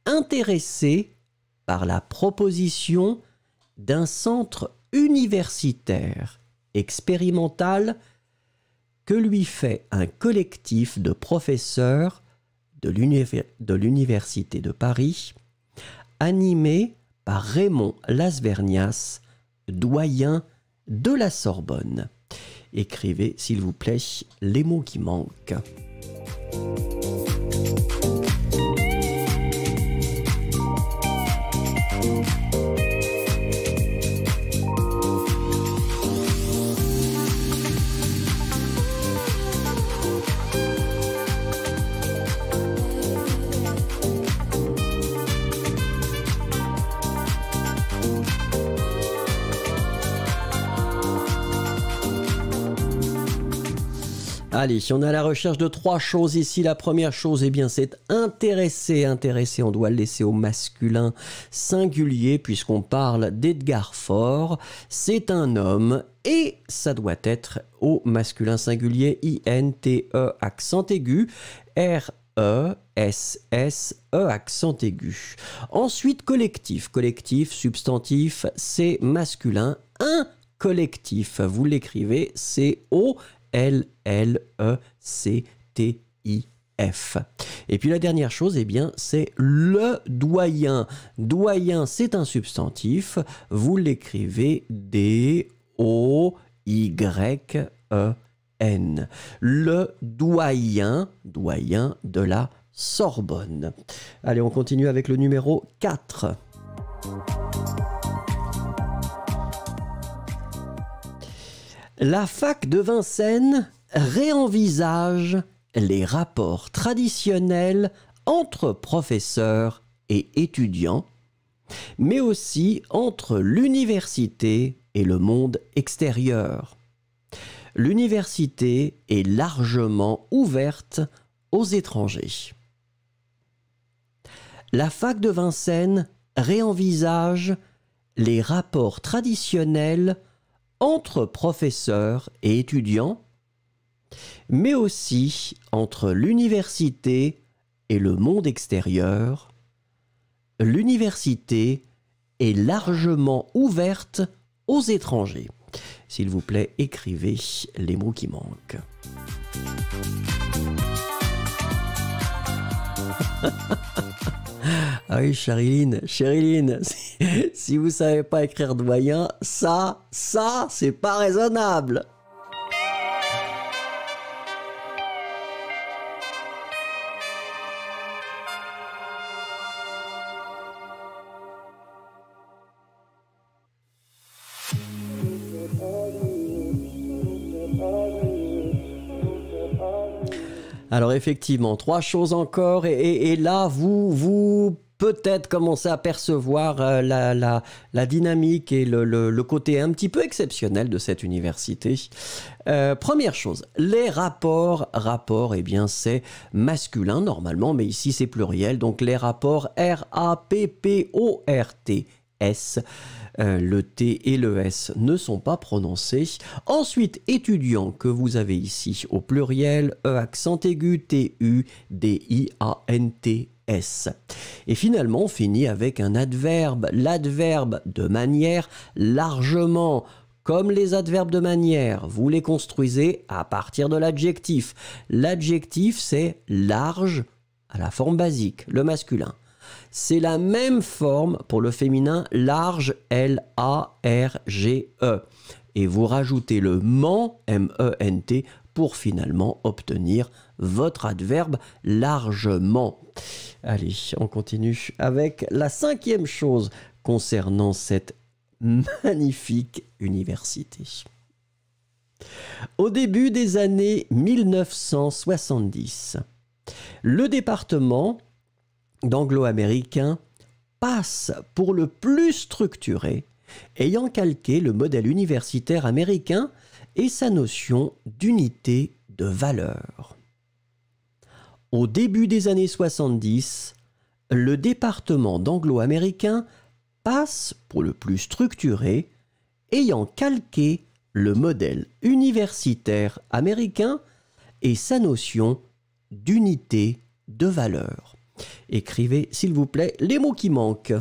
intéressé par la proposition d'un centre universitaire expérimental que lui fait un collectif de professeurs de l'Université de Paris, animé par Raymond Las Vergnas, doyen de la Sorbonne. Écrivez, s'il vous plaît, les mots qui manquent. Allez, si on est à la recherche de trois choses ici, la première chose, eh bien, c'est intéresser. Intéresser, on doit le laisser au masculin singulier puisqu'on parle d'Edgar Faure. C'est un homme et ça doit être au masculin singulier. I-N-T-E accent aigu, R-E-S-S-E accent aigu. Ensuite, collectif. Collectif, substantif, c'est masculin. Un collectif, vous l'écrivez, c'est au L-L-E-C-T-I-F. Et puis la dernière chose, eh bien, c'est le doyen. Doyen, c'est un substantif. Vous l'écrivez D-O-Y-E-N. Le doyen, doyen de la Sorbonne. Allez, on continue avec le numéro 4. La fac de Vincennes réenvisage les rapports traditionnels entre professeurs et étudiants, mais aussi entre l'université et le monde extérieur. L'université est largement ouverte aux étrangers. La fac de Vincennes réenvisage les rapports traditionnels entre professeurs et étudiants, mais aussi entre l'université et le monde extérieur. L'université est largement ouverte aux étrangers. S'il vous plaît, écrivez les mots qui manquent. Ah oui, Chériline, si vous savez pas écrire doyen, ça, c'est pas raisonnable. Alors effectivement, trois choses encore, et là, vous peut-être commencer à percevoir la dynamique et le côté un petit peu exceptionnel de cette université. Première chose, les rapports, eh bien c'est masculin normalement, mais ici c'est pluriel, donc les rapports R-A-P-P-O-R-T-S. Le T et le S ne sont pas prononcés. Ensuite, étudiant que vous avez ici au pluriel, E accent aigu, T-U-D-I-A-N-T-S. Et finalement, on finit avec un adverbe. L'adverbe de manière largement. Comme les adverbes de manière, vous les construisez à partir de l'adjectif. L'adjectif, c'est large à la forme basique, le masculin. C'est la même forme pour le féminin, large, L-A-R-G-E. Et vous rajoutez le ment, M-E-N-T, pour finalement obtenir votre adverbe largement. Allez, on continue avec la cinquième chose concernant cette magnifique université. Au début des années 1970, le département d'anglo-américains passe pour le plus structuré, ayant calqué le modèle universitaire américain et sa notion d'unité de valeur. Au début des années 70, le département d'anglo-américains passe pour le plus structuré, ayant calqué le modèle universitaire américain et sa notion d'unité de valeur. Écrivez, s'il vous plaît, les mots qui manquent.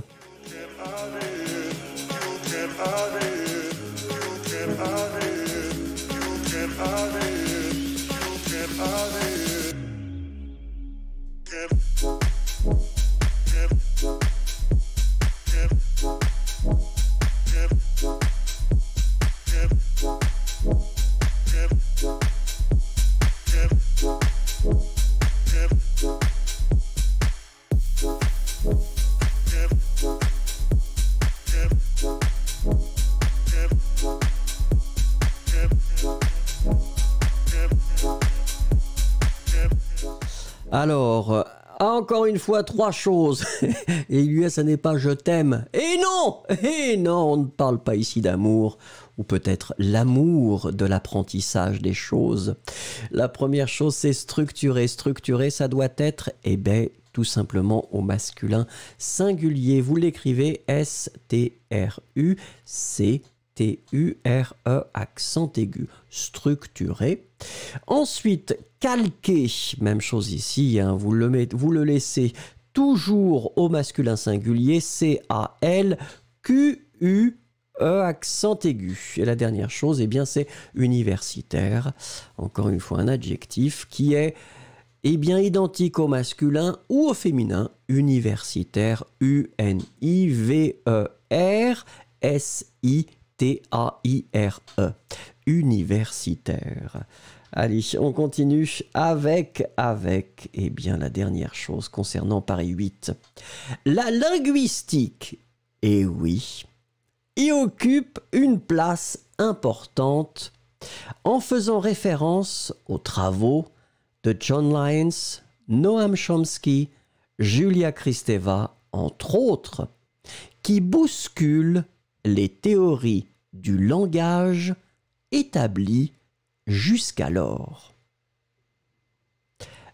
Alors, encore une fois, trois choses. Et lui, ça n'est pas « je t'aime ». Et non, on ne parle pas ici d'amour, ou peut-être l'amour de l'apprentissage des choses. La première chose, c'est structurer. Structurer, ça doit être, eh bien, tout simplement au masculin singulier. Vous l'écrivez S-T-R-U-C-T-U-R-E, accent aigu. Structurer. Ensuite, calquer, même chose ici, hein, vous le laissez toujours au masculin singulier, C-A-L-Q-U-E, accent aigu. Et la dernière chose, eh bien, c'est universitaire, encore une fois un adjectif qui est eh bien, identique au masculin ou au féminin, universitaire, U-N-I-V-E-R-S-I-T-A-I-R-E, universitaire. Allez, on continue avec, eh bien, la dernière chose concernant Paris 8. La linguistique, eh oui, y occupe une place importante en faisant référence aux travaux de John Lyons, Noam Chomsky, Julia Kristeva, entre autres, qui bousculent les théories du langage établies jusqu'alors.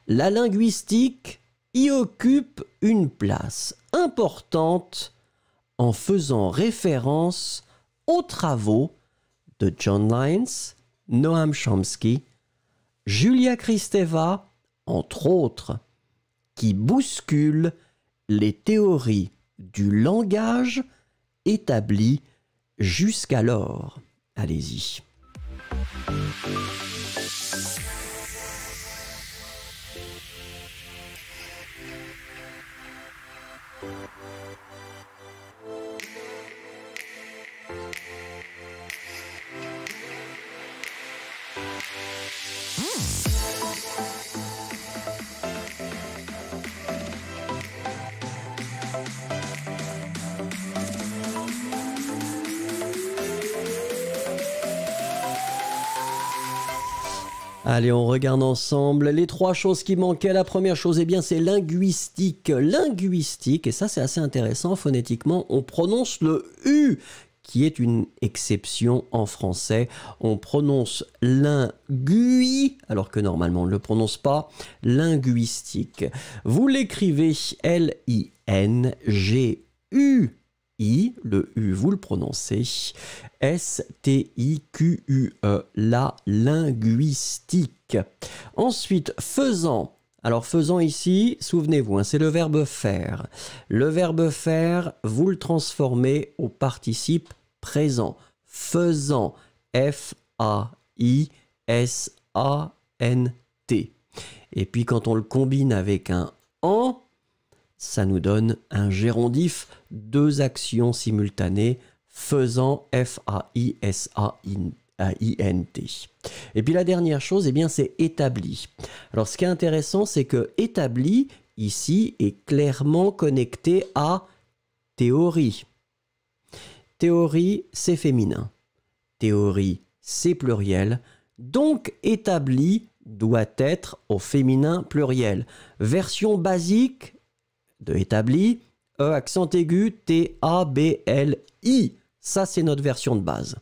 La linguistique y occupe une place importante en faisant référence aux travaux de John Lyons, Noam Chomsky, Julia Kristeva, entre autres, qui bousculent les théories du langage établies jusqu'alors. Allez-y. Allez, on regarde ensemble les trois choses qui manquaient. La première chose, eh bien, c'est linguistique. Linguistique, et ça, c'est assez intéressant. Phonétiquement, on prononce le U, qui est une exception en français. On prononce lingui, alors que normalement, on ne le prononce pas. Linguistique. Vous l'écrivez L-I-N-G-U-I. Le U, vous le prononcez. S-T-I-Q-U-E, la linguistique. Ensuite, faisant. Alors, faisant ici, souvenez-vous, hein, c'est le verbe faire. Le verbe faire, vous le transformez au participe présent. Faisant, F-A-I-S-A-N-T. Et puis, quand on le combine avec un « en », ça nous donne un gérondif, deux actions simultanées. Faisant, F-A-I-S-A-I-N-T. Et puis la dernière chose, eh bien, c'est établi. Alors ce qui est intéressant, c'est que établi, ici, est clairement connecté à théorie. Théorie, c'est féminin. Théorie, c'est pluriel. Donc établi doit être au féminin pluriel. Version basique de établi, E accent aigu, T-A-B-L-I. Ça, c'est notre version de base.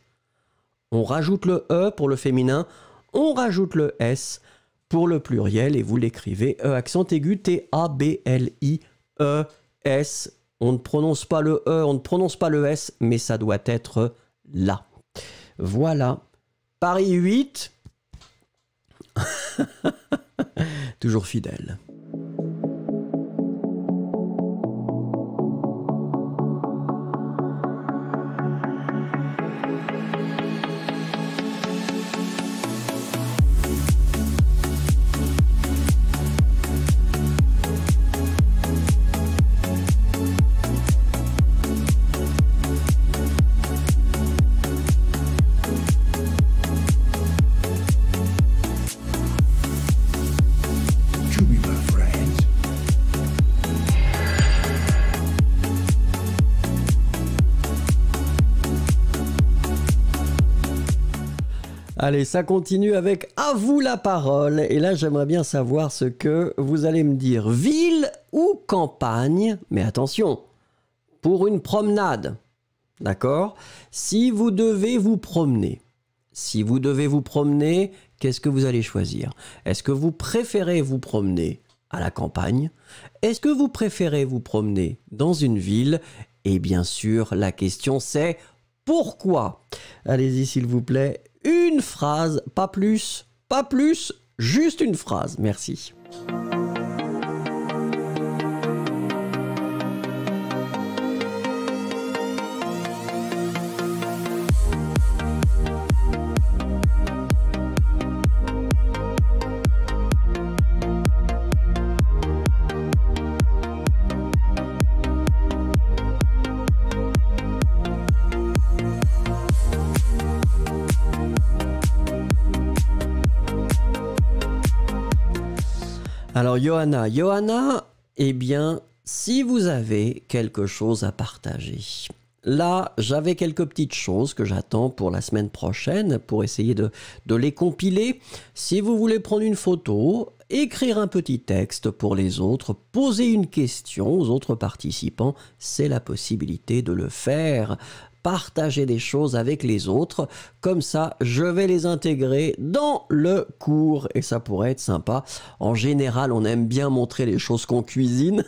On rajoute le E pour le féminin, on rajoute le S pour le pluriel et vous l'écrivez E accent aigu T-A-B-L-I-E-S. On ne prononce pas le E, on ne prononce pas le S, mais ça doit être là. Voilà. Paris 8. Toujours fidèle. Allez, ça continue avec « À vous la parole ». Et là, j'aimerais bien savoir ce que vous allez me dire. Ville ou campagne? Mais attention, pour une promenade, d'accord? Si vous devez vous promener, qu'est-ce que vous allez choisir? Est-ce que vous préférez vous promener à la campagne? Est-ce que vous préférez vous promener dans une ville? Et bien sûr, la question c'est « Pourquoi ?» Allez-y, s'il vous plaît. Une phrase, pas plus, juste une phrase, merci. Alors, Johanna, eh bien, si vous avez quelque chose à partager. Là, j'avais quelques petites choses que j'attends pour la semaine prochaine pour essayer de les compiler. Si vous voulez prendre une photo, écrire un petit texte pour les autres, poser une question aux autres participants, c'est la possibilité de le faire. Partager des choses avec les autres, comme ça je vais les intégrer dans le cours et ça pourrait être sympa. En général, on aime bien montrer les choses qu'on cuisine.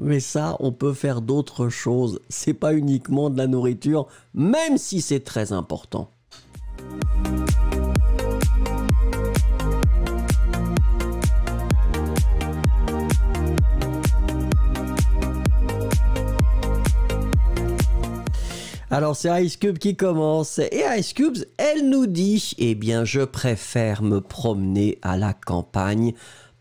Mais ça, on peut faire d'autres choses, c'est pas uniquement de la nourriture, même si c'est très important. Alors, c'est Ice Cube qui commence. Et Ice Cube, elle nous dit « Eh bien, je préfère me promener à la campagne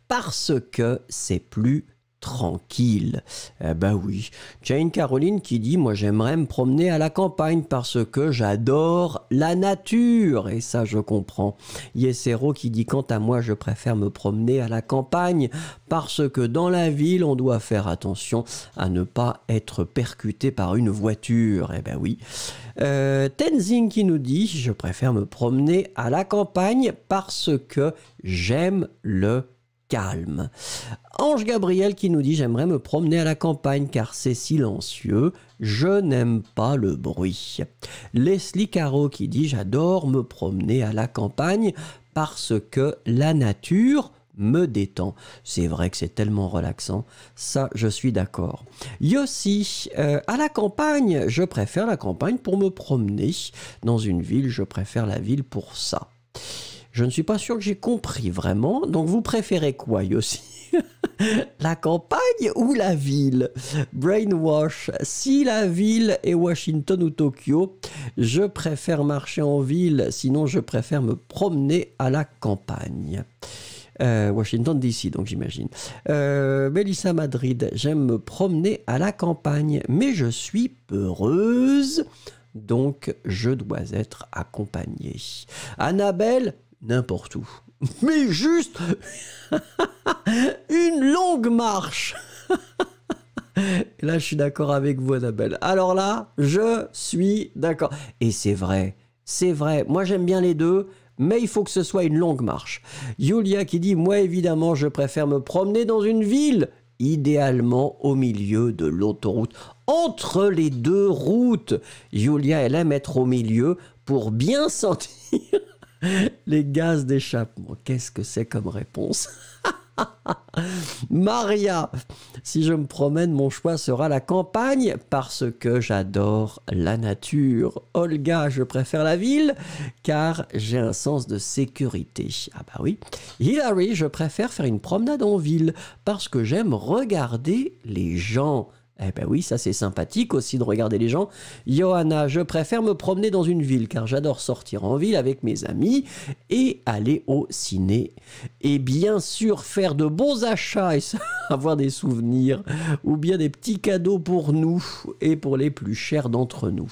parce que c'est plus tranquille. » Eh ben oui. Jane Caroline qui dit « Moi, j'aimerais me promener à la campagne parce que j'adore la nature. » Et ça, je comprends. Yesero qui dit « Quant à moi, je préfère me promener à la campagne parce que dans la ville, on doit faire attention à ne pas être percuté par une voiture. » Eh ben oui. Tenzing qui nous dit « Je préfère me promener à la campagne parce que j'aime le calme. » Ange Gabriel qui nous dit « J'aimerais me promener à la campagne car c'est silencieux, je n'aime pas le bruit. » Leslie Caro qui dit « J'adore me promener à la campagne parce que la nature me détend. » C'est vrai que c'est tellement relaxant, ça je suis d'accord. Yossi, à la campagne, je préfère la campagne pour me promener. Dans une ville, je préfère la ville pour ça. Je ne suis pas sûr que j'ai compris vraiment. Donc, vous préférez quoi, Yossi? La campagne ou la ville? Brainwash. Si la ville est Washington ou Tokyo, je préfère marcher en ville. Sinon, je préfère me promener à la campagne. Washington DC, donc j'imagine. Melissa Madrid. J'aime me promener à la campagne, mais je suis peureuse. Donc, je dois être accompagnée. Annabelle. N'importe où. Mais juste une longue marche. Et là, je suis d'accord avec vous, Annabelle. Alors là, je suis d'accord. Et c'est vrai, c'est vrai. Moi, j'aime bien les deux, mais il faut que ce soit une longue marche. Julia qui dit « Moi, évidemment, je préfère me promener dans une ville, idéalement au milieu de l'autoroute. » Entre les deux routes, Julia, elle aime être au milieu pour bien sentir les gaz d'échappement. Qu'est-ce que c'est comme réponse? Maria, si je me promène, mon choix sera la campagne parce que j'adore la nature. Olga, je préfère la ville car j'ai un sens de sécurité. Ah bah oui. Hilary, je préfère faire une promenade en ville parce que j'aime regarder les gens. Eh ben oui, ça c'est sympathique aussi de regarder les gens. Johanna, je préfère me promener dans une ville car j'adore sortir en ville avec mes amis et aller au ciné. Et bien sûr faire de bons achats et avoir des souvenirs ou bien des petits cadeaux pour nous et pour les plus chers d'entre nous.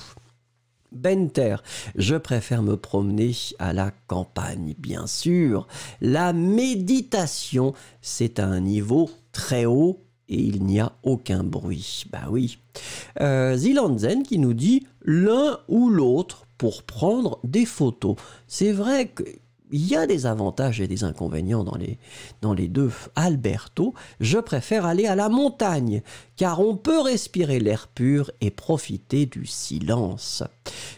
Benter, je préfère me promener à la campagne, bien sûr. La méditation, c'est à un niveau très haut. Et il n'y a aucun bruit. Bah oui. Zilanzen qui nous dit l'un ou l'autre pour prendre des photos. C'est vrai qu'il y a des avantages et des inconvénients dans les deux. Alberto, je préfère aller à la montagne car on peut respirer l'air pur et profiter du silence.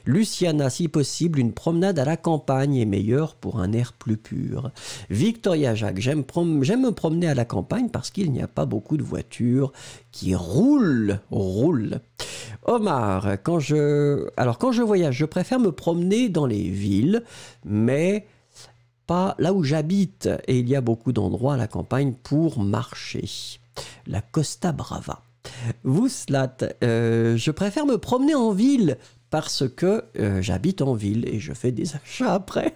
Luciana, si possible, une promenade à la campagne est meilleure pour un air plus pur. Victoria Jacques, j'aime me promener à la campagne parce qu'il n'y a pas beaucoup de voitures qui roulent. Omar, quand je voyage, je préfère me promener dans les villes, mais pas là où j'habite. Et il y a beaucoup d'endroits à la campagne pour marcher. La Costa Brava. Vouslat, je préfère me promener en ville parce que j'habite en ville et je fais des achats après.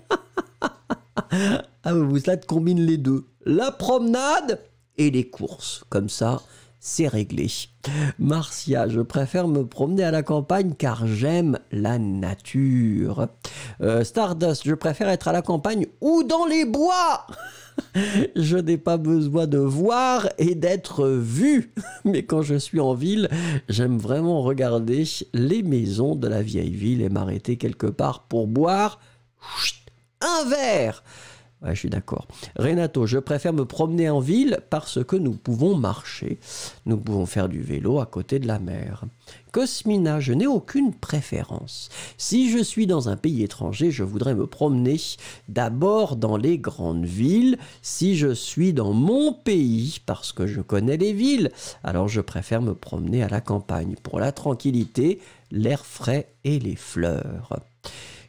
Ah, Vouslat combine les deux. La promenade et les courses. Comme ça, c'est réglé. Marcia, je préfère me promener à la campagne car j'aime la nature. Stardust, je préfère être à la campagne ou dans les bois. Je n'ai pas besoin de voir et d'être vu. Mais quand je suis en ville, j'aime vraiment regarder les maisons de la vieille ville et m'arrêter quelque part pour boire un verre. Ouais, je suis d'accord. Renato, je préfère me promener en ville parce que nous pouvons marcher. Nous pouvons faire du vélo à côté de la mer. Cosmina, je n'ai aucune préférence. Si je suis dans un pays étranger, je voudrais me promener d'abord dans les grandes villes. Si je suis dans mon pays, parce que je connais les villes, alors je préfère me promener à la campagne pour la tranquillité, l'air frais et les fleurs.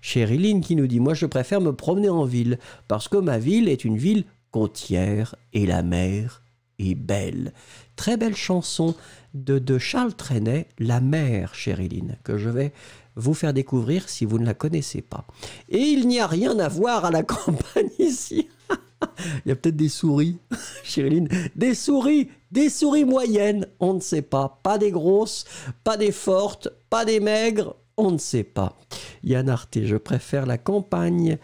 Chériline qui nous dit « Moi, je préfère me promener en ville parce que ma ville est une ville côtière et la mer est belle. » Très belle chanson de Charles Trenet, « La mer », Chériline, que je vais vous faire découvrir si vous ne la connaissez pas. Et il n'y a rien à voir à la campagne ici. Il y a peut-être des souris, Chériline. Des souris moyennes, on ne sait pas. Pas des grosses, pas des fortes, pas des maigres. On ne sait pas. Yann Arte, je préfère la campagne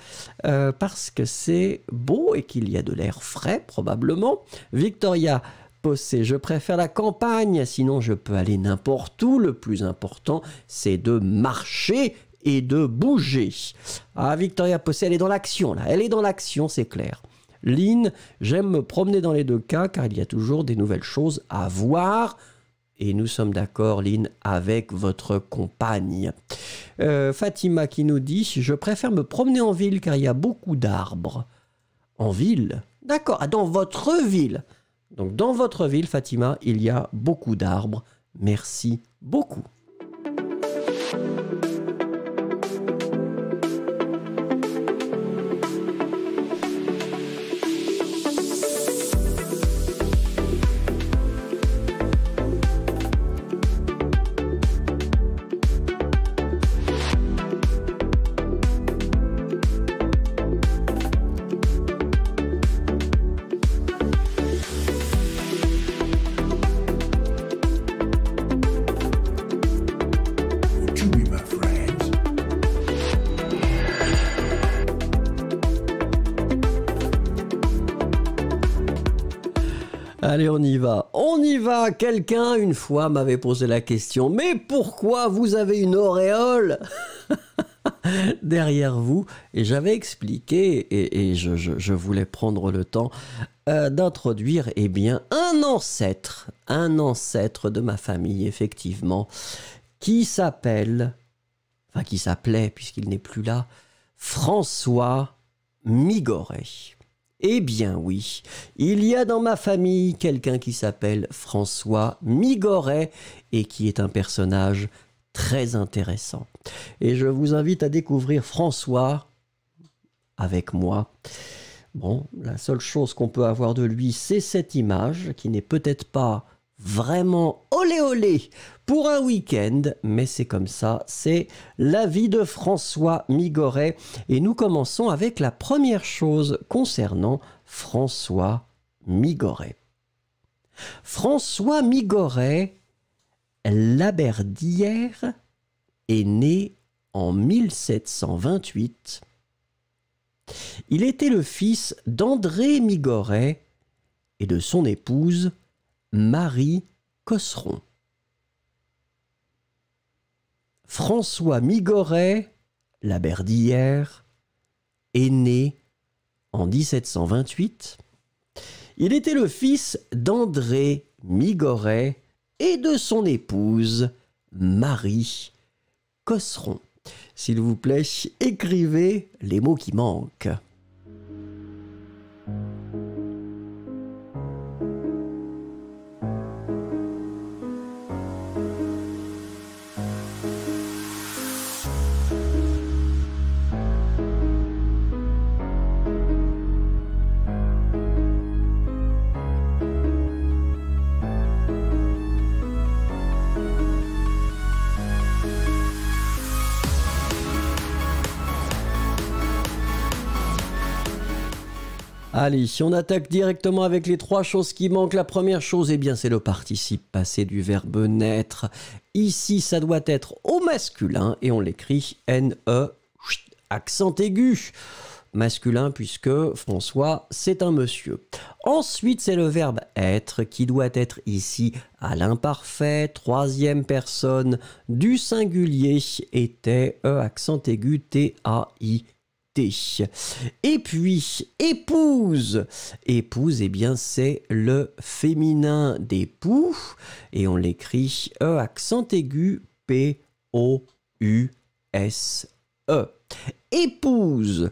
parce que c'est beau et qu'il y a de l'air frais, probablement. Victoria Possé, je préfère la campagne, sinon je peux aller n'importe où. Le plus important, c'est de marcher et de bouger. Ah, Victoria Possé, elle est dans l'action, là. Elle est dans l'action, c'est clair. Lynn, j'aime me promener dans les deux cas car il y a toujours des nouvelles choses à voir. Et nous sommes d'accord, Lynn, avec votre compagne. Fatima qui nous dit « Je préfère me promener en ville car il y a beaucoup d'arbres. » En ville? D'accord, ah, dans votre ville. Donc dans votre ville, Fatima, il y a beaucoup d'arbres. Merci beaucoup. Allez, on y va. On y va. Quelqu'un, une fois, m'avait posé la question. Mais pourquoi vous avez une auréole derrière vous? Et j'avais expliqué, et je voulais prendre le temps d'introduire, eh bien, un ancêtre de ma famille, effectivement, qui s'appelait, puisqu'il n'est plus là, François Migoret. Eh bien oui, il y a dans ma famille quelqu'un qui s'appelle François Migoret et qui est un personnage très intéressant. Et je vous invite à découvrir François avec moi. Bon, la seule chose qu'on peut avoir de lui, c'est cette image qui n'est peut-être pas vraiment olé olé pour un week-end, mais c'est comme ça, c'est la vie de François Migoret. Et nous commençons avec la première chose concernant François Migoret. François Migoret-Lamberdière est né en 1728. Il était le fils d'André Migoret et de son épouse Marie Cosseron. François Migoret-Lamberdière est né en 1728. Il était le fils d'André Migoret et de son épouse Marie Cosseron. S'il vous plaît, écrivez les mots qui manquent. Allez, on attaque directement avec les trois choses qui manquent. La première chose, eh bien, c'est le participe passé du verbe naître. Ici, ça doit être au masculin et on l'écrit N-E, accent aigu. Masculin puisque François, c'est un monsieur. Ensuite, c'est le verbe être qui doit être ici à l'imparfait, troisième personne du singulier, était, E, accent aigu, T-A-I. Et puis, épouse. Épouse, eh bien, c'est le féminin d'époux. Et on l'écrit E, accent aigu, P-O-U-S-E. Épouse.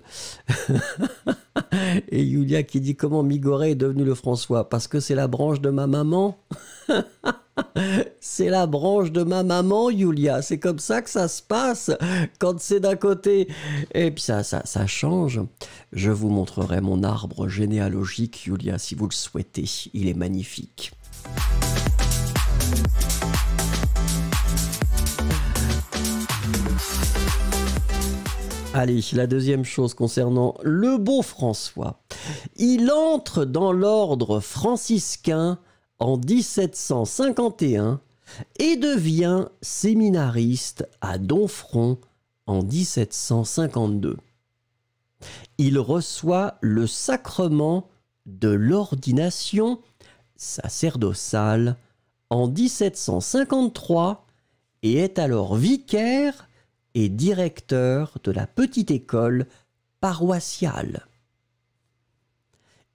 Et Julia qui dit comment Migoret est devenu le François. Parce que c'est la branche de ma maman. C'est la branche de ma maman, Julia. C'est comme ça que ça se passe quand c'est d'un côté. Et puis ça change. Je vous montrerai mon arbre généalogique, Julia, si vous le souhaitez. Il est magnifique. Allez, la deuxième chose concernant le beau François. Il entre dans l'ordre franciscain en 1751 et devient séminariste à Domfront en 1752. Il reçoit le sacrement de l'ordination sacerdotale en 1753 et est alors vicaire et directeur de la petite école paroissiale.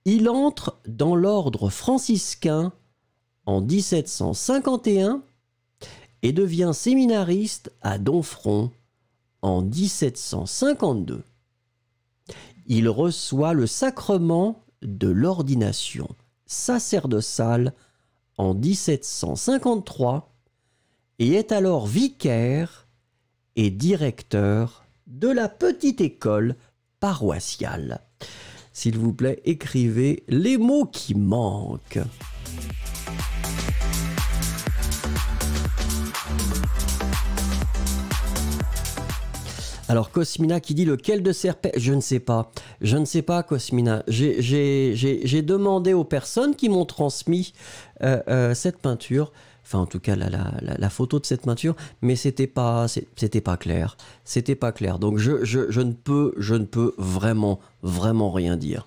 Il entre dans l'ordre franciscain en 1751 et devient séminariste à Domfront en 1752. Il reçoit le sacrement de l'ordination sacerdotale en 1753 et est alors vicaire et directeur de la petite école paroissiale. S'il vous plaît, écrivez les mots qui manquent. Alors Cosmina qui dit lequel de ces repères ? Je ne sais pas. Je ne sais pas, Cosmina. J'ai demandé aux personnes qui m'ont transmis cette peinture, enfin en tout cas la photo de cette peinture, mais c'était pas clair. C'était pas clair. Donc je ne peux vraiment rien dire.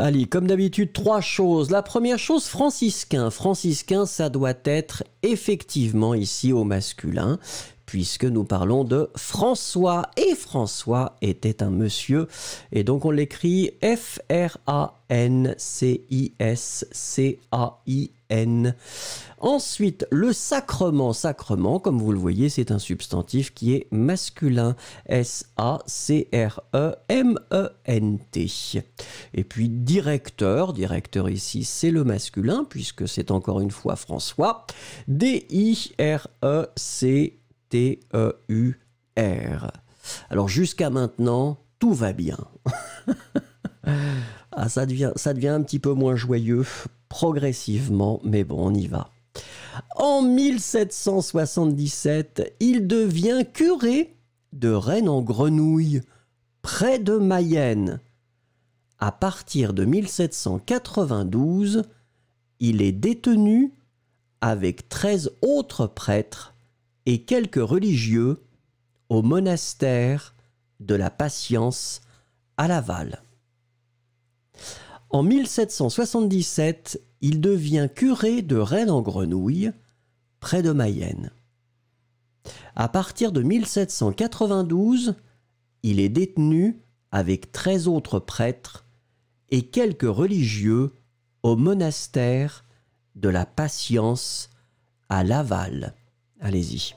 Allez, comme d'habitude, trois choses. La première chose, franciscain. Franciscain, ça doit être effectivement ici au masculin, puisque nous parlons de François. Et François était un monsieur, et donc on l'écrit F-R-A-N-C-I-S-C-A-I-N. Ensuite, le sacrement. Sacrement, comme vous le voyez, c'est un substantif qui est masculin. S-A-C-R-E-M-E-N-T. Et puis directeur. Directeur ici, c'est le masculin, puisque c'est encore une fois François. D-I-R-E-C-T-E-U-R. Alors jusqu'à maintenant, tout va bien. Ah, ça devient un petit peu moins joyeux progressivement, mais bon, on y va. En 1777, il devient curé de Rennes-en-Grenouille, près de Mayenne. À partir de 1792, il est détenu avec 13 autres prêtres et quelques religieux au monastère de la Patience à Laval. En 1777, il devient curé de Rennes-en-Grenouille, près de Mayenne. À partir de 1792, il est détenu avec 13 autres prêtres et quelques religieux au monastère de la Patience à Laval. Allez-y.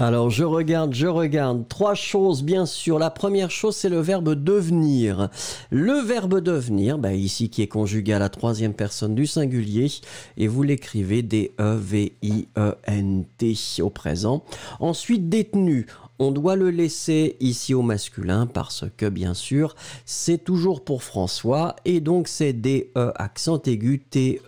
Alors, je regarde. Trois choses, bien sûr. La première chose, c'est le verbe devenir. Le verbe devenir, ben ici, qui est conjugué à la troisième personne du singulier, et vous l'écrivez D-E-V-I-E-N-T au présent. Ensuite, détenu. On doit le laisser ici au masculin parce que, bien sûr, c'est toujours pour François. Et donc, c'est D-E, accent aigu, T-E-N-U.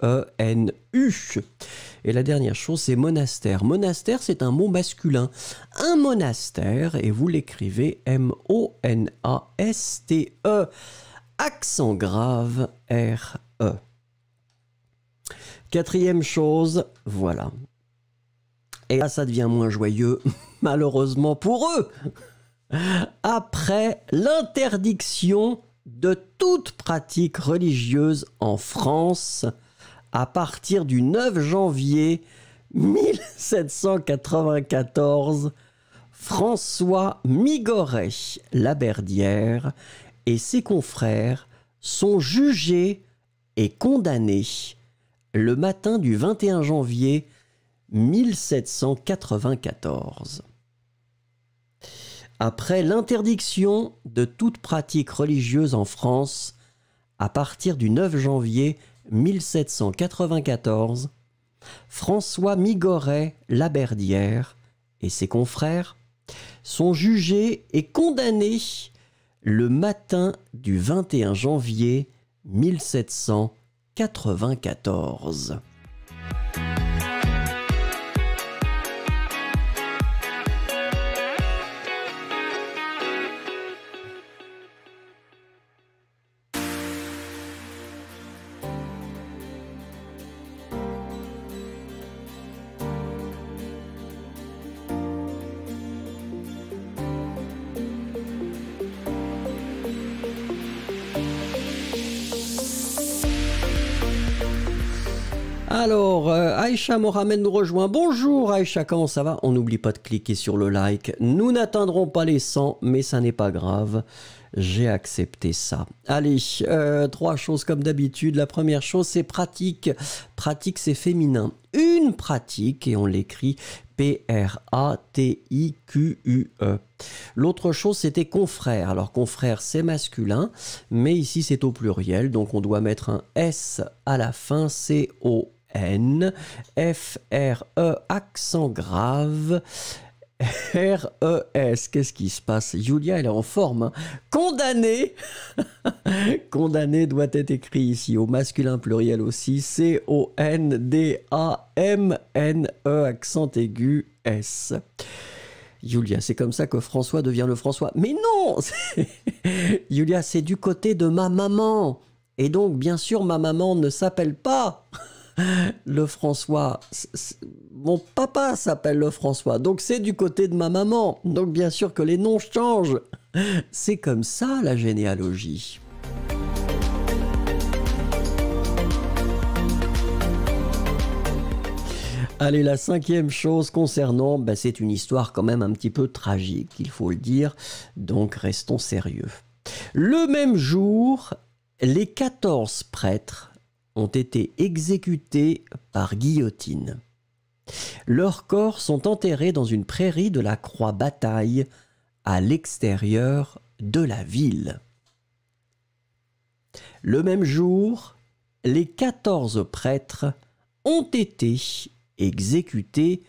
Et la dernière chose, c'est monastère. Monastère, c'est un mot masculin. Un monastère, et vous l'écrivez M-O-N-A-S-T-E, accent grave, R-E. Quatrième chose, voilà. Et là, ça devient moins joyeux, malheureusement pour eux. Après l'interdiction de toute pratique religieuse en France, à partir du 9 janvier 1794, François Migoret-Lamberdière et ses confrères sont jugés et condamnés le matin du 21 janvier 1794. Après l'interdiction de toute pratique religieuse en France, à partir du 9 janvier 1794, François Migoret-Lamberdière et ses confrères sont jugés et condamnés le matin du 21 janvier 1794. Alors, Aïcha Mohamed nous rejoint. Bonjour Aïcha, comment ça va? On n'oublie pas de cliquer sur le like. Nous n'atteindrons pas les 100, mais ça n'est pas grave. j'ai accepté ça. Allez, trois choses comme d'habitude. La première chose, c'est pratique. Pratique, c'est féminin. Une pratique, et on l'écrit P-R-A-T-I-Q-U-E. L'autre chose, c'était confrère. Alors, confrère, c'est masculin, mais ici, c'est au pluriel, donc on doit mettre un S à la fin, C-O-N, F-R-E, accent grave, R-E-S. Qu'est-ce qui se passe? Julia, elle est en forme. Hein. Condamné. Condamné doit être écrit ici au masculin pluriel aussi. C-O-N-D-A-M-N-E, accent aigu, S. Julia, c'est comme ça que François devient le François. Mais non. Julia, c'est du côté de ma maman. Et donc, bien sûr, ma maman ne s'appelle pas le François. Mon papa s'appelle le François, donc c'est du côté de ma maman. Donc bien sûr que les noms changent. C'est comme ça la généalogie. Allez, la cinquième chose concernant, ben, c'est une histoire quand même un petit peu tragique, il faut le dire, donc restons sérieux. Le même jour, les 14 prêtres ont été exécutés par guillotine. Leurs corps sont enterrés dans une prairie de la Croix-Bataille, à l'extérieur de la ville. Le même jour, les 14 prêtres ont été exécutés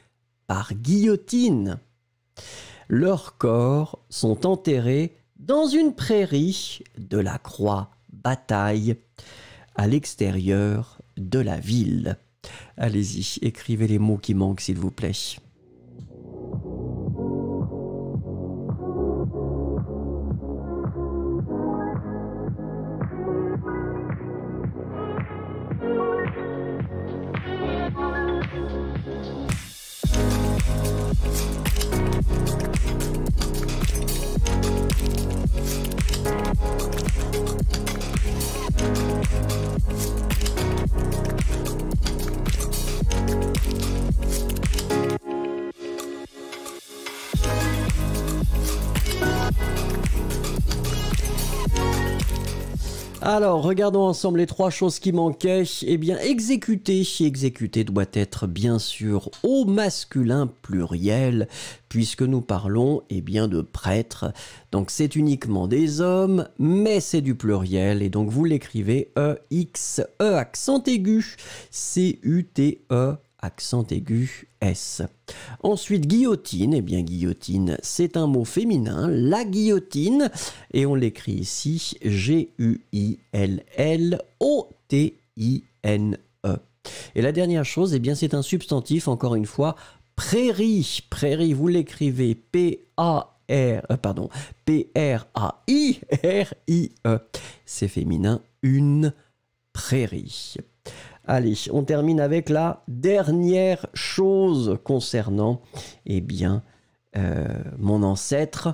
par guillotine. Leurs corps sont enterrés dans une prairie de la Croix-Bataille, à l'extérieur de la ville. Allez-y, écrivez les mots qui manquent, s'il vous plaît. Alors, regardons ensemble les trois choses qui manquaient. Eh bien, exécuter. Exécuter doit être, bien sûr, au masculin pluriel, puisque nous parlons, eh bien, de prêtres. Donc, c'est uniquement des hommes, mais c'est du pluriel. Et donc, vous l'écrivez E-X-E, accent aigu, C-U-T-E, accent aigu, S. Ensuite, guillotine. Eh bien, guillotine, c'est un mot féminin, la guillotine. Et on l'écrit ici, G-U-I-L-L-O-T-I-N-E. Et la dernière chose, eh bien, c'est un substantif, encore une fois, prairie. Prairie, vous l'écrivez P-R-A-I-R-I-E. C'est féminin, une prairie. Allez, on termine avec la dernière chose concernant, eh bien, mon ancêtre.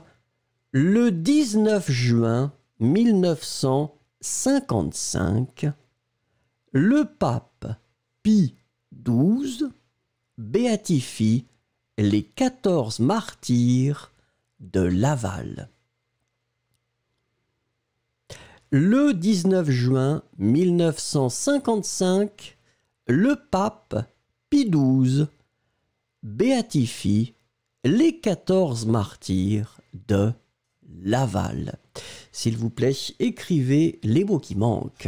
Le 19 juin 1955, le pape Pie XII béatifie les 14 martyrs de Laval. Le 19 juin 1955, le pape Pie XII béatifie les 14 martyrs de Laval. S'il vous plaît, écrivez les mots qui manquent.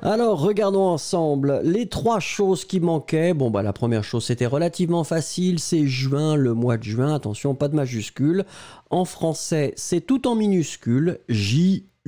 Alors, regardons ensemble les trois choses qui manquaient. Bon, bah la première chose, c'était relativement facile, c'est juin, le mois de juin, attention, pas de majuscule. En français, c'est tout en minuscule, J-U-I-N.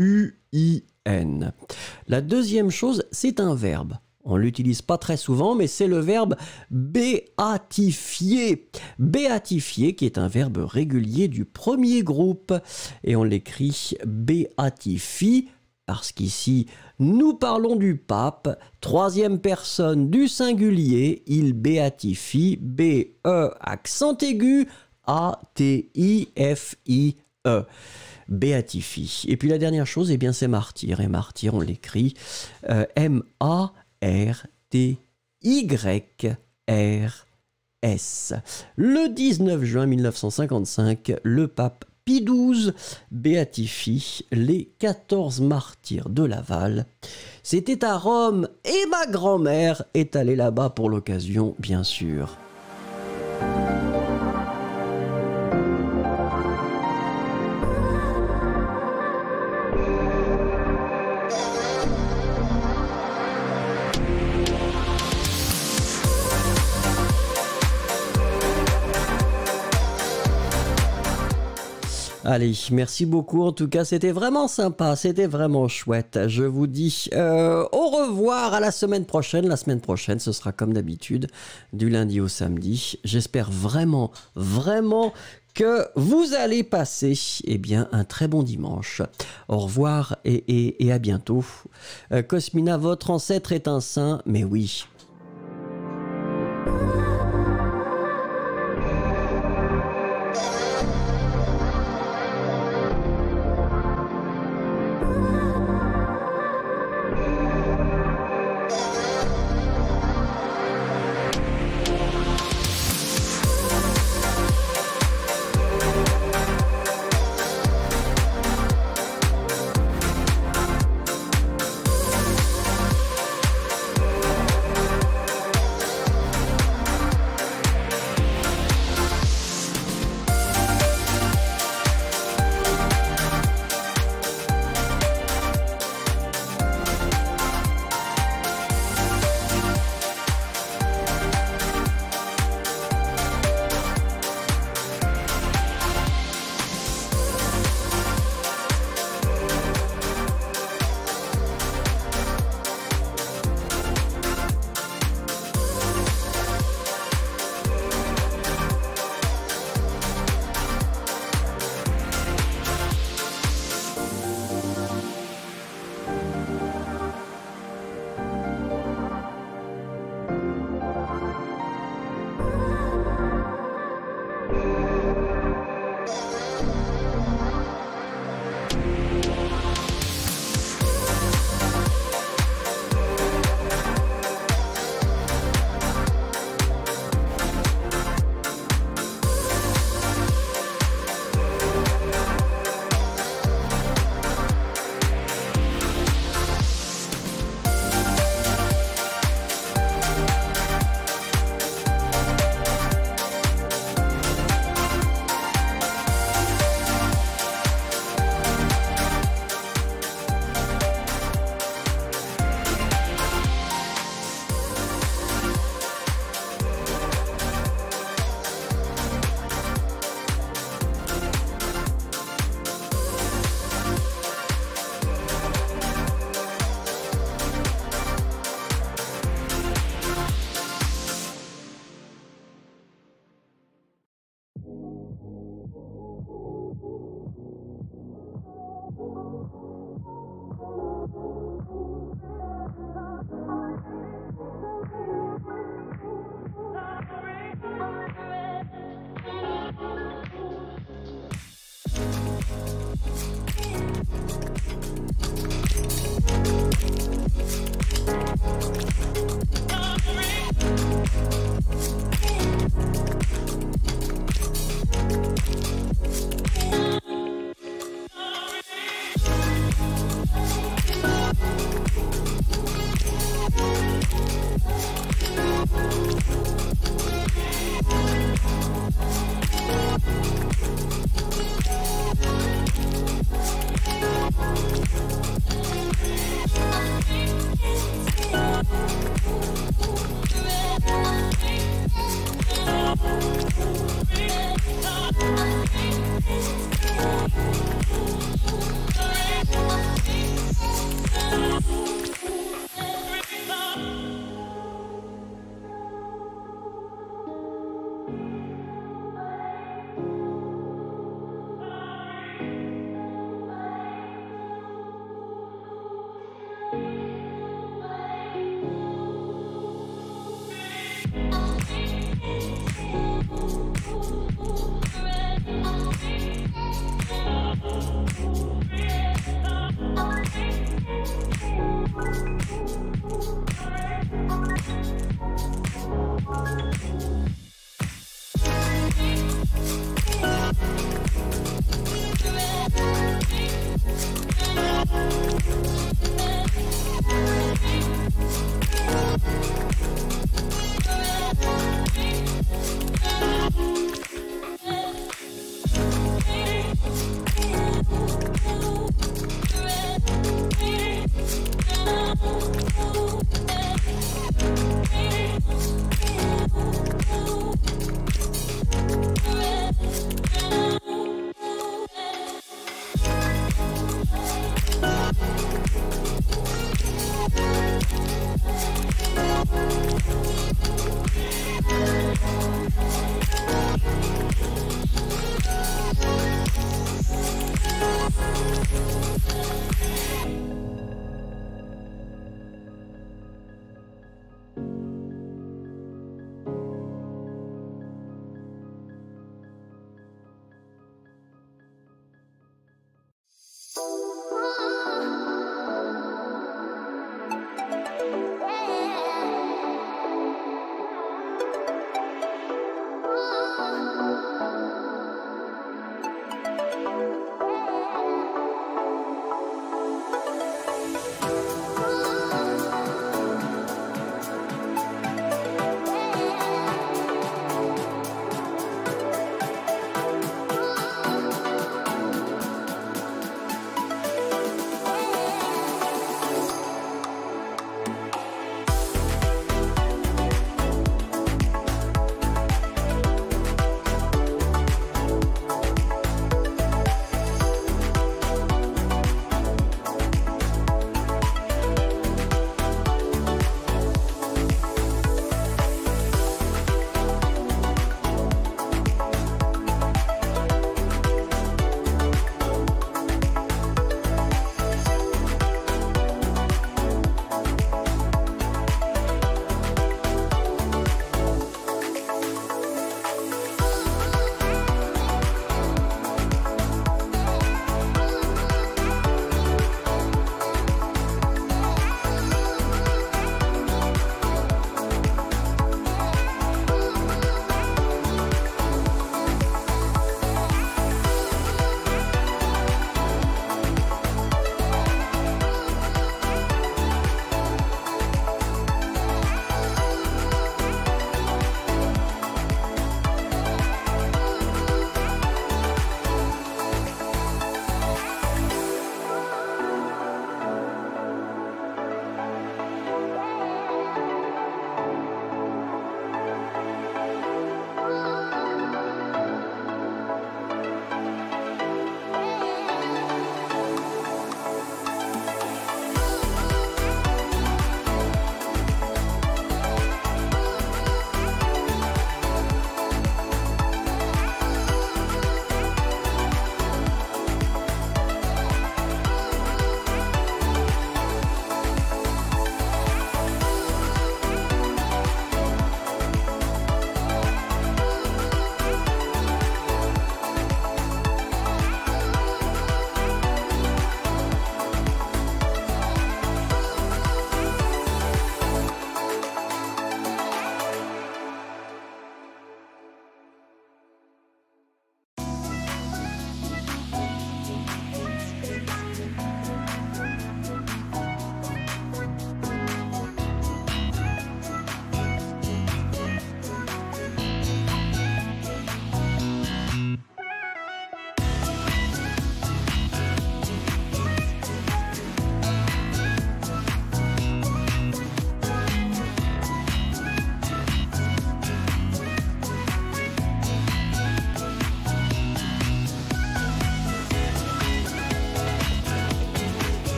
La deuxième chose, c'est un verbe. On ne l'utilise pas très souvent, mais c'est le verbe béatifier. Béatifier, qui est un verbe régulier du premier groupe. Et on l'écrit béatifie, parce qu'ici, nous parlons du pape, troisième personne du singulier, il béatifie, B-E, accent aigu, A-T-I-F-I-E, béatifie. Et puis la dernière chose, eh bien c'est martyr, et martyr on l'écrit M-A-R-T-Y-R-S. Le 19 juin 1955, le pape Pie XII béatifie les 14 martyrs de Laval. C'était à Rome et ma grand-mère est allée là-bas pour l'occasion, bien sûr. Allez, merci beaucoup, en tout cas, c'était vraiment sympa, c'était vraiment chouette. Je vous dis au revoir à la semaine prochaine. La semaine prochaine, ce sera comme d'habitude, du lundi au samedi. J'espère vraiment, vraiment que vous allez passer eh bien, un très bon dimanche. Au revoir et à bientôt. Cosmina, votre ancêtre est un saint, mais oui,